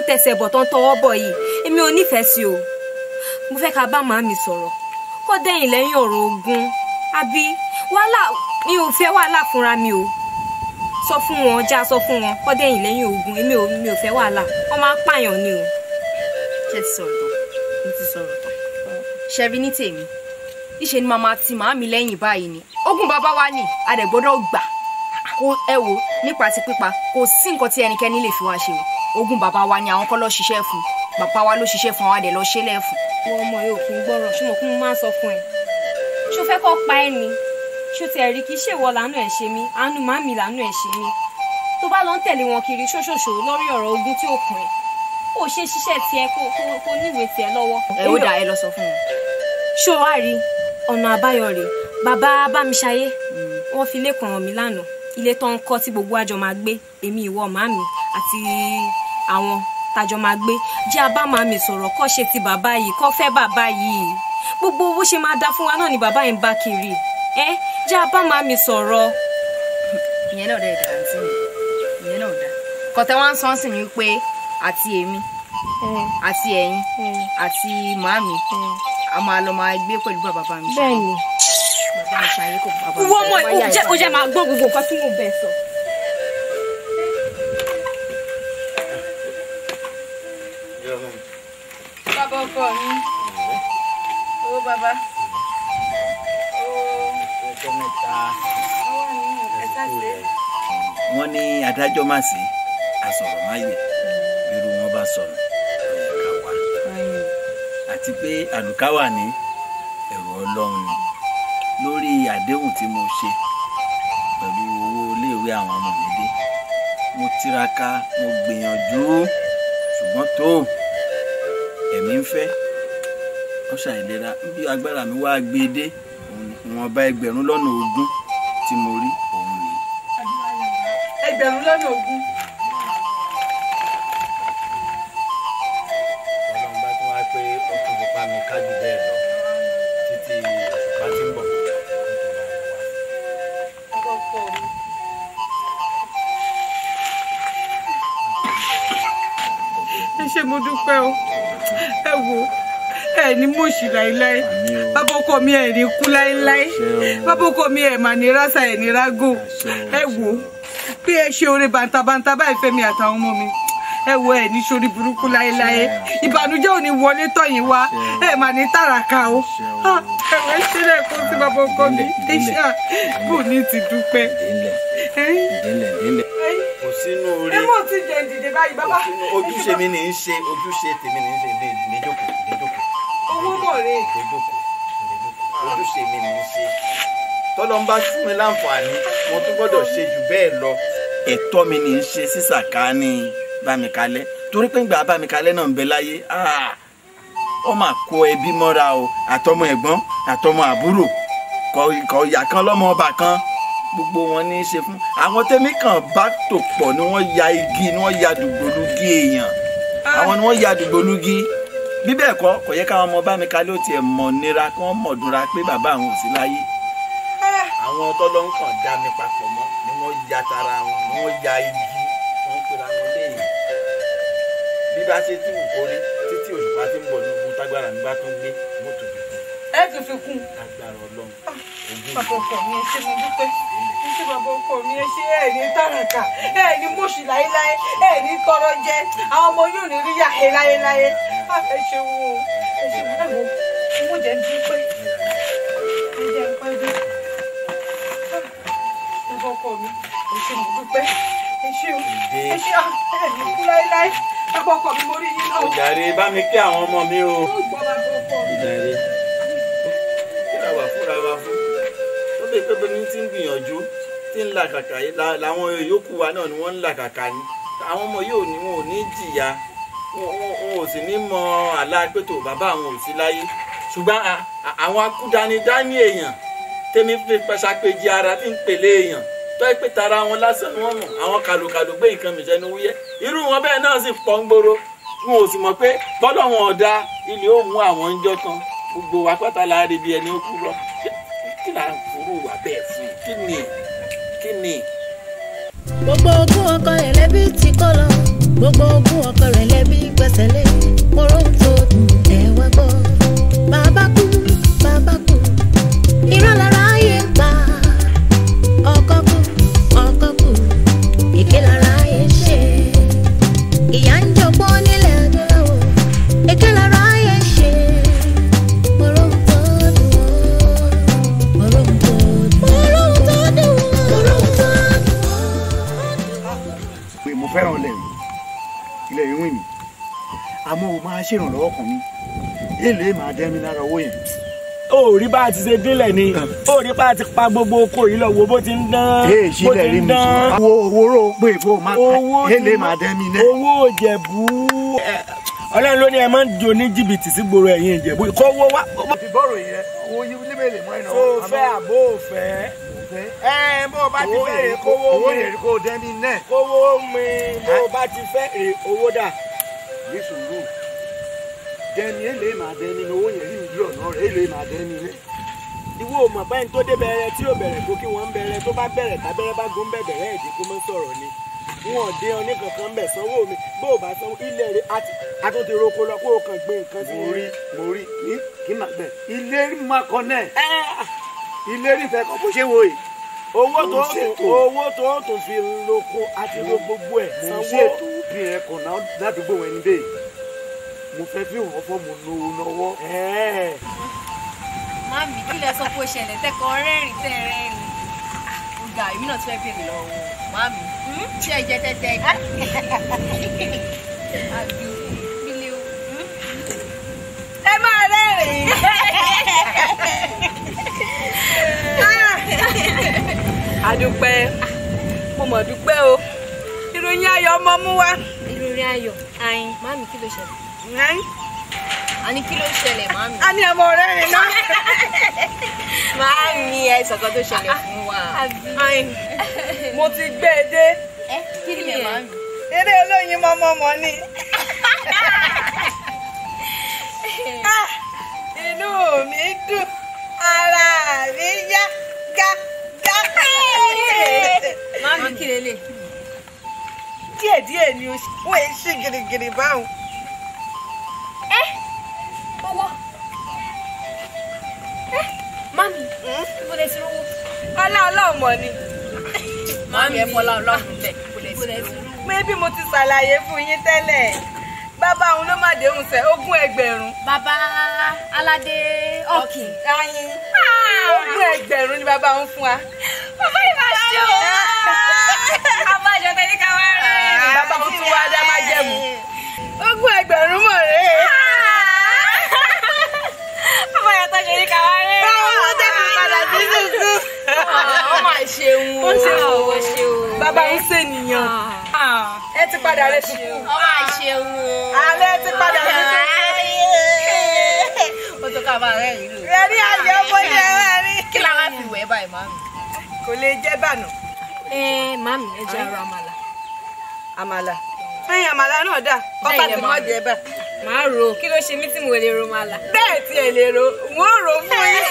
Tẹsẹ̀ bọ̀ tán tọwọ́ bọ̀ yìí èmi ò nífẹ̀ẹ́ sí o mo fẹ́ ká bá màámi sọ̀rọ̀ kó dẹ́yìn lẹ́yìn ọ̀rọ̀ ogun àbí wàhálà mi ò fẹ́ wàhálà fúnra mi o sọ fún wọn já sọ fún wọn kó dẹ́yìn lẹ́yìn ogun èmi ò mi ò fẹ́ wàhálà wọ́n máa ń pààyàn ni o. ṣé ti sọ̀rọ̀ tán mo ti sọ̀rọ̀ tán ṣebí ní tèmi níṣẹ́ ni màmá ti màámi lẹ́yìn báyìí ni ogun bàbá wa ni a dẹ̀ gbọ́dọ̀ gbà kó ẹ wo nípa ti pípa kò sí nǹkan tí ẹnikẹ́ni lè fi wá ṣe o ogun bàbá wa ni àwọn kọ́ lọ ṣiṣẹ́ fún bàbá wa ló ṣiṣẹ́ fún àwọn àdẹ lọ ṣe lẹ́fún. wọn ọmọ yóò kún gbọ́rọ̀ ṣùgbọ́n kí mo máa sọ fún ẹ ṣó fẹ́ kọ́ pa ẹ́ ni ṣó ti ẹ̀rí kí ṣèwọ làánú ẹ̀ ṣe mí àánú màmí làánú ẹ̀ ṣe mí tó bá lọ ń tẹ̀lé wọn kiri ṣóṣòṣò lórí ọ̀rọ̀ ogun tí ó kàn ẹ́ kó ṣe ṣiṣẹ́ tiẹ̀ kó níwèé tiẹ̀ lọ́wọ́. ẹ ó dà ẹ lọ sọ fún wọn. ṣó wá rí ọ̀nà àbáyọ rè bàbá Bámiṣayé wọn fi ilé kan hàn mí lánàá ilé tó ń kọ́ tí gbogbo àjọ máa gbé èmi ìwọ màmí àti àwọn tájọ máa gbé jẹ́ a bá màmí sọ̀rọ̀ kó ṣe ti bàbá yìí kó fẹ́ bàbá yìí gbogbo owó ṣe máa dá fún wa náà ni bàbá yìí ń bá kiri ẹ jẹ́ a bá màmí sọ̀rọ̀. ìyẹn náà dẹ̀ dà àǹtí mi ìyẹn náà dà kọ́tẹ́ wá ń sọ sí ni pé àti èmi àti ẹ̀yin àti màmí a máa lọ máa gbé pẹ̀lú bàbá mi. bẹ́ẹ̀ni wọ́n mọ̀ ó jẹ́ máa gbọ́ gbogbo nǹkan tí mo bẹ̀ sọ. Bàbá ọkọ mi. Owó bàbá. Ọjọ́ mẹ́ta. Wọ́n ní adájọ́ máa sí àsọ̀rọ̀ máa yẹ. Irú wọn bá sọ̀rọ̀ ẹ̀ka wà. Àti pé àlùkáwà ní ẹ̀rọ ọlọ́run ni lórí àdéhùn tí mo ṣe pẹ̀lú owó iléèwé àwọn ọmọ mi dé. Mo tiraka, mo gbìyànjú ṣùgbọ́n tó. Èmi ń fẹ́ ọ̀sà ìlera bí agbára mi wá gbé dé wọn bá ẹgbẹ̀rún lọ́nà ogún tí mo rí òun ni. ẹgbẹ̀rún lọ́nà ogún. ọlọ́run bá tún wá pé ó tún lè pa mi kájú bẹ́ẹ̀ lọ títí àsìkò tí ń bọ̀. ẹ ṣé mo dúpẹ́ o. ẹ wo ẹ ní mọ̀ọ́sì láéláé bàbá ọkọ mi ẹ ní kú láéláé bàbá ọkọ mi ẹ mà ní rásá ẹ ní rágò ẹ wo bí ẹ ṣe oore bàǹtàbàǹtà báyìí fẹ́mi àtàwọn ọmọ mi ẹ wo ẹ ní sórí burúkú láéláé ìbànújẹ́ ò ní wọlé tọ̀yìn wá ẹ mà ní tàràkà o ẹ wọ ẹ ṣe lẹ́ẹ̀kan sí bàbá ọkọ mi ẹ ṣe àbò ní ti dúpẹ́. kò sínú orí ẹ mọ̀ tí jẹ́ ìdìde báyìí bàbá. ojúṣe mi ní í ṣe ojúṣe tèmi ní í ṣe dé ìdíjókòó ìdíjókòó. owó bọ̀ rè é. ìdíjókòó ìdíjókòó ojúṣe mi ní í ṣe. tọ́lọ́ ń bá fún mi láǹfààní mo tún gbọ́dọ̀ ṣe jù bẹ́ẹ̀ lọ. ẹ̀tọ́ mi ní í ṣe sísàká ní Bámikalẹ́ torí pé ìgbà Bámikalẹ́ náà ń bẹ láyé ó máa kó ẹbí mọ́ra o àtọmọ ẹ̀gbọ́n àtọmọ àbúrò kọ̀ọ̀yà kan lọ́mọ ọba kan gbogbo wọn ní í ṣe fún àwọn tẹ́mí kan bá tò pọ̀ ni wọ́n ya igi ni wọ́n ya dùgbòlugi èèyàn àwọn ni wọ́n ya dùgbòlugi bí bẹ́ẹ̀ kọ́ kò yẹ káwọn ọmọ Bámikalẹ́ ó tiẹ̀ mọ̀ nira kí wọ́n mọ̀ dúnra pé bàbá àwọn ò sí láyé. àwọn tọ́lọ́ ń kàn dá mi papọ̀ mọ́ ni wọ́n ya tara wọn ni wọ́n ya igi wọ́n pera wọn léyìn bí bá ṣe tún kò rí títí òṣùpá ti ń bọ̀ ní ogun tágbára mi bá tún gbé mọ́tò mi kù. ẹ tún fi kún. tágbára Ọlọ́run bàbá ọkọ mi ẹ ṣé mo dúpẹ́ ẹ ṣé bàbá ọkọ mi ẹ ṣé ẹ ní tàràkà ẹ ní mọ̀ọ́sì láéláé ẹ ní tọrọ jẹ àwọn ọmọ yóò ní rí yà ẹ láéláé ẹ ṣé wo ẹ ṣé mo dáwọ owó jẹ ń dúpẹ́ ẹ jẹ ń pẹ́ dé bàbá ọkọ mi ẹ ṣé mo dúpẹ́. Ẹ tọ́ pé tara wọn lásán wọn mọ̀ àwọn kàlùkàlù gbé nǹkan mi sẹ́nu wúyẹ́ irú wọn bẹ́ẹ̀ náà sì pọ̀ ń gbòòrò wọn ò sì mọ̀ pé bọ́dọ̀ wọn ọ̀dà ilé ó mú àwọn ọjọ́ kan gbogbo wa pátá la rí bí ẹni ó kú lọ kí là ń fòrò wà bẹ́ẹ̀ fún kí ni kí ni. gbogbo ogún ọkọ rẹ̀ lẹ́bí ti kọ́ lọ gbogbo ogún ọkọ rẹ̀ lẹ́bí gbẹ̀sẹ̀lé Morountodu ẹ̀ wá gbọ́ bàbá kú bàbá kú irọ́ lára ayé ń pa ọkọ kú. Ìrànlọ́wọ́ kan mi èlé máa jẹ́ mi lára owó yẹn. ó rí bá a ti ṣe délẹ̀ ni ó rí bá a ti pa gbogbo oko yìí lọ wo bó ti ń dán bó ti ń dán. owó owó rò pé ìfowó máa ta èlé máa jẹ́ mi náà. owó Ìjẹ̀bú ọlọ́run ló ní ẹ máa ń jó ní jìbìtì sí gbòòrò ẹ̀yìn Ìjẹ̀bú kó owó wá. ìbọ̀rọ̀ yẹn owó yìí níbẹ̀ lè mọ iná. o fẹ́ àbó o fẹ́ ẹ bó o bá ti fẹ́ ẹ kówó mi owó yẹn kó jẹ́ mi náà. kówó mi bó o bá ti fẹ́ ẹ owó dà. yéṣu rò dẹni ele ma dẹni owó yẹn rí ìdúró náà rẹ ele ma dẹni rẹ. ìwọ mọ̀ báyìí tó dé bẹ̀rẹ̀ tí ò bẹ̀rẹ̀ kó kí wọ́n ń bẹ̀rẹ̀ tó bá bẹ̀rẹ̀ tábẹ́rẹ́ bá gún bẹ̀ bẹ̀rẹ̀ èdè kó máa ń sọ̀rọ̀ ni. wọn ò dé ọní kankan bẹ̀ sanwó mi bó o bá sanwó ilé rẹ àtúntò roko lọ kó o kàn gbé nǹkan sí i. mo rí mo rí ní kí n máa bẹ̀. ilé rí máa kọ náà ilé rí fẹ́ kọ́ bó ṣe wò yìí. owó tó owó tó tó fi lóko àti gbogbo ẹ̀ sanwó. mo ṣètò bí ẹ kò náà ládùúgbò ẹni dé yìí mo fẹ́ fi wọ́n fọ́ mo lo lọ́wọ́. Mami kí lẹ sọ pé ó ṣẹlẹ̀ tẹ́kọ̀ rẹ́rìn tẹ́ rẹ́rìn. Ọ̀gá èmi náà ti fẹ́ bèrè lọ́wọ́ Mami ṣé ẹ jẹ tẹ́tẹ́ ẹ̀. Ẹ máa rẹ́rìn. A dúpẹ́ mo mọ̀ dúpẹ́ o ìròyìn ayọ̀ ọmọ mú wá. ìròyìn ayọ̀ ayin Mami kí ló ṣẹlẹ̀. Ani kí ló ṣẹlẹ̀ mami. Ani ọmọ ọ̀rẹ́ rẹ̀ náà. Mami ẹ sọ̀kan tó ṣẹlẹ̀ fún wa. Mo ti gbé e dé. Ẹ kí ni ẹ mami. Eré olóyin mọ́mọ́mọ́ ni. Inú mi dùn, ara mi yá gágá. Mami kí lélẹ̀. Díẹ̀díẹ̀ ni wọ́n ń ṣe gìrìgìrì báwọn. Mami, kò lè sí owó. Ọlá ọlọ́mọ ni. Mami ẹ fọlá ọlọ́mọ tẹ̀ kò lè sí owó. Mébí mo ti ṣàlàyé fún yín tẹ́lẹ̀. Bàbá òun ló má déhùn sẹ́, ogún ẹgbẹ̀rún. Bàbá Aládé Ọ̀kì. Ayin. Ogún ẹgbẹ̀rún ni bàbá òun fún wa. Bàbá yìí máa ṣe o. Àbá ìjọ tẹ́lí ká wá rẹ̀. Bàbá òun tún wá dá má jẹ̀mú. Ogún ẹgbẹ̀rún mọ̀ rèé. Bàbá ìjọ tẹ́lí ká wá rẹ̀. Ó máa ṣe wò ó ṣe wò ó ṣe wò. Bàbá ń ṣènìyàn. Ẹ ti padà rẹ ti kú. Ó máa ṣe wò ó. Alẹ́ ti padà rẹ ti kú. Ó tó ká bá rẹ̀ yìí lò. Rẹ̀rí àjẹ́ ọmọ yẹn rẹ̀rí. Kí la wá fi wẹ̀ báyìí màmí? Kò lè jẹ́ bànú. Ẹ màmí ẹ jẹ́ ẹ̀rọ àmàlà. Àmàlà. Ẹyin àmàlà náà dà. Ọba ti mọ̀ jẹ́ bá. Màá ro kí ló ṣe mí tí mo lè ro màlà. Bẹ́ẹ̀ ti ẹ̀ lè ro, wọ́n ro fún yín.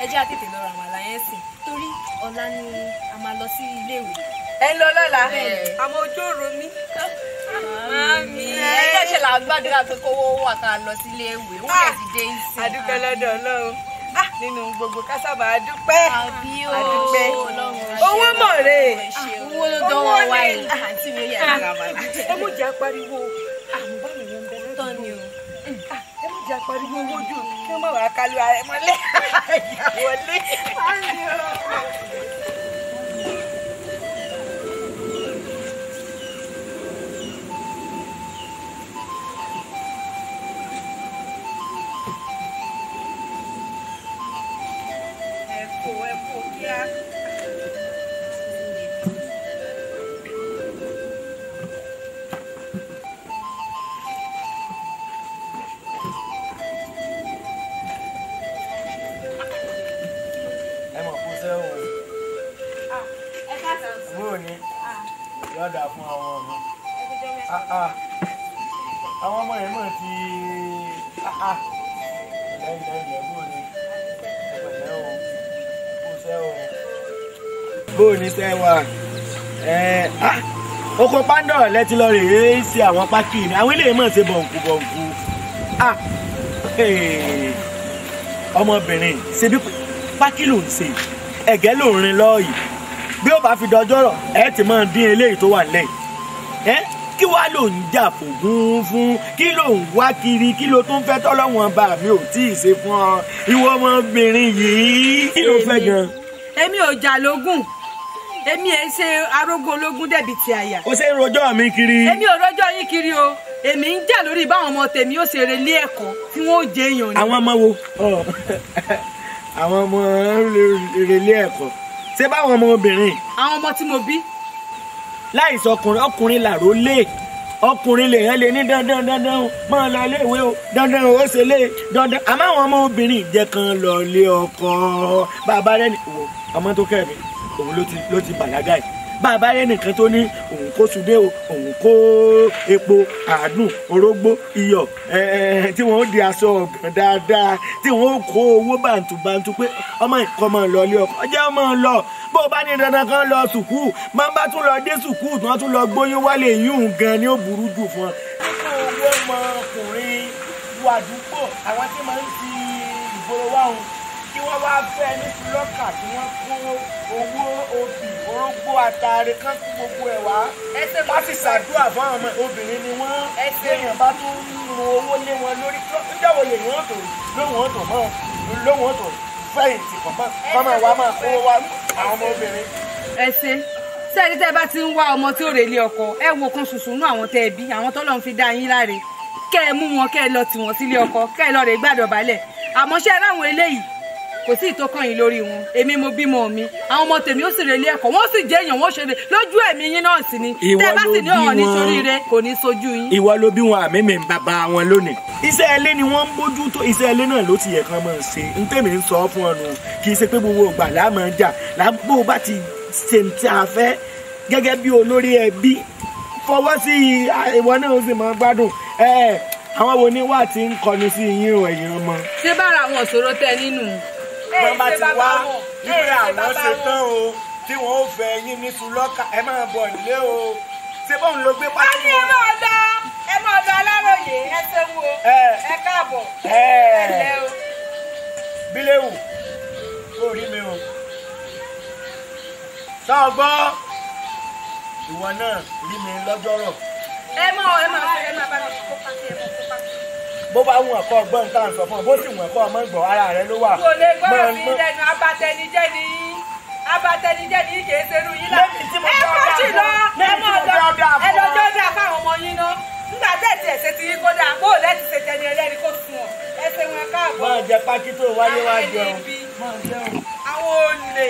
Ẹ jẹ́ àtètè lọ ra àmàlà yẹn sí torí ọ̀la ni a máa lọ sí iléèwé. Ẹ lọ lọ́la àmọ́ ojú òru mi. Mami ẹ lọ́sẹ̀ là ń gbàdúrà pé kówó wà ká lọ sí iléèwé wọ́n yẹ ti dé ìsìn. A dúpẹ́ lọ́dọ̀ Ọlọ́run nínú gbogbo ká sábà a dúpẹ́ a dúpẹ́ owó mọ̀ọ́rẹ́ owó ló dánwò wá yìí àti mi yà lára màlá. Ẹ mú jẹ́ apariwo àmúbámi yẹn bẹ̀rẹ̀ tán ni o. Ìjà pariwo lójú kí wọ́n má wàá kálú ara ẹ mọ́lẹ̀. Ìyàwó lé. Oko Pandora, let you lorry, see I want back in. I will never say bonku bonku. Ah, hey, I'm a Benin. Say, back in, say, a galloon in law. Be up after Dodoro, at a man being late to one leg. Eh, Kiwalon, Japo, Goofoo, Kilo, Waki, Kilo, don't fat all on one bar, you tea, say, for you want Benin, you figure. Emio Jalogun. Èmi ẹ ṣe arógo ológun débi ti aya. Ó ṣe rojọ́ mi kiri. Èmi ò rojọ́ yín kiri o. Èmi ń jà lórí báwọn ọmọ tèmi ó ṣe relé ẹ̀kọ́ tí wọ́n ó jẹ èèyàn ni. Àwọn ọmọ wo? Àwọn ọmọ relé ẹ̀kọ́. Ṣé báwọn ọmọ obìnrin? Àwọn ọmọ tí mo bí. Láìsí ọkùnrin, ọkùnrin làró lé. Ọkùnrin lè hán lè ní dandan dandan o. Máa lọ ilé ìwé o. Dandan o ṣe lé dandan. Àmọ́ àwọn ọmọ obìnrin jẹ́ kan lọ lé ọkọ. Bàbá rẹ̀ ni ọmọ tó kẹ́ mi. Òun ló ti ló ti bàlágà yìí bàbá rẹ nìkan tó ní òun kó sudé o òun kó epo àádùn orógbó iyọ̀ tí wọn ó di aṣọ ọgàn dáadáa tí wọn ó kó owó bàǹtùbàǹtù pé ọmọ ìkọ́ máa lọ ilé ọkọ ọjọ́ máa lọ bó o bá ní dandan kan lọ sùkúù máa bá tún lọ dé sùkúù tí wọn tún lọ gbóyún wálé yíyún gan ni ó burú jù fún ọ. nínú owó ọmọkùnrin wà dúpọ̀ àwọn tí máa ń fi ìgboro wá òun kí wọ́n wá fẹ́ ní lọ́kà kí wọ́n kó owó obì orógbó àtàrí kan fún gbogbo ẹ̀ wá. wọ́n ti ṣàdúrà fún àwọn ọmọ obìnrin ni wọ́n èèyàn bá tún lu owó lé wọn lórí níjàwó lè wọ́n tó lóhùn ọ̀tọ̀ mọ́ lóhùn ọ̀tọ̀ fẹ̀yìntì kọ̀ọ̀mọ́ kọ́mọ wa máa kówó wa àwọn ọmọ obìnrin. ẹ ṣe ṣé ẹni tẹ́ bá ti ń wá ọmọ tí ó rè lé ọkọ ẹ wo kan ṣoṣo nú àwọn tẹ́ ẹ bí àwọn tọ́lọ́run fi dá yín láre kẹ́ ẹ mú wọn kẹ́ ẹ lọ tì wọ́n sílé ọkọ kẹ́ ẹ lọ rè gbàdọ̀bálẹ̀ àmọ́ ṣé ẹ ráwọn eléyìí kò sí ìtọ́kàn yìí lórí wọn èmi mo bímọ mi àwọn ọmọ tèmi ó sì relé ẹ̀kọ́ wọ́n sì jẹ́ èèyàn wọ́n ṣe lójú ẹ̀mí yín náà sì ni tẹ́ bá sì ní ọ̀hún nítorí rẹ kò ní sojú yín. ìwọ ló bí wọn àmì mi ń bàbá wọn lónìí. iṣẹ́ ilé ni wọ́n ń bójú tó iṣẹ́ ilé náà ló ti yẹ kán máa ṣe ń tèmi ń sọ fún ọ̀nà kì í ṣe pé gbogbo ìgbà la máa jà lábó bá ti ṣe ti àfẹ́ gẹ́gẹ́ bí olórí ẹbí fọwọ́ sí ìwọ náà ó sì máa gbádùn àwọn wo ni wà tí ń kọni sí yín o ẹ̀yin ọmọ. ṣé bára àwọn òṣòro tẹ nínú wọ́n bá ti wá ìwé àwọn ṣe tán o tí wọ́n ó fẹ́ yín ní sulọ́kà ẹ máa bọ̀ nílé o ṣé bóun ló gbé pátí wọn. a ní ẹ máa lọ ẹ máa lọ Aláròyé ẹ ṣe wo ẹ káàbọ̀ ẹ lẹ o. Bíléwù kò rí mi o sọ gbọ́ ìwọ náà rí mi lọ́jọ́rọ̀. ẹ máa ẹ máa ẹ máa bá mi kó pátí ẹ máa kó pátí. bó bá wù ọkọ gbọ́ nǹkan sọ fún ọ bó sì wù ọkọ ọmọ ìgbọ̀ ara rẹ ló wà. kò lè gbọ́dọ̀ fi lẹ́nu abatẹnijẹ́ ni yín abatẹnijẹ́ ni yín kì í ṣerú yín lára. ẹ fọ́ọ̀tì lọ ẹ mọ̀ lọ ẹ lọ́jọ́ dà fáwọn ọmọ yín náà nígbà tẹ̀sí ẹ̀ṣẹ̀ ti yín kó dáa kó o lẹ́sìn ṣe tẹ̀lé ẹlẹ́ni kó sùn ọ ẹ ṣe wọn káàbọ̀. máa jẹ pákí tó wáyé wá jẹun. àwọn olè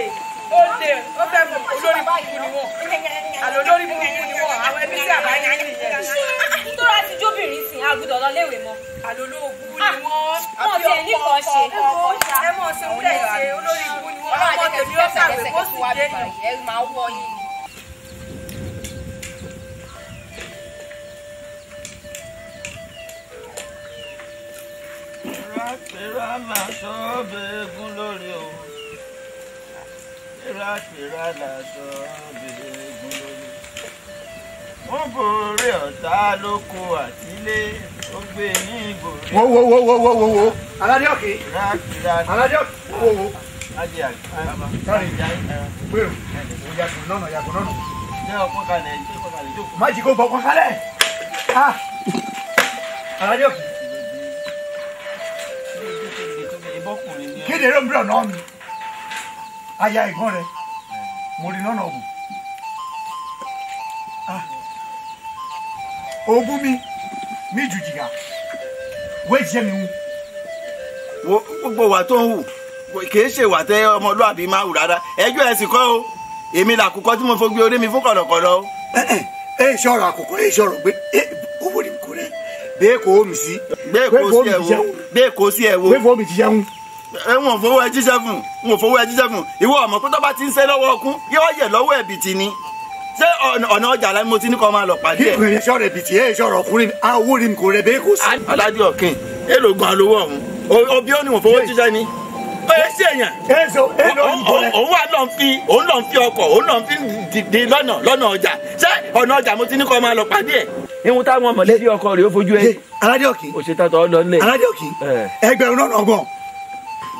olè ó fẹ́ mọ olórí burúkú ni wọ́n àlọ́ olórí burúkú ni wọ́n àwọn ẹbí sí àbáyé nìyẹn. tó ra ti jóbìnrin sìn àgùdọ̀ lọ léèwé mọ́. àlọ́lọ́ ògùn ni wọ́n. wọ́n ti ẹ̀ nìkan ṣe. ẹ mọ̀ ṣe wúlẹ̀ ṣe olórí ògùn ni wọ́n. ọmọ tèmi ó sàgbé kó sì dé ní. ẹ máa wọ yìí. rápẹ́rá máa sọ bẹ́ẹ̀gùn lórí o. rápẹ́rá máa sọ bẹ́ẹ̀gùn lórí. wọ́n borí ọ̀tá lóko àtílé. Wo wo wo wo wo wo wo. Aládé òkè. Aládé òkè. Wo wo. Ajé àgbà. Sọ́ọ̀rì ìjà yìí. Gbèrò. Yàgò nọ́nà yàgò nọ́nà. Ṣé ọkọ kalẹ̀ ìjọ ọkọ kalẹ̀ ìjọ? Má jì kó bọ̀ ọkọ kalẹ̀. Aládé òkè. Kéde ló ń bírọ̀ náà mi. Aya ìgbọ́n rẹ̀. Mo rí nọ́nà ògùn. Ogún mi. Mi jù jìgà wé jẹ́ mi wù. Gbogbo wa tó ń hù kìí ṣe wà tẹ ọmọlúwàbí máa wù rárá ẹjọ́ ẹ sì kọ́ o èmi là kúkọ́ tí mo fọ́ gbé orí mi fún kọ̀lọ̀kọ̀lọ̀. ẹ ṣọ̀rọ̀ àkókò ẹ ṣọ̀rọ̀ gbé kó wò ní kó rẹ bẹ́ẹ̀ kó omi sí bẹ́ẹ̀ kó sí ẹ wo bẹ́ẹ̀ kó omi jíjẹun. ẹ ń wọ̀n fowó ẹ jíṣẹ́ fún ń wọ̀n fowó ẹ jíṣẹ́ fún ìwọ ọmọ pé tó bá ti ń sẹ́ lọ́wọ́ ọkún yóò yẹ lọ́wọ́ ẹ̀bìtì ni ṣé ọ̀nà ọjà láì mo ti ní kọ́ máa lọ pàdé ẹ̀. ìgbìyànjú ṣọ̀rọ̀ ẹ̀bìtì ẹ̀ ṣọ̀rọ̀ ọkùnrin owó ni kò rẹ bẹ́ẹ̀ kó sí. aládé ọ̀kìn èlò gan alówó ọ̀hún obi ó ní wọ̀n fowó jíṣẹ́ ni ẹ ṣe èèyàn òun wà lọ́n fi òun lọ́n fi ọkọ̀ òun lọ́n fi dìde lọ́nà lọ́nà ọjà ṣé ọ̀nà ọjà mo ti ní kọ́ máa lọ pàdé ẹ̀. ihun táwọn mọ̀lẹ́bí ọkọ rẹ̀ ó fojú ẹ. aládé òkè òṣètò ọ̀tọ̀ ọlọ́ọ̀lẹ̀. aládé òkè ẹgbẹ̀rún lọ́nà ọgbọ̀n.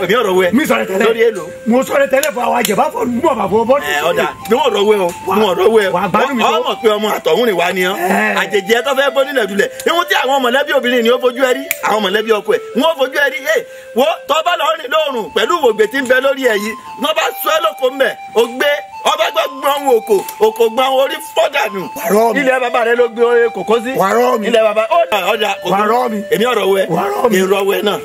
ọ̀rọ̀ wẹ̀ lórí èlò. mo sọ̀rọ̀ tẹ́lẹ̀ fún àwọn àjẹbá fún mi ọ̀bà fún bọ́ọ̀lù. ẹ ọ̀dà ni wọ́n rọ̀ wẹ̀ o ni wọ́n rọ̀ wẹ̀ o ọmọ pé ọmọ àtọ̀hún ni wà ni ọ́ àjèjì tó fẹ́ bọ́ nílẹ̀ dulẹ̀ ihun tí àwọn mọ̀lẹ́bí obìnrin ni ó fojú ẹ rí àwọn mọ̀lẹ́bí ọkọ ẹ̀ wọ́n fojú ẹ rí ẹ wo tó bá lọ rìn lóòrùn pẹ̀lú ìwògbè tí ń bẹ lórí ẹ yìí wọ́n bá sọ ẹ́ lóko mẹ́ o gbé ọba gbọ́ gbọ́n òkò òkò gbọ́n orí fọ́dànù ilẹ̀ bàbá rẹ ló gbé kòkó sí ilẹ̀ bàbá ọ̀dà kòkó èmi ọ̀rọ̀ wẹ̀ èrò wẹ̀ náà.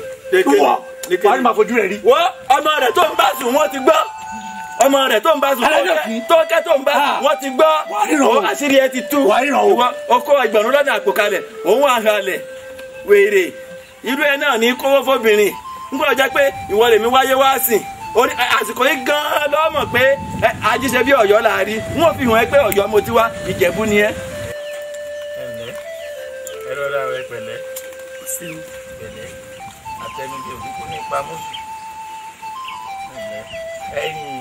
wàá ní ma fojú rẹ rí. wọ́n ọmọ rẹ̀ tó ń bá sùn wọ́n ti gbọ́ ọmọ rẹ̀ tó ń bá sùn tó kẹ́ tó ń bá sùn wọ́n ti gbọ́ òun àṣírí ẹ ti tú ọkọ ẹgbẹ̀rún lọ́nà àpò kalẹ̀ òun wà halẹ̀ wèrè irú ẹ náà ní kówó fóbìnrin n kò jẹ́ pé ìwọ lèmi wáyé wá sìn àsìkò yìí gan-an lọ́mọ̀ pé ajíṣe bí Ọ̀yọ́ la rí n ò fi hàn ẹ́ pé Ọ̀yọ́ mo ti wá Ìjẹ̀bú ni ẹ́. ẹ̀lẹ́ ẹ̀rọ ra ẹ pẹ̀lẹ́ sí pẹ̀lẹ́ àtẹnudẹ òbí kò ní pamọ́ ẹ̀yìn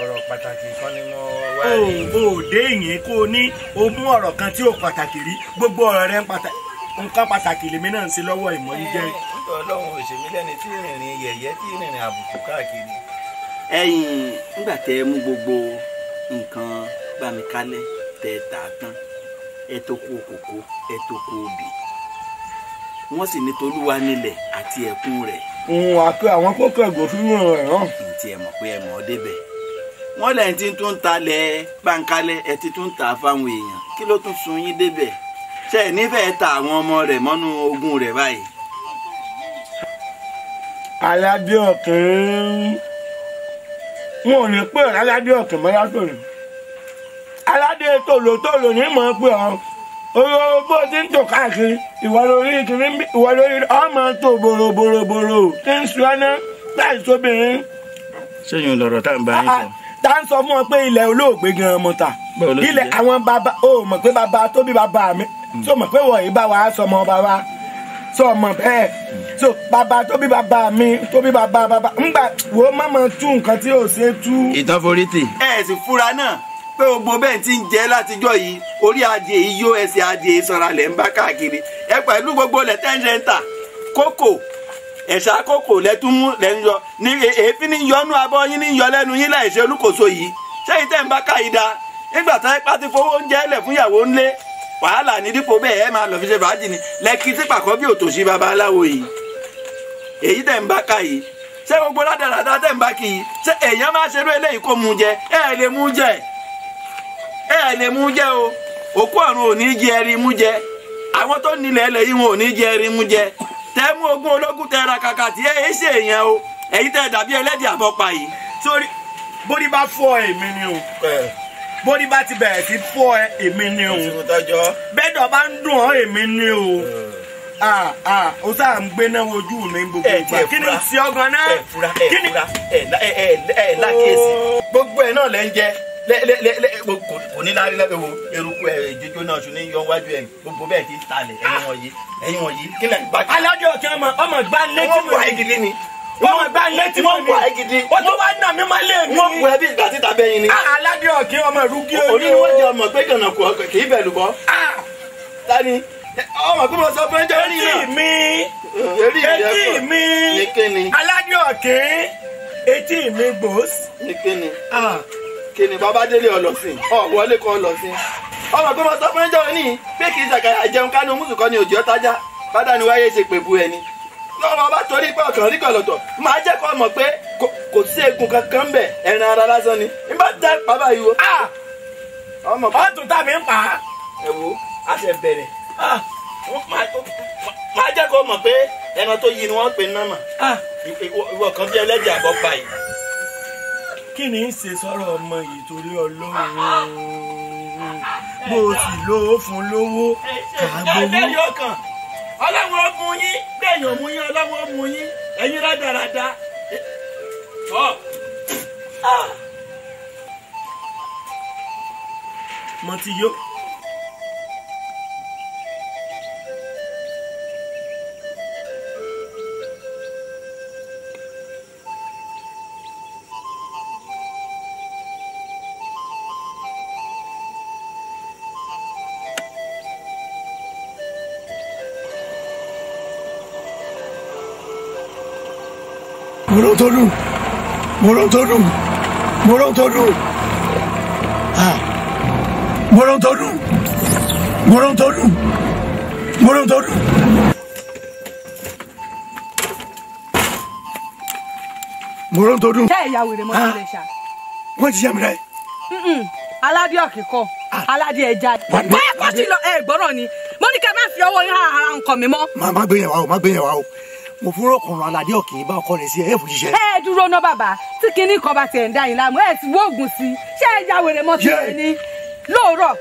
ọ̀rọ̀ pàtàkì kan ni mo wá rí. o ò dé ìyẹn kó o ní o mú ọ̀rọ̀ kan tí ò pàtàkì rí gbogbo ọ̀rọ̀ rẹ nǹkan pàtàkì lèmi náà ń ṣe lọ́wọ́ ìmọ̀ yìí jẹ́. ọlọ́run ò ṣèmi lẹ́ni tí ìrìnrìn yẹ̀yẹ́ tí ìrìnrìn àbùkù káàkiri. ẹ̀yin nígbà tẹ mú gbogbo nǹkan bá mi kálẹ̀ tẹ tà tán ẹ tó kó òkòkò ẹ tó kó obì wọ́n sì ní tolúwa nílẹ̀ àti ẹ̀kún rẹ̀. ń wá pé àwọn kókò ẹ̀gọ́ fún wọn rán. n tiẹ̀ mọ̀ pé ẹ mọ̀ ọ́ débẹ̀. wọ́n lẹ́yìn tí tún ń talẹ̀ pàǹkálẹ̀ ẹ ti tún ń tà fáwọn èèyàn kí ló tún sun yín débẹ̀. ṣe ẹ̀ nífẹ̀ẹ́ ta àwọn ọmọ rẹ̀ mọ́nú ogún rẹ̀ báyìí. aládé ọ̀kìn wọn ò ní pè ọ́ aládé ọ̀kìn mọ́ yàtọ̀ ni aládé tòlótòló ní mọ̀ pé ọ́ owó bó ti ń tò káàkiri ìwà lórí kiri ìwà lórí ọmọ tó bòròbòròbòrò tí ń sun ẹná láì sóbìnrin. ṣéyìn lọ̀rọ̀ tá à ń bá yín sọ. tá à ń sọ fún ọ pé ilẹ̀ olóògbé gan-an mo tà ilẹ̀ àwọn bàbá o mọ̀ pé bàbá tó bí bàbá mi tó mọ̀ pé wọ̀nyí bá wàá sọmọ bàbá sọmọ bẹ́ẹ̀ so bàbá tó bí bàbá mi tó bí bàbá bàbá ńgbà wo má máa tú nǹkan tí ò ṣe tú. ìtàforítì. ẹ sì fura náà pé gbogbo bẹ́ẹ̀ ti ń jẹ́ látijọ́ yìí orí adìẹ yìí yó ẹsẹ̀ adìẹ sọ̀rọ̀ lẹ̀ ń bá káàkiri ẹ pẹ̀lú gbogbo lẹ̀ ten centa kókò ẹ̀ṣá kókò lẹ́túmú lẹ́ ń yọ ní èéfín ní yọnú abọ́ yín ní yọ lẹ́nu yín láì ṣe olúkòso yìí ṣẹ́yìn tẹ́ ń bá káyìí da nígbà tá ẹ pàtí fowó oúnjẹ lẹ̀ fún ìyàwó ńlé wàhálà ní dípò bẹ́ẹ̀ ẹ máa lọ fi ṣe fàájì ni lẹ́kì tí pàkọ́ bí òtòṣì babaláwo yìí èyí tẹ́ ń bá káyìí ṣé gbogbo ládàradà tẹ́ ń bá kì í ṣé èèyàn máa ṣerú eléyìí kó mu jẹ ẹ lè mu jẹ ẹ lè mú jẹ o òkú ọ̀run ò ní jẹ ẹrin mú jẹ àwọn tó nílẹ̀ ẹlẹ̀ yìí wọn ò ní jẹ ẹrin mú jẹ tẹ mú ogún ológun tẹ ra kàkà tí ẹ ẹ ṣe èèyàn o èyí tẹ dàbí ẹlẹ́dẹ̀ àbọ̀pá yìí. sórí bórí bá fọ èmi ni o bórí bá ti bẹ̀rẹ̀ sí fọ èmi ni o bẹ́ẹ̀dọ̀ bá ń dùn ọ́ èmi ni o o sáà ń gbéná ojú mi gbogbo ìgbà kí ni ti ọgàn náà kí ni ẹ lákèsí gbogbo ẹ náà lẹ ń jẹ lẹ́lẹ́lẹ́lẹ́ kò ní lárí lẹ́bẹ̀ẹ́ wo eruku ẹ̀ jíjó náà sùn ní yọ wájú ẹ̀ gbogbo bẹ́ẹ̀ ti talẹ̀ ẹ̀yin wọ̀nyí ẹ̀yin wọ̀nyí kílẹ̀ gbà. alájọ ọtí ọmọ ọmọ gbá létí mọ ẹgidi ni ọmọ gbá létí mọ mi wọ́n tó wá nà mí má lé mi. wọ́n kù ẹ́ bí ìgbà títa bẹ́ yín ni. alájọ ọtí ọmọ rúgí ojú. oníwájú ọmọ pé gànà kù kì í bẹ̀lú bọ́. tani ọmọ kí mo sọ fún ẹjọ́ rí náà. etí mi etí mi alájọ ọtí etí mi gbòs kìnì bàbá délé ọlọ́sìn ọ wọlé kọ ọlọ́sìn ọmọ pé mo sọ fún ẹjọ́ ní pé kì í ṣàkàyà jẹun kánú mùsùlùkọ́ ni òjò tájà bàdá ni wáyé ṣe pèbú ẹni lọ́wọ́ bá torí pé ọ̀tọ̀ rí kọ̀lọ̀tọ̀ máa jẹ́ kọ́ mọ̀ pé kò sí eegun kankan ń bẹ̀ ẹran ara lásán ni nígbà tá bàbá yìí wo. ọmọ bá tún tà mí ń pa ẹ wo a ṣe bẹ̀rẹ̀ má jẹ́ kó mọ̀ pé ẹran tó yí ni wọ́n pè náà mà ìwọ kan bí ẹlẹ́dẹ̀ àbọ̀ pa yìí. kí ni í ṣe sọ̀rọ̀ ọmọ yìí torí Ọlọ́run mo sì lówó fún lówó kàgbówó. Ọlọ́run ó mú yín bẹ́ẹ̀ yóò mú yín Ọlọ́run ó mú yín ẹ̀yin rádaràda. Mo ti yó. Moroountodun, Moroountodun, Moroountodun, ah, Moroountodun, Moroountodun, Moroountodun, Moroountodun. Hey, ya wele mo le sha. Wọ́n ti yà mí láyé. Mm-mm. Aládé ọ̀kíkọ́, aládé ẹja. Báyọ̀ kọ́ sí lọ ẹ̀ gbọ́dọ̀ ni. Mo ní kẹ́ máa fi ọwọ́ yín hàn ara nǹkan mi mọ́. Má má gbé yẹn wá o, má gbé yẹn wá o. Mo fún ọkùnrin aládé ọ̀kì bá ọkọ rẹ̀ sí ẹ̀ fún ṣiṣẹ́. ẹ dúró ná bàbá tí kinní kan bá ti ẹ̀ ń dá yín láàmú ẹ ti wóògùn sí i ṣé ẹ ya wèrè mọ́ ti rẹ̀ ni lóòrọ̀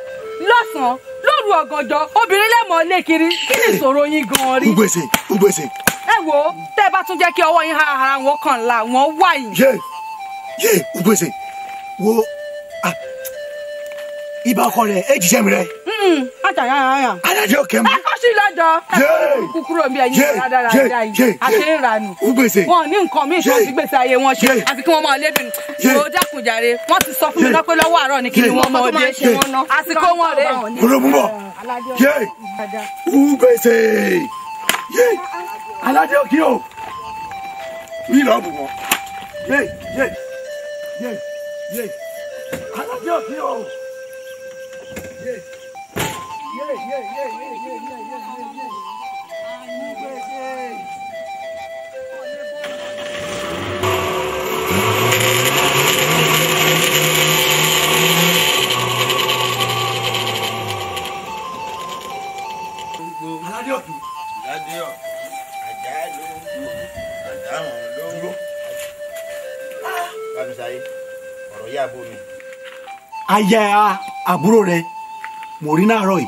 lọ́sàn-án lóru ọ̀gànjọ́ obìnrin lẹ́mọ̀ọ́ lé kiri kí ni ìṣòro yín gan-an rí. ugbèsè ugbèsè. ẹ wo tẹ́ ẹ bá tún jẹ́ kí ọwọ́ yín hara hara wọn kàn la wọn wá yìí. yé yé ugbèsè wo ibà ọkọ rẹ ẹ jíṣẹ́ mi rẹ. aládé ọ̀kẹ́ mi. sí lọ́jọ́ ẹ̀kọ́ kúkúrò bí ẹyin rádaràdà yìí àti ìranù wọn ní nǹkan míì tó fi gbèsè ayé wọn ṣe àfi kí wọn máa lébìnrin ló dákun jàre wọn ti sọ fún mi lọ́pẹ́ lọ́wọ́ àárọ̀ ni kí ni wọn máa dé àsìkò wọn rèé. olómùbọ̀ yé ugbèsè yé aládé òkè o mi lọ bù wọn yé yé yé yé aládé òkè o yé yé yé yé. Aya àbúrò rẹ mo rí láàárọ̀ yìí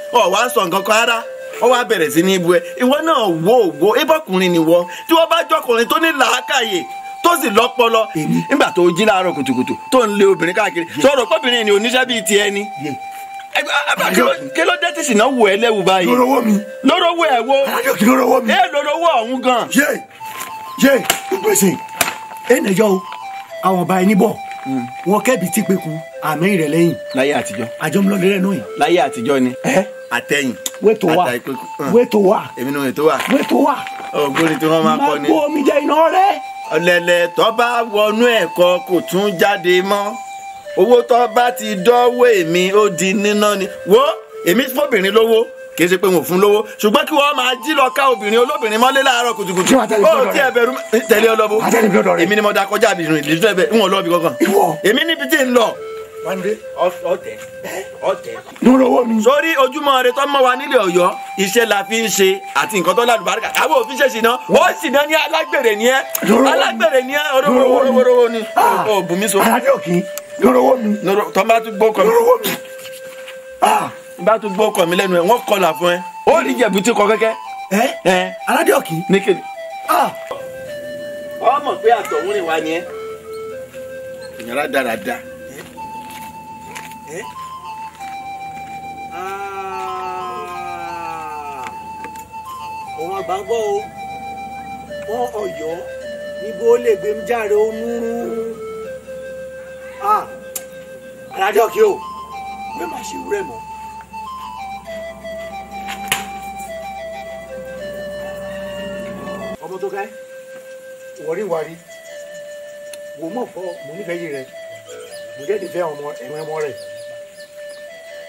ọ wá sọ nǹkan kan rárá ó wá bẹ̀rẹ̀ sí ní ibu ẹ ìwọ náà wo ògbó ibọkùnrin nìwọ tí wọ́n bá jọkùnrin tó ní làákàyè tó sì lọ́pọlọ nígbà tó jí láàárọ̀ kùtùkùtù tó ń lé obìnrin káàkiri sọ̀rọ̀ pọ́bìnrin ni oníṣẹ́ bíi ti ẹni kí ló dé tí sì náà wọ ẹ lẹ́wù báyìí lórówó mi lórówó ẹ wo lórówó mi ẹ lórówó ọ̀hún gan. yé yé gbèsè ẹnìjọ o àwọn ọba ẹni bọ̀ wọn kẹ́bi tí pé ku àmì rẹ̀ lẹ́yìn. láyé àtijọ́ àjọmọlọ́dẹ rẹ̀ náà yìí. láyé àtijọ́ ni àtẹ̀yìn wẹ́tò wà wẹ́tò wà èmi náà wẹ́tò wà wẹ́tò wà. ògbóni tí wọ́n máa kọ́ ni. máa kó omi jẹ iná rẹ. ọ̀lẹ̀lẹ̀ tó bá wọnú ẹ̀kọ kò tún jáde mọ́ owó tó bá ti dọ́wọ́ èmi ó di níná ni wo èmi fóbìnrin lówó kì í ṣe pé mo fún lówó ṣùgbọ́n kí wọ́n máa jí lọ ká obìnrin olóbìnrin mọ́lé láàárọ̀ kùtùkùtù ó ti ẹ̀bẹ̀rù tẹ̀lé ọlọ́bù èmi ni mo da kọjá àbí ìrìn ìlú ẹ̀bẹ̀ ń wọ̀ lọ́ọ̀bì kankan èmi níbi tí ń lọ. ọtẹ ọtẹ. lórí owó mi. sórí ojúmọ́ rẹ tó mọ́ wa nílẹ̀ Ọ̀yọ́ iṣẹ́ la fi ń ṣe àti nǹkan tó lálùbáríkà àwọn òfin ṣe ṣìnà ó ṣìnà ní alágbèrè ni ẹ alágbèrè ni ẹ orówó ni ó bùnmi so. lórí owó mi. tọ́ bá tún gbó kọ́ mi. lórí owó mi bá tún gbọ́ ọkọ mi lẹ́nu ẹ̀ wọ́n kọlà fún ẹ ó rí jẹ̀bú tí kọ kẹ́kẹ́. ẹ ẹ aládé ọ̀kì. ní kéde. ọmọ pé àtọ̀hún rìn wá ni ẹ. ìyàrá dáradá. òun àgbà gbọ́ o wọ́n Ọ̀yọ́ níbo ó lè gbé mi járe onírúurú. aládé ọ̀kì o. Remember she remember. Ọmọ tó ká wọrí wọrí wò mọ̀ fọ́ mo nífẹ̀ẹ́ yìí rẹ̀ mo jẹ́ ìfẹ́ ọmọ ẹ̀rọ ẹmọ rẹ̀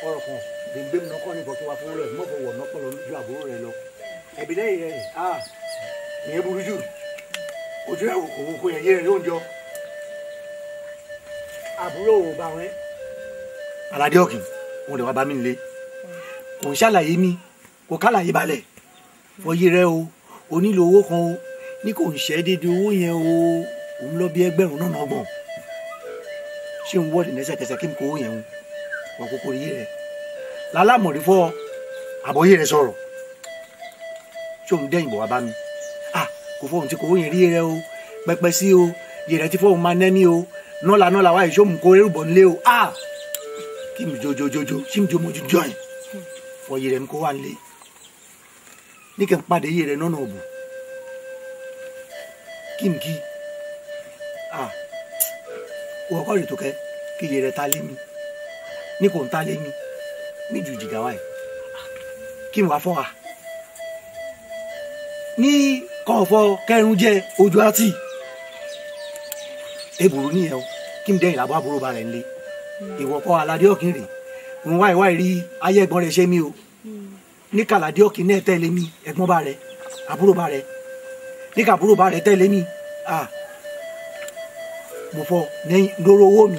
ọ̀rọ̀ kan gbèngbè mi náà kọ́ ní ìbọ̀tún wa fún rẹ̀ mọ̀ fọ́ wọ̀ náà pọ̀ lójú àbúrò rẹ̀ lọ ẹ̀bí lẹ́yìn rẹ̀ a ìyẹn burú jù ojú ẹ̀ òun kò yẹn yé rẹ̀ lóúnjọ àbúrò ò bá wọn. Aládé ọ̀kì wọn lè wá bá mi nílé kò ń ṣàlàyé mi kò kálàyé balẹ̀ fọyí rẹ o o nílò owó kan o ní kò ń ṣe déédéé owó yẹn o òun lọ bí ẹgbẹ̀rún náà nọgbọ̀n ṣé ń wọ́ọ̀dì lẹ́sẹ̀kẹsẹ̀ kí n kó owó yẹn o wọ́n kókó yé rẹ lálámọ̀rí fọ́ àbọ̀yé rẹ sọ̀rọ̀ ṣé òun dẹ́yìn bọ̀ wá bá mi à kò fọ́ òun ti kó owó yẹn rí rẹ o pẹpẹ sí o yẹrẹ ti fọ́ òun máa nẹ́mí o nọ́la nọ́la wáyé ṣé òun kó erùbọ̀ nílé o à kí mi jojojojo kí mi jomojú join fọyì rẹ kó wá lé ní kí n padà yé rẹ nọ́nà ọ̀bù kí n kí wọ́n kọ́ ètò kẹ́ kí yé rẹ ta lé mi ní kò ń ta lé mi mí ju jìgá wáyé kí n wá fọ́ wa ní kọ̀ọ̀fọ̀ kẹrin jẹ ojú àti èbùrú nìyẹn o kí n dẹ́yìn làbọ̀ àbúrò ba rẹ̀ ń lé ìwọ kọ Aládé ọkìn rè ń wá ìwá ìrí ayé ẹ̀gbọ́n rẹ ṣe mí o ní kàládé ọkìn náà tẹ̀lé mi ẹ̀gbọ́n bá rẹ àbúrò bá rẹ ní kàbúrò bá rẹ tẹ̀lé mi à mo fọ lóró owó mi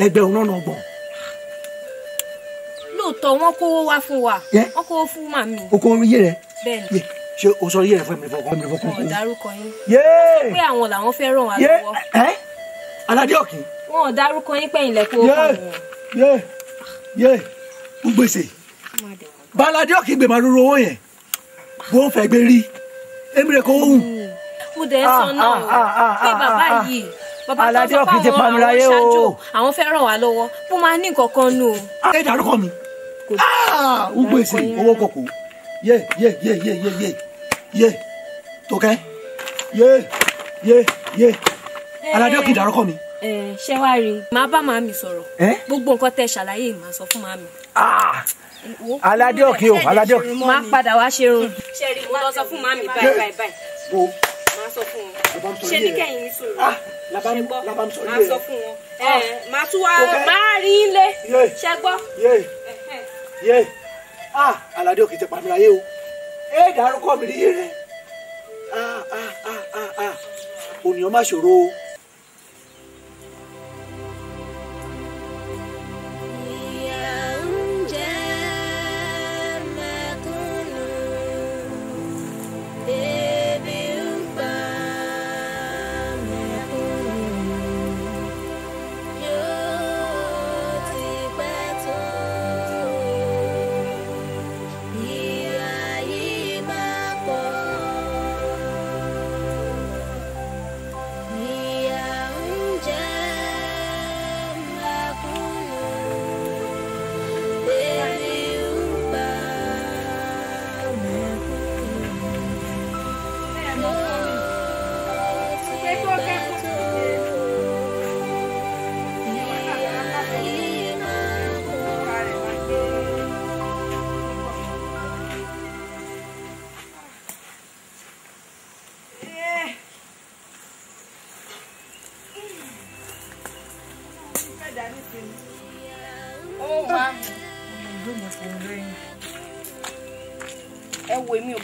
ẹgbẹ́ òun náà gbọ̀n. lóòótọ́ wọ́n kówó wá fún wa wọ́n kówó fún màmí. o kò rí iye rẹ bẹ́ẹ̀ni ṣé o sọ iye rẹ fún mi fọkàn mi fọkàn. wọn ò dárúkọ yín pé àwọn làwọn fẹ́ ràn wá lọ́wọ́. Aládé ọkìn wọn ò dárúkọ yín pẹ̀yìn lẹ́kọ̀ọ́ ọ̀hún. yé yé ń gbèsè bàládé ọ̀kì gbè máa rúru owó yẹn bó ń fẹ́ gbé rí èmi rẹ̀ kó hùn. mo dẹ̀ ń sọ náà o pé bàbá yìí bàbá tó sọ pé àwọn àwọn ṣáájú àwọn fẹ́ ràn wá lọ́wọ́ bó máa ní nǹkan kan nù. ẹ dárúkọ mi ń gbèsè owó kòkó yé yé yé yé yé yé yé tókẹ́ yé yé yé Aládé ọ̀kì dárúkọ mi. Ẹ ṣé wá rí màá bá màmí sọ̀rọ̀ gbogbo nǹkan tẹ ṣàlàyé màá sọ fún màmí. Aládé ọ̀kì o Aládé ọ̀kì. Màá padà wá ṣe irun. Ṣé rí mo lọ sọ fún màmí báyìí báyìí báyìí. Màá sọ fún wọn. Ṣé ní kẹ́yìn ní sùúrù? Ṣé gbọ́? Màá sọ fún wọn. Màá tún wá máa rí ilé. Ṣé gbọ́? Aládé ọ̀kì ti pàmì láyé o. Ẹ dárúkọ mi rí rẹ̀. Ònìyàn má ṣòro o.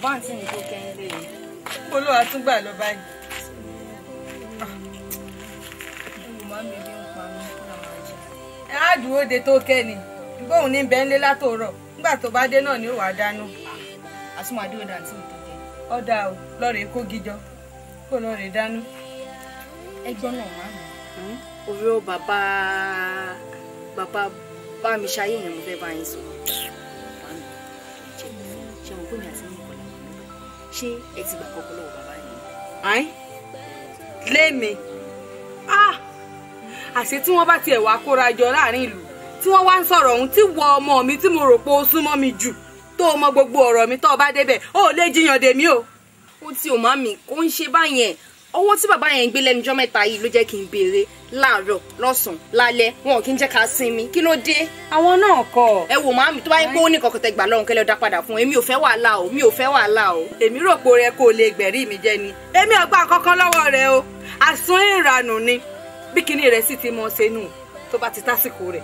Báńtì ní kó kẹ́yìn lé yìí. Olú àtúngbà lọ báyìí. Olú máa ń bèbí ń pa mí fún àwọn àjẹ. Ẹ á dúró de tó kẹ́ ni. Bóun ní bẹ́ẹ̀ ń lé látòrọ̀. Nígbà tó bá dé náà ni ó wàá dáná. Àtúmọ̀ àdúrà dàntí mi tó jẹ. Ọ̀dà o, lọ́ọ̀rẹ́ kó gijọ. Kó lọ́ọ̀rẹ́ dáná. Ẹ gbọ́ náà wá mi. Oró bàbá bàbá bá mi ṣayé yẹn mo fẹ́ bá yín sọ. Ṣé mo kó mi àti mi? Ṣé ẹ ti gbà kọ́kọ́ lọ́wọ́ bàbá yìí? Àìn lémi àṣé tí wọ́n bá tiẹ̀ wá kóra jọ láàrin ìlú tí wọ́n wá ń sọ̀rọ̀ ọ̀hún tí wọ ọmọ mi tí mo rò pé ó súnmọ́ mi jù tó mọ gbogbo ọ̀rọ̀ mi tó bá débẹ̀ ó lè jiyàn dèmi o. Ó ti ò má mi kó ń ṣe báyẹn owó tí bàbá yẹn ń gbé lẹ́nu jọ́ mẹ́ta yìí ló jẹ́ kí n béèrè láàárọ̀ lọ́sàn lálẹ́ wọn kì í jẹ́ ká sinmi kí ló dé. àwọn náà kọ. ẹ wò màámi tó bá yẹ pé ó ní kankan tẹ gbà lọ́rùn kẹlẹ́ ọ̀dà padà fún èmi ò fẹ́ wàhálà o mi ò fẹ́ wàhálà o. èmi rò pé rẹ kò lè gbẹ̀rí mi jẹ́ ni èmi ò gbà kankan lọ́wọ́ rẹ o àsun ìranù ni bí kinní rẹ sì ti mọ ṣe nù tó bá ti tásìkò rẹ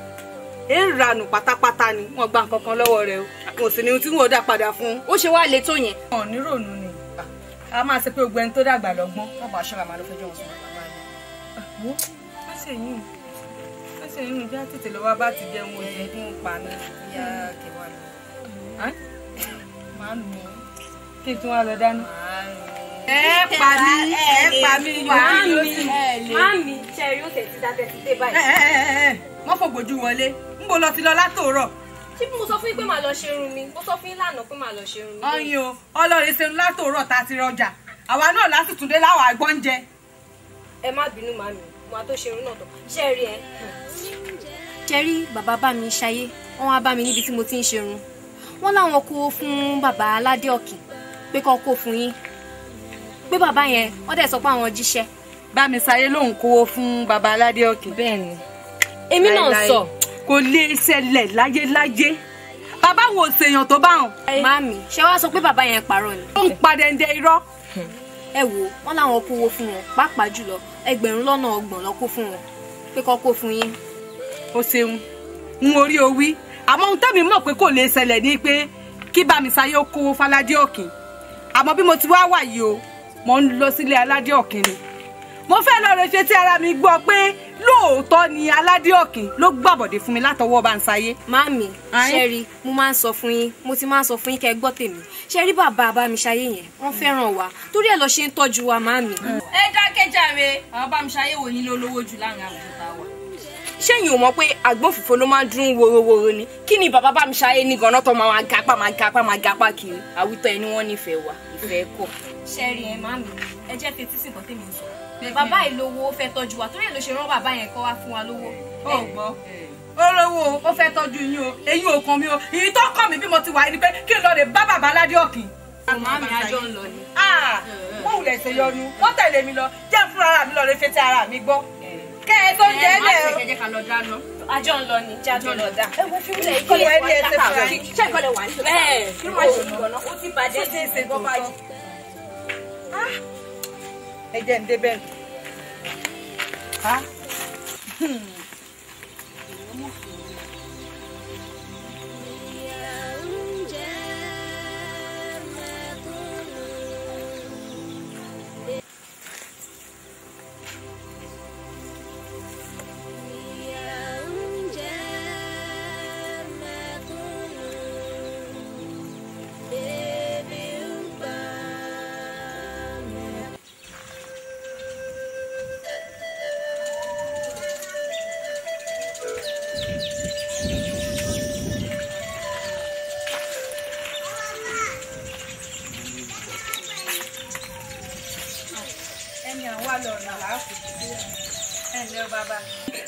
ìranù pátápátá ni wọn gbà kankan lọ́wọ́ rẹ o kò sì ní ohun tí wọn ò dá padà fún. ó ṣe wá le tó yẹn. wọn nírònú ni a máa ṣe pé gbogbo ẹni tó dàgbà lọ́gbọ́n wọn bá aṣọ́ra máa ló fẹjọ́ wọn sùn bàbá yìí. ẹsẹ̀ yìí ẹsẹ̀ yìí bí a tètè lọ wá bá ti jẹun oúnjẹ bí ń pa ní ìyá kẹwàá lọ. máa ń mú kí n tún wá lọ dáná. ẹ pa mí ẹ pa mí yóò sì máa mi ṣe yóò tẹ̀sí dábẹ́ sí dé báyìí. wọ́n fògbójú wọlé ń bò lọ ti lọ látòórọ̀. ṣé bí mo sọ fún yín pé màá lọ ṣerun mi mo sọ fún yín lánàá pé màá lọ ṣerun mi. ọyàn o ọlọrin ṣerun látòórọ̀ tá a ti rọjà àwa náà látùtùndé láwọn àgbọ́njẹ. ẹ má bínú màmí mo àtó ṣerun náà tán ṣé ẹ rí ẹ. ṣẹ́rí bàbá bá mi ṣayé wọ́n wá bá mi níbi tí mo ti ń ṣerun wọ́n láwọn kó fún bàbá aládé ọ̀kì pé kọ́ kó fún yín pé bàbá yẹn wọ́n dẹ̀ sọ pé àwọn jíṣẹ́. bá mi ṣayé lòun kówó fún bàbá aládé ọ̀kì. bẹ́ẹ̀ ni èmi náà sọ kò lè ṣẹlẹ̀ láyéláyé bàbá wo ṣèyàn tó bá hàn. màmí ṣé wàá sọ pé bàbá yẹn parọ́ ni. ó ń pa dẹ̀ndẹ̀ irọ́. ẹ wo wọn láwọn kó owó fún wọn pàápàá jùlọ ẹgbẹ̀rún lọ́nà ọgbọ̀n lọ kó fún wọn pé kọ́ kó fún yín. o ṣeun n ò rí owí àmọ́ ohun tẹ́mi mọ̀ pé kò lè ṣẹlẹ̀ ni pé kí Bámisáyé ó kówó fáládé ọ̀kìn àmọ́ bí mo ti wá wà yìí o mò ń lọ sílé aládé ọ̀kìn ni mo fẹ́ lọ rẹ ṣe tí ara mi gbọ́ pé lóòótọ́ ni aládé ọ̀kìn ló gbàbọ̀dé fún mi látọwọ́ Bámisáyé. màmí ṣẹ́rí mo máa ń sọ fún yín mo ti máa ń sọ fún yín kẹ́ ẹ gbọ́ tèmi ṣẹ́rí bàbá Bámisáyé yẹn wọ́n fẹ́ràn wa torí ẹ̀ lọ ṣe ń tọ́jú wa màmí. ẹ dákẹ́ jàre àwọn Bámisáyé wo ni ló lówó jù láàrin àbùkùtà wa. ṣéyìn ò mọ̀ pé agbófinfo ló máa ń dún worowóró ni kí ni bàbá Bámisáyé ní ganan tó máa gapá máa gapá máa gapá kiri àwùtọ́ ẹni wọ́n nífẹ̀ẹ́ wa ìfẹ́ kọ̀. ṣẹ́rí ẹ màmí ẹ jẹ́ fetí sí nǹkan tèmi ń sọ bàbá yìí lówó fẹ́ tọ́jú wa torí ẹ̀ ló ṣe rán bàbá yẹn kọ́ wá fún wa lówó. ó gbọ́ ó lówó ó fẹ́ tọ́jú yín o èyí ò kàn mí o èyí tó kàn mí bí mo ti wà ni pé kí n lọ lè bá bàbá ládé ọ̀kìn. màmí àjọ ń lọ ni. wọ́n wulẹ̀ ṣe yọnu wọ́n tẹ̀lé mi lọ jẹ́ fúnra ara mi lọ lè fẹ́ tẹ ara mi gbọ́. kẹ́ ẹ tó jẹ́ ẹ lẹ́ o. àjọ ń lọ ni jáde lọ dá. ẹ wo fíwúlẹ̀ ìkọlẹ̀ wá ní àtàkà rẹ̀ ṣé ìkọlẹ̀ wà ní ìṣòro. bẹ́ẹ̀ kí wọ́n ṣe ìgbọ̀nà ó ti bàjẹ́ sí ìṣègùn báyìí. ẹ jẹ́ ń débẹ̀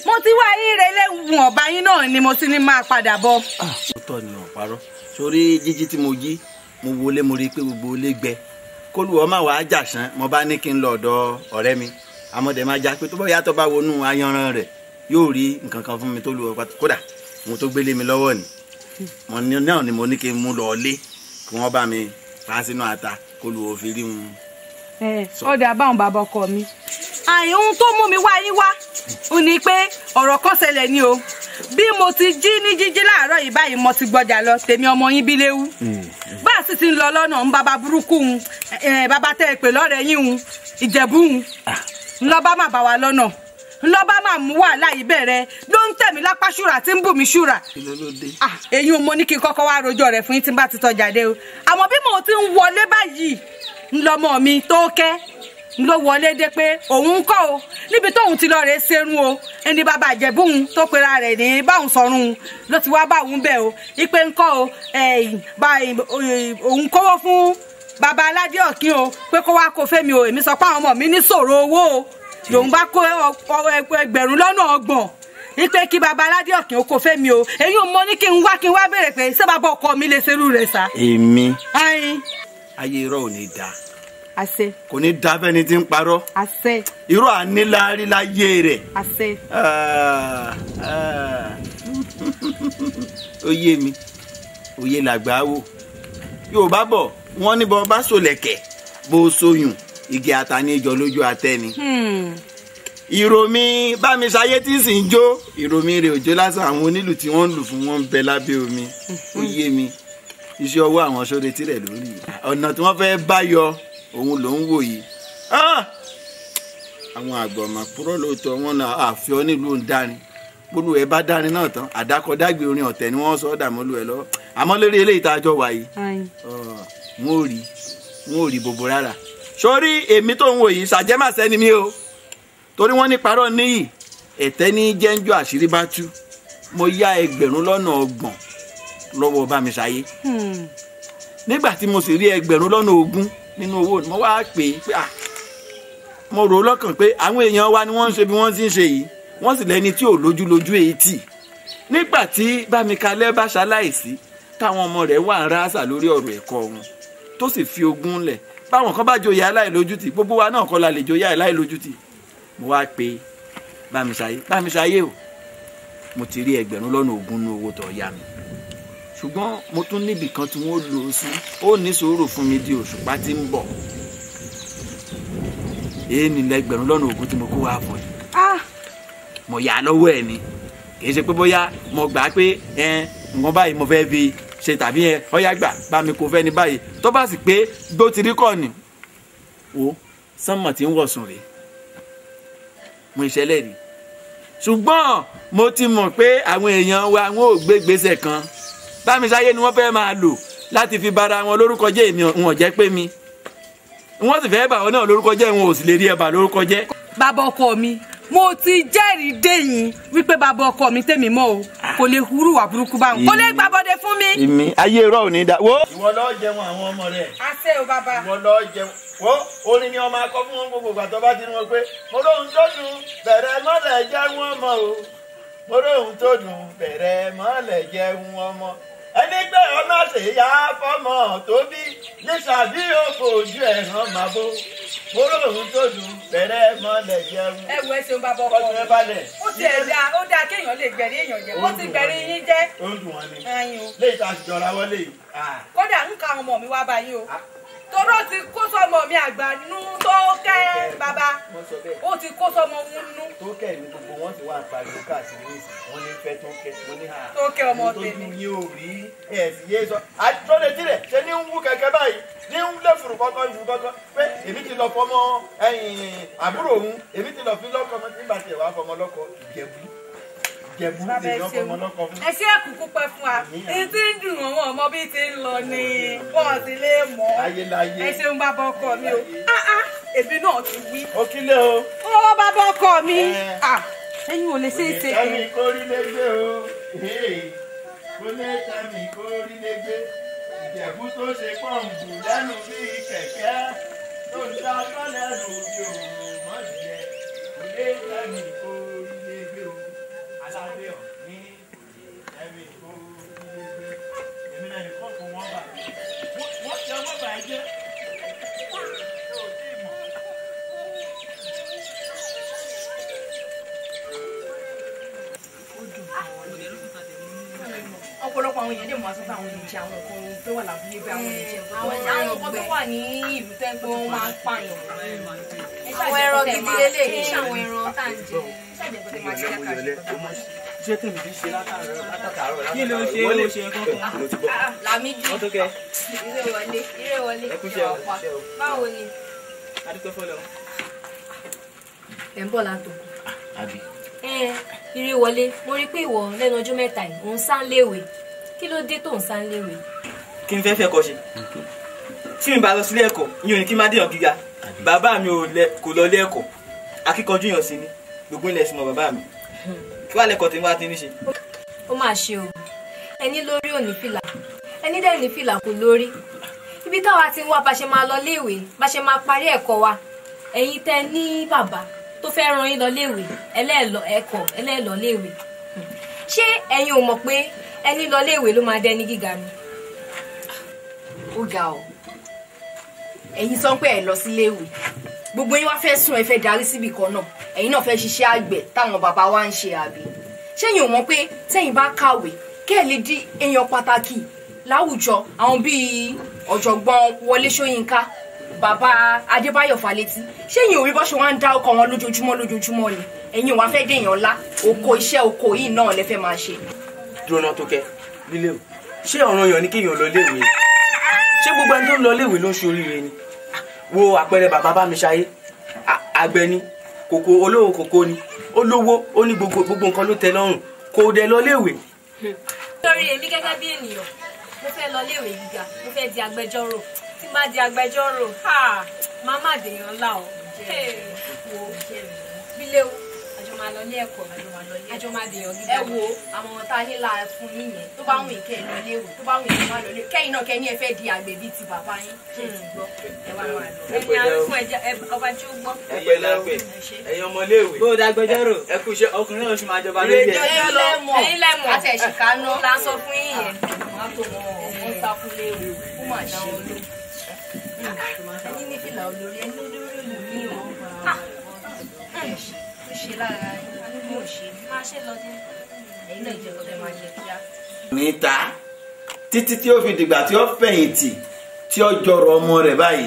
mo ti wá yín relé wọn ọba yín náà ni mo ti ní máa padà bọ̀. ó tọ́ ni ọ̀parọ́ sórí jíjí tí mo jí mo wọlé mo rí i pé gbogbo ilé gbẹ kólúwọ́ máa wàá jàṣán mo bá ní kí n lọ ọ̀dọ̀ ọ̀rẹ́ mi àmọ́dé máa já pé tó bá yàtọ̀ bá wọnú ayanran rẹ̀ yóò rí nǹkan kan fún mi tó lu ọ kódà mo tó gbélé mi lọ́wọ́ ni náà ni mo ní kí n mú lọ ọlé kí wọ́n bá mi pa sínú ata kólúwọ́ fi rí wọn. ọ̀dà báwọn bàbá ọkọ mi àyìn ohun tó mú mi wá yín wá ó ní pé ọ̀rọ̀ kan ṣẹlẹ̀ ni o bí mo ti jí ní jíjí láàárọ̀ yìí báyìí mo ti gbọ́jà lọ tèmi ọmọ yín bí léwu bá a sì ti ń lọ lọ́nà ń bàbá burúkú ń bàbá tẹ́ ẹ pè lọ́rẹ̀ yín ń Ìjẹ̀bú ń ńlọ́bá má bá wa lọ́nà ńlọ́bá má mú wàhálà yìí bẹ̀rẹ̀ ló ń tẹ̀mí lápá ṣúra tí ń bù mí ṣúra èyí mo ní kí n kọ́kọ́ wá rojọ́ rẹ̀ fún yín tí n bá ti tọ́jà dé o àmọ́ bí mo ti ń wọlé báyìí ńlọmọ mi tó kẹ́ ló wọlé dé pé òun ń kọ́ o níbi tóun ti lọ rèé serun o ẹni bàbá Ìjẹ̀bú tó pera rẹ̀ ní báwọn sọ̀run ló ti wá báwọn bẹ́ẹ̀ o ipe ń kọ́ o òun kówó fún bàbá aládé ọ̀kín o pé kó wá kó fẹ́mi o èmi sọ pé àwọn ọmọ mi ní ṣòro owó o lòun bá kó ẹgbẹ̀rún lọ́nà ọgbọ̀n ipe kí bàbá aládé ọ̀kín o kó fẹ́mi o èyí ò mọ ní kí n wá kí n wá béèrè pé ṣé bàbá ọkọ mi lè serú rẹ̀ sá. èmi ayé irọ́ ò ní dáa. I say. Couldn't have anything, Paro. I say. You are Nila Rila Yere. I say. Ah, ah. Oyè mi. Oyè làgbà o. Yorùbá bọ̀, wọ́n ní bó bá so lẹ̀kẹ̀, bó so yùn, igi àtàní jọ lójú àtẹ ni. Hmm. Ìró mi bá mi ṣayé tí sì ń jó. Ìró mi rè òjò lásán àwọn onílù tí wọ́n ń lù fún wọn ń bẹ lábẹ́ omi. Oyè mi. Iṣẹ́ ọwọ́ àwọn sóde tirẹ̀ lórí ọ̀nà tí wọ́n fẹ́ bá yọ òun ló ń wò yìí. Àwọn àgbọ̀mọ̀ púrọ̀ lóòótọ́ wọn náà àfihàn nílùú ń dáni gbólú ẹ bá dáni náà tán àdákọ̀dágbé orin ọ̀tẹ̀ ni wọ́n sọ dàmọ́lú ẹ lọ́wọ́ àmọ́ lórí eléyìí tá a jọ wà yìí wọn ò rí wọn ò rí bòbò rárá. Sórí èmi tó ń wò yìí ṣàjẹ́màṣẹ́ ni mí o torí wọ́n ní parọ́ níyì ẹ̀tẹ́ ní jẹ́ńjọ́ àṣírí bá tú mo yá ẹgbẹ̀rún lọ́nà ọgbọ̀n lọ́wọ́ bá mi ṣayé nígbà tí mo sì rí ẹgbẹ̀rún lọ́nà ogún nínú owó mo wá pè é pé ah mo rò lọ́kàn pé àwọn èèyàn wa ni wọ́n ń ṣe bí wọ́n ti ń ṣe yìí wọ́n sì lẹ́ni tí ò lójú lójú etí nígbà tí Bámikalẹ́ bá ṣaláìsí táwọn ọmọ rẹ̀ wà ń ráàsà lórí ọ̀rọ̀ ẹ̀kọ́ wọn tó sì fi ogún lẹ̀ báwọn kan bá joyè aláìlójútì gbogbo wa náà kọ́ la lè joyè aláìlójútì mo wá pè é bá mi ṣayé bá mi ṣayé o mo ti rí ẹgbẹ̀rún lọ́nà ogún nínú owó tó yá mi ṣùgbọ́n mo tún níbì kan tí wọ́n lò ó sí ó ní sòrò fún mi di òṣùpá tí ń bọ̀ èyí nílẹ̀ ẹgbẹ̀rún lọ́nà ogún tí mo kó wá fún yìí mo yà lọ́wọ́ ẹ̀ ni kì í ṣe pé bóyá mo gbà pé nǹkan báyìí mo fẹ́ fi ṣe tàbí ẹ ọ̀yá gbà bá mi kó fẹ́ ní báyìí tó bá sì pé gbó ti rí kọ́ ni o sánmọ̀ tí ń wọ̀sùn rèé mo ìṣẹ̀lẹ̀ rí ṣùgbọ́n mo ti mọ̀ pé àwọn èèyàn wa wọn ò gbé gbèsè kan Bámisáyé ni wọ́n fẹ́ máa lò láti fi bara wọn lórúkọ jẹ́ èmi wọn jẹ́ pé mi wọ́n sì fẹ́ bà wọn náà lórúkọ jẹ́ wọn ò sì lè rí ẹ̀bà lórúkọ jẹ́. Bàbá ọkọ mi mo ti jẹ́rìí déyìn wípé bàbá ọkọ mi tèmi mọ́ o kò lè hurú wà burúkú bá wọn kò lè gbàbọdẹ fún mi. Èmi ayé irọ́ ò ní da wo. Ìwọ lọ jẹun àwọn ọmọ rẹ. Àṣẹ o bàbá. Ìwọ lọ jẹun wo orin ni ọmọ akọ fún wọn gbogbo àtọ́ bá ti ní wọn pé Mọ́rọ́úntọ́dún bẹ̀rẹ̀ mọ́lẹ̀ jẹ́ wọn mọ́ o Mọ́rọ́úntọ́dún bẹ̀rẹ̀ mọ́lẹ̀ jẹ́ wọn mọ́ ẹni pé ọmọ ṣèyá fọmọ tóbi níṣàbí òkò ojú ẹ̀ràn màbo Mọ́rọ́úntọ́dún bẹ̀rẹ̀ mọ́lẹ̀ jẹun. Ẹ wo ẹsẹ̀ bàbá ọkọ mi ó ti ẹ̀ dá ó dá kéèyàn lè gbẹ̀rí èèyàn jẹ ó ti gbẹ̀rí yín jẹ. Ó ń dùn wọn ni léyìí tá a ti jọra wọlé yìí. Kódà ń ka àwọn ọmọ mi wá bá yín o toró ti kó sọmọ mi àgbà nú tó kẹ́ bàbá ó ti kó sọmọ wọn nú. Tó kẹ́ ni gbogbo wọn ti wá pariwo káàkiri wọn ní fẹ́ tó kẹ́ tó ní hà. Tó kẹ́ ọmọ tèmi ní o rí ẹ̀sìn yé sọ àjọ lè tirẹ̀ ṣe ní ń wú kẹ̀kẹ́ báyìí ní ń lé fùrù kọ́kọ́ ìfù kọ́kọ́ pé èmi ti lọ fọmọ ẹ̀yìn àbúrò òun èmi ti lọ fi lọ́kọ ọmọ tí ń bá tiẹ̀ wá fọmọ lọ́kọ ìjẹ̀bú ẹ ṣe kúkú pẹ fún wa tí ń dùn àwọn ọmọ bí ti ń lọ ni wọn ti lè mọ ẹ ṣeun bàbá ọkọ mi o èmi náà ti wí. Ó kílẹ̀ o. Ó bàbá ọkọ mi ẹ̀yin ò lè ṣe é ṣe. Kò lè tẹ́mi kó rí légbé o kò lè tẹ́mi kó rí légbé ìjẹ̀bú tó ṣe pọ̀ǹbù lẹ́nu bíi kẹ̀kẹ́ tó ń ta sọ́lẹ̀ lù bí òòrùn mọ́jẹ́ kò lè tẹ́mi kó rí légbé. Ọ̀pọ̀lọpọ̀ àwọn èèyàn lè máa sọ́tà àwọn ìjì àwọn ọkọ̀ tó wà lábúlé bí àwọn ìjì àwọn ìjì àwọn ọkọ̀ tó wà ní ìlú tẹ́gbẹ́ wọn máa ń pààyàn. Àwọn ẹran gidi lélẹ̀ ṣe àwọn ẹran tá à ń jẹ ṣé tèmi ti ṣe látàárọ̀ kí ló ṣe é ṣe kankan. Làmídì ire wọlé ire wọlé ṣe ọ̀pá báwo ni. Adúpẹ́ fọlọ́. Ẹ̀ ń bọ̀ látò. Ire wọlé mo rí pé ìwọ lẹ́nu ọjọ́ mẹ́ta yìí òun sáńléèwé kí ló dé tó ń sáńléèwé. Kí n fẹ́ fẹ́ kọ́ ṣe tí mi bá lọ sílé ẹ̀kọ́ mi ò ní kí n má déyàn gíga bàbá mi kò lọ ilé ẹ̀kọ́ akíkanjú yàn sí ni gbogbo ilẹ̀ sí mọ bàbá mi kí wàá lẹ́kọ̀ọ́ tí mo bá ti ní ṣe. Ó máa ṣe o ẹni lórí ò ní fìlà ẹni dẹ̀ ní fìlà kò lórí ibi táwa ti ń wá bá ṣe máa lọ léèwé bá ṣe máa parí ẹ̀kọ́ wa ẹ̀yin tẹ ní bàbá tó fẹ́ ran yín lọ léèwé ẹlẹ́ẹ̀lọ ẹ̀kọ́ ẹlẹ́ẹ̀lọ léèwé ṣé ẹ̀yin ò mọ̀ pé ẹni lọ léèwé ló máa dẹni gíga ni. Ó ga o ẹ̀yin sọ pé ẹ lọ sílé ìwé gbogbo yín wá fẹ́ sùn ẹ fẹ́ darí síbi kan náà ẹ̀yin náà fẹ́ ṣiṣẹ́ àgbẹ̀ táwọn bàbá wa ń ṣe àbí ṣẹ́yìn ò mọ̀ pé tẹ́yìn bá kàwé kẹ́ ẹ lè di èèyàn pàtàkì láwùjọ àwọn bíi ọ̀jọ̀gbọ́n Wọlé Ṣóyínká bàbá Adébáyọ̀ Fálétí ṣẹ́yìn ò rí bó ṣe wá ń dá ọkọ̀ wọn lójoojúmọ́ lójoojúmọ́ ni ẹ̀yin wá fẹ́ dèèyàn ńlá oko iṣẹ́ oko yìí náà lẹ fẹ́ máa ṣe. dúró náà tó kẹ lílé o ṣé ọ̀ràn yàn ni kéèyàn lọ léèwé ṣé gbogbo ẹni tó ń lọ léèwé ló ń ṣe oríire ni wo àpẹẹrẹ bàbá bá mi ṣayé àgbẹ̀ ni kòkó olówó kòkó ni ó lówó ó ní gbogbo gbogbo nǹkan ló tẹ́ lọ́rùn kò dẹ̀ lọ léèwé. lórí èmi gẹ́gẹ́ bí ènìyàn mo fẹ́ lọ léèwé gíga mo fẹ́ di agbẹjọ́rò tí má di agbẹjọ́rò má má dèèyàn ńlá o wo bílẹ̀ o àjọ máa lọ ní ẹ̀kọ́ àjọ máa dèèyàn gíga ẹ wo àwọn ọmọ tá a ní la fún yín yẹn tó bá wù yín kẹ́ ẹ lọlé wò tó bá wù yín má lọlé kẹ́yìn náà kẹ́yìn ẹ fẹ́ di àgbẹ̀ bíi ti bàbá yín ṣe ti gbọ́ ẹ wá wà lọ ẹni àfún ẹja ọba tí ó gbọ́. ẹ pẹ̀lú àpè ẹ̀yin ọmọléèwé bó o dá gbẹjọ́rò ẹ kú iṣẹ́ ọkùnrin náà oṣù máa jọba lóde ẹ ẹ̀yin lẹmọ ẹ̀yin lẹmọ àti ẹṣìkánú la sọ fún yín yẹn wọn tó mọ wọn takunlé ewu kó má ṣe olórí ẹni ní fìlà olórí ẹni lórí olórí ọ̀ níta títí tí ó fi dìgbà tí ó fẹ̀yìntì tí ó jọrọ ọmọ rẹ̀ báyìí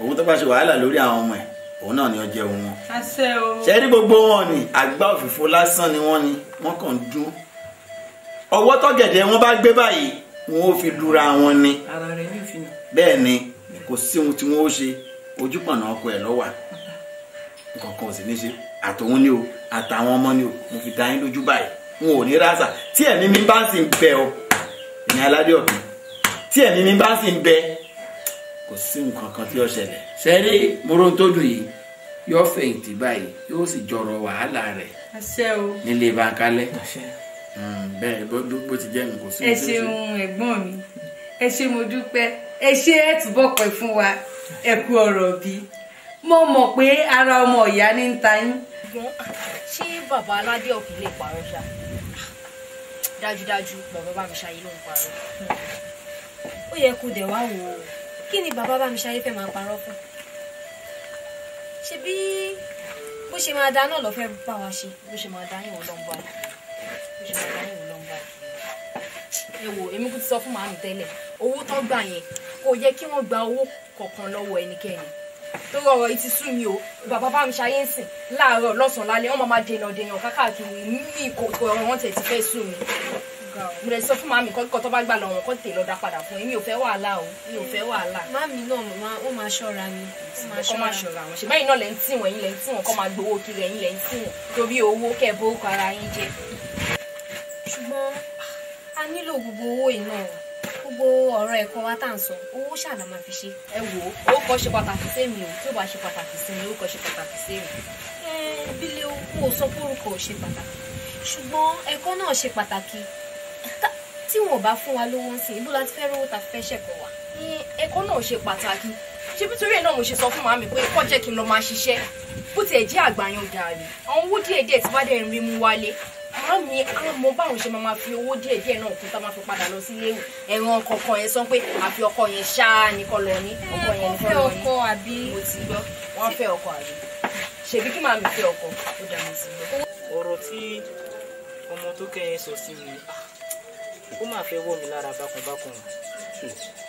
òun tó bá ṣe wàhálà lórí àwọn ọmọ ẹ̀ òun náà ni ó jẹ wọn. ṣe rí gbogbo wọn ni àgbá òfìfo lásán ni wọ́n ni wọ́n kàn ń dún ọwọ́ tọ́gẹ̀dẹ̀ wọn bá gbé báyìí wọn ò fi lura wọn ni bẹ́ẹ̀ ni kò sí ohun tí wọ́n ó ṣe ojúpọ̀nà ọkọ ẹ̀ lọ́wà nǹkan kan ò sì ní ṣe àtòun ni o àtàwọn ọmọ ni o mo fi dá yín lójú báyìí wọn ò ní rásà tí ẹ̀mí mi bá ń sì ń bẹ ọ ìyẹn aládé ọ̀gbìn tí ẹ̀mí mi bá ń sì ń bẹ kò sí nǹkan kan tí ó ṣẹlẹ̀. sẹ́rí Mọ́rọ́úntọ́dùn yìí yóò fẹ̀yìntì báyìí yóò sì jọrọ wàhálà rẹ̀ nílé bankálẹ̀ bẹ́ẹ̀ bó ti jẹ́ nǹkan sí. ẹ ṣeun ẹ̀gbọ́n mi ẹ ṣe mo dúpẹ́ ẹ ṣe ẹ túbọ̀ pẹ́ fún wa ẹ kú ọ̀rọ̀ bí mo mọ̀ pé ara ọmọ ìyá ní ń ta yín. ṣé bàbá aládé ọ̀kì lè parọ́ ṣá dájúdájú bàbá Bámiṣayé ló ń parọ́ ó yẹ kó dẹ̀ wá wò ó kí ni bàbá Bámiṣayé fẹ́ máa parọ́ fún ṣe bí bó ṣe máa dá náà lọ fẹ́ bá wa ṣe bó ṣe máa dá ìwọ̀n lọ ń bá bó ṣe máa dá ìwọ̀n lọ ń bá ẹ wò èmi kò ti sọ fún màámi tẹ́lẹ̀ owó tó gbà yẹn kò yẹ kí wọ́n gba owó kọ̀ọ̀kan lọ́wọ́ ẹnikẹ́ni tó rọrọ ìtì sú mi o bàbá Bámiṣayé ń sìn láàárọ̀ lọ́sàn-án lálẹ́ wọ́n máa dènà dènà kákàkiri ní ìkòkò ọ̀rọ̀ wọn tẹ̀ ti fẹ́ sú mi mo lè sọ fún màmí kọ́ tó bá gbà lọ́wọ́ kọ́ tè lọ́dà padà fún mi ò fẹ́ wàhálà o mi ò fẹ́ wàhálà. màmí náà ó máa ṣọ́ra mi kọ́ máa ṣọ́ra wọn ṣùgbọ́n iná lẹ́ ń tì wọ́n yín lẹ́ ń tì wọ́n kọ́ máa gbowó kiri ẹ̀yìn lẹ́ ń tì wọ́n torí owó kẹ́ bó kọ ara yín jẹ. ṣùgbọ́n a nílò gbogbo owó iná o gbogbo ọ̀rọ̀ ẹ̀kọ́ wa tá à ń sọ owó ṣàlà máa fi ṣe. ẹ wò ó kò ṣe pàtàkì sí mi o tí ó bá ṣe pàtàkì sí mi ó kò ṣe pàtàkì sí mi. ẹ bílẹ̀ okú ò sọ pé orúkọ ò ṣe pàtàkì ṣùgbọ́n ẹ̀kọ́ náà ṣe pàtàkì tí wọn ò bá fún wa lówó ń sìn ibú láti fẹ́ rówó ta fẹ́ ṣẹ̀kọ̀ wa. ẹ̀kọ́ náà ṣe pàtàkì ṣé nítorí ẹ̀ náà mo ṣe sọ fún màmí pé kọ́ jẹ́ kí n lọ máa ṣiṣẹ́ bó tiẹ̀ jẹ́ àgbàyàn gàrí àwọn owó díẹ̀díẹ̀ tí bá dẹ̀ ń rí mú wálé mami àwọn ọmọ báwọn ṣe máa fi owó díẹ̀ díẹ̀ náà kún tá máa fi padà lọ sí ilé ẹran kọ̀ọ̀kan yẹn sọ pé àfi ọkọ yẹn ṣáá nìkan lọ ní ọkọ yẹn nìkan lọ ní mo ti gbọ́ wọ́n fẹ́ ọkọ àbí ṣèbí kí màmí fẹ́ ọkọ ó dà mí sí i. ọ̀rọ̀ tí ọmọ tó kẹ́yìn sọ sí mi ó máa fẹ́ wọ̀ mí lára bákanbákan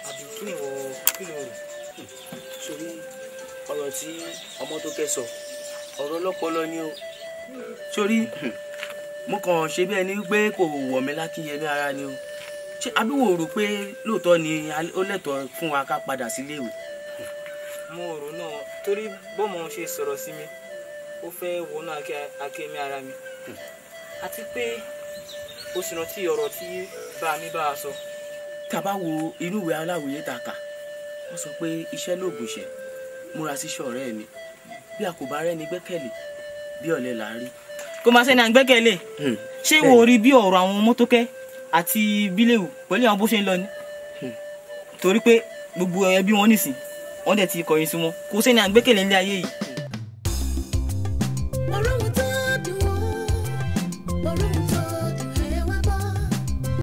àbí kí ni wọ́n kí ni wọ́n ṣòrí ọ̀rọ̀ tí ọmọ tó kẹ́ sọ ọ̀rọ̀ ọlọ́pọlọ ni ó ṣòrí mo kàn ṣe bí ẹni pé kò wọ̀ mí lákínyẹmí ara ni o ṣé àbí wò rò pé lóòótọ́ ni ó lẹ́tọ̀ọ́ fún wa ká padà síléèwé. mo rò náà torí bọ́mọ ṣe sọ̀rọ̀ sí mi ó fẹ́ wọnú akẹ́mi ara mi àti pé ó sì rántí ọ̀rọ̀ tí bá mi bá a sọ. tàbá wo inú ìwé aláwòye tá a kà wọ́n sọ pé iṣẹ́ lóògùn ìṣẹ́ múra síṣẹ́ ọ̀rẹ́ mi bí a kò bá rẹ́ni gbẹ́kẹ̀lé bí ọ̀lẹ là á rí kò máa sẹ́ni àgbẹ́kẹ̀lé ṣé wo rí bí ọ̀rọ̀ àwọn Mọ́tòkẹ́ àti Bíléwù pẹ̀lú àwọn bó ṣe ń lọ ni torí pé gbogbo ẹbí wọn nìsín wọn dẹ̀ ti kọ̀yìn sí wọn kò sẹ́ni àgbẹ́kẹ̀lé nílé ayé yìí.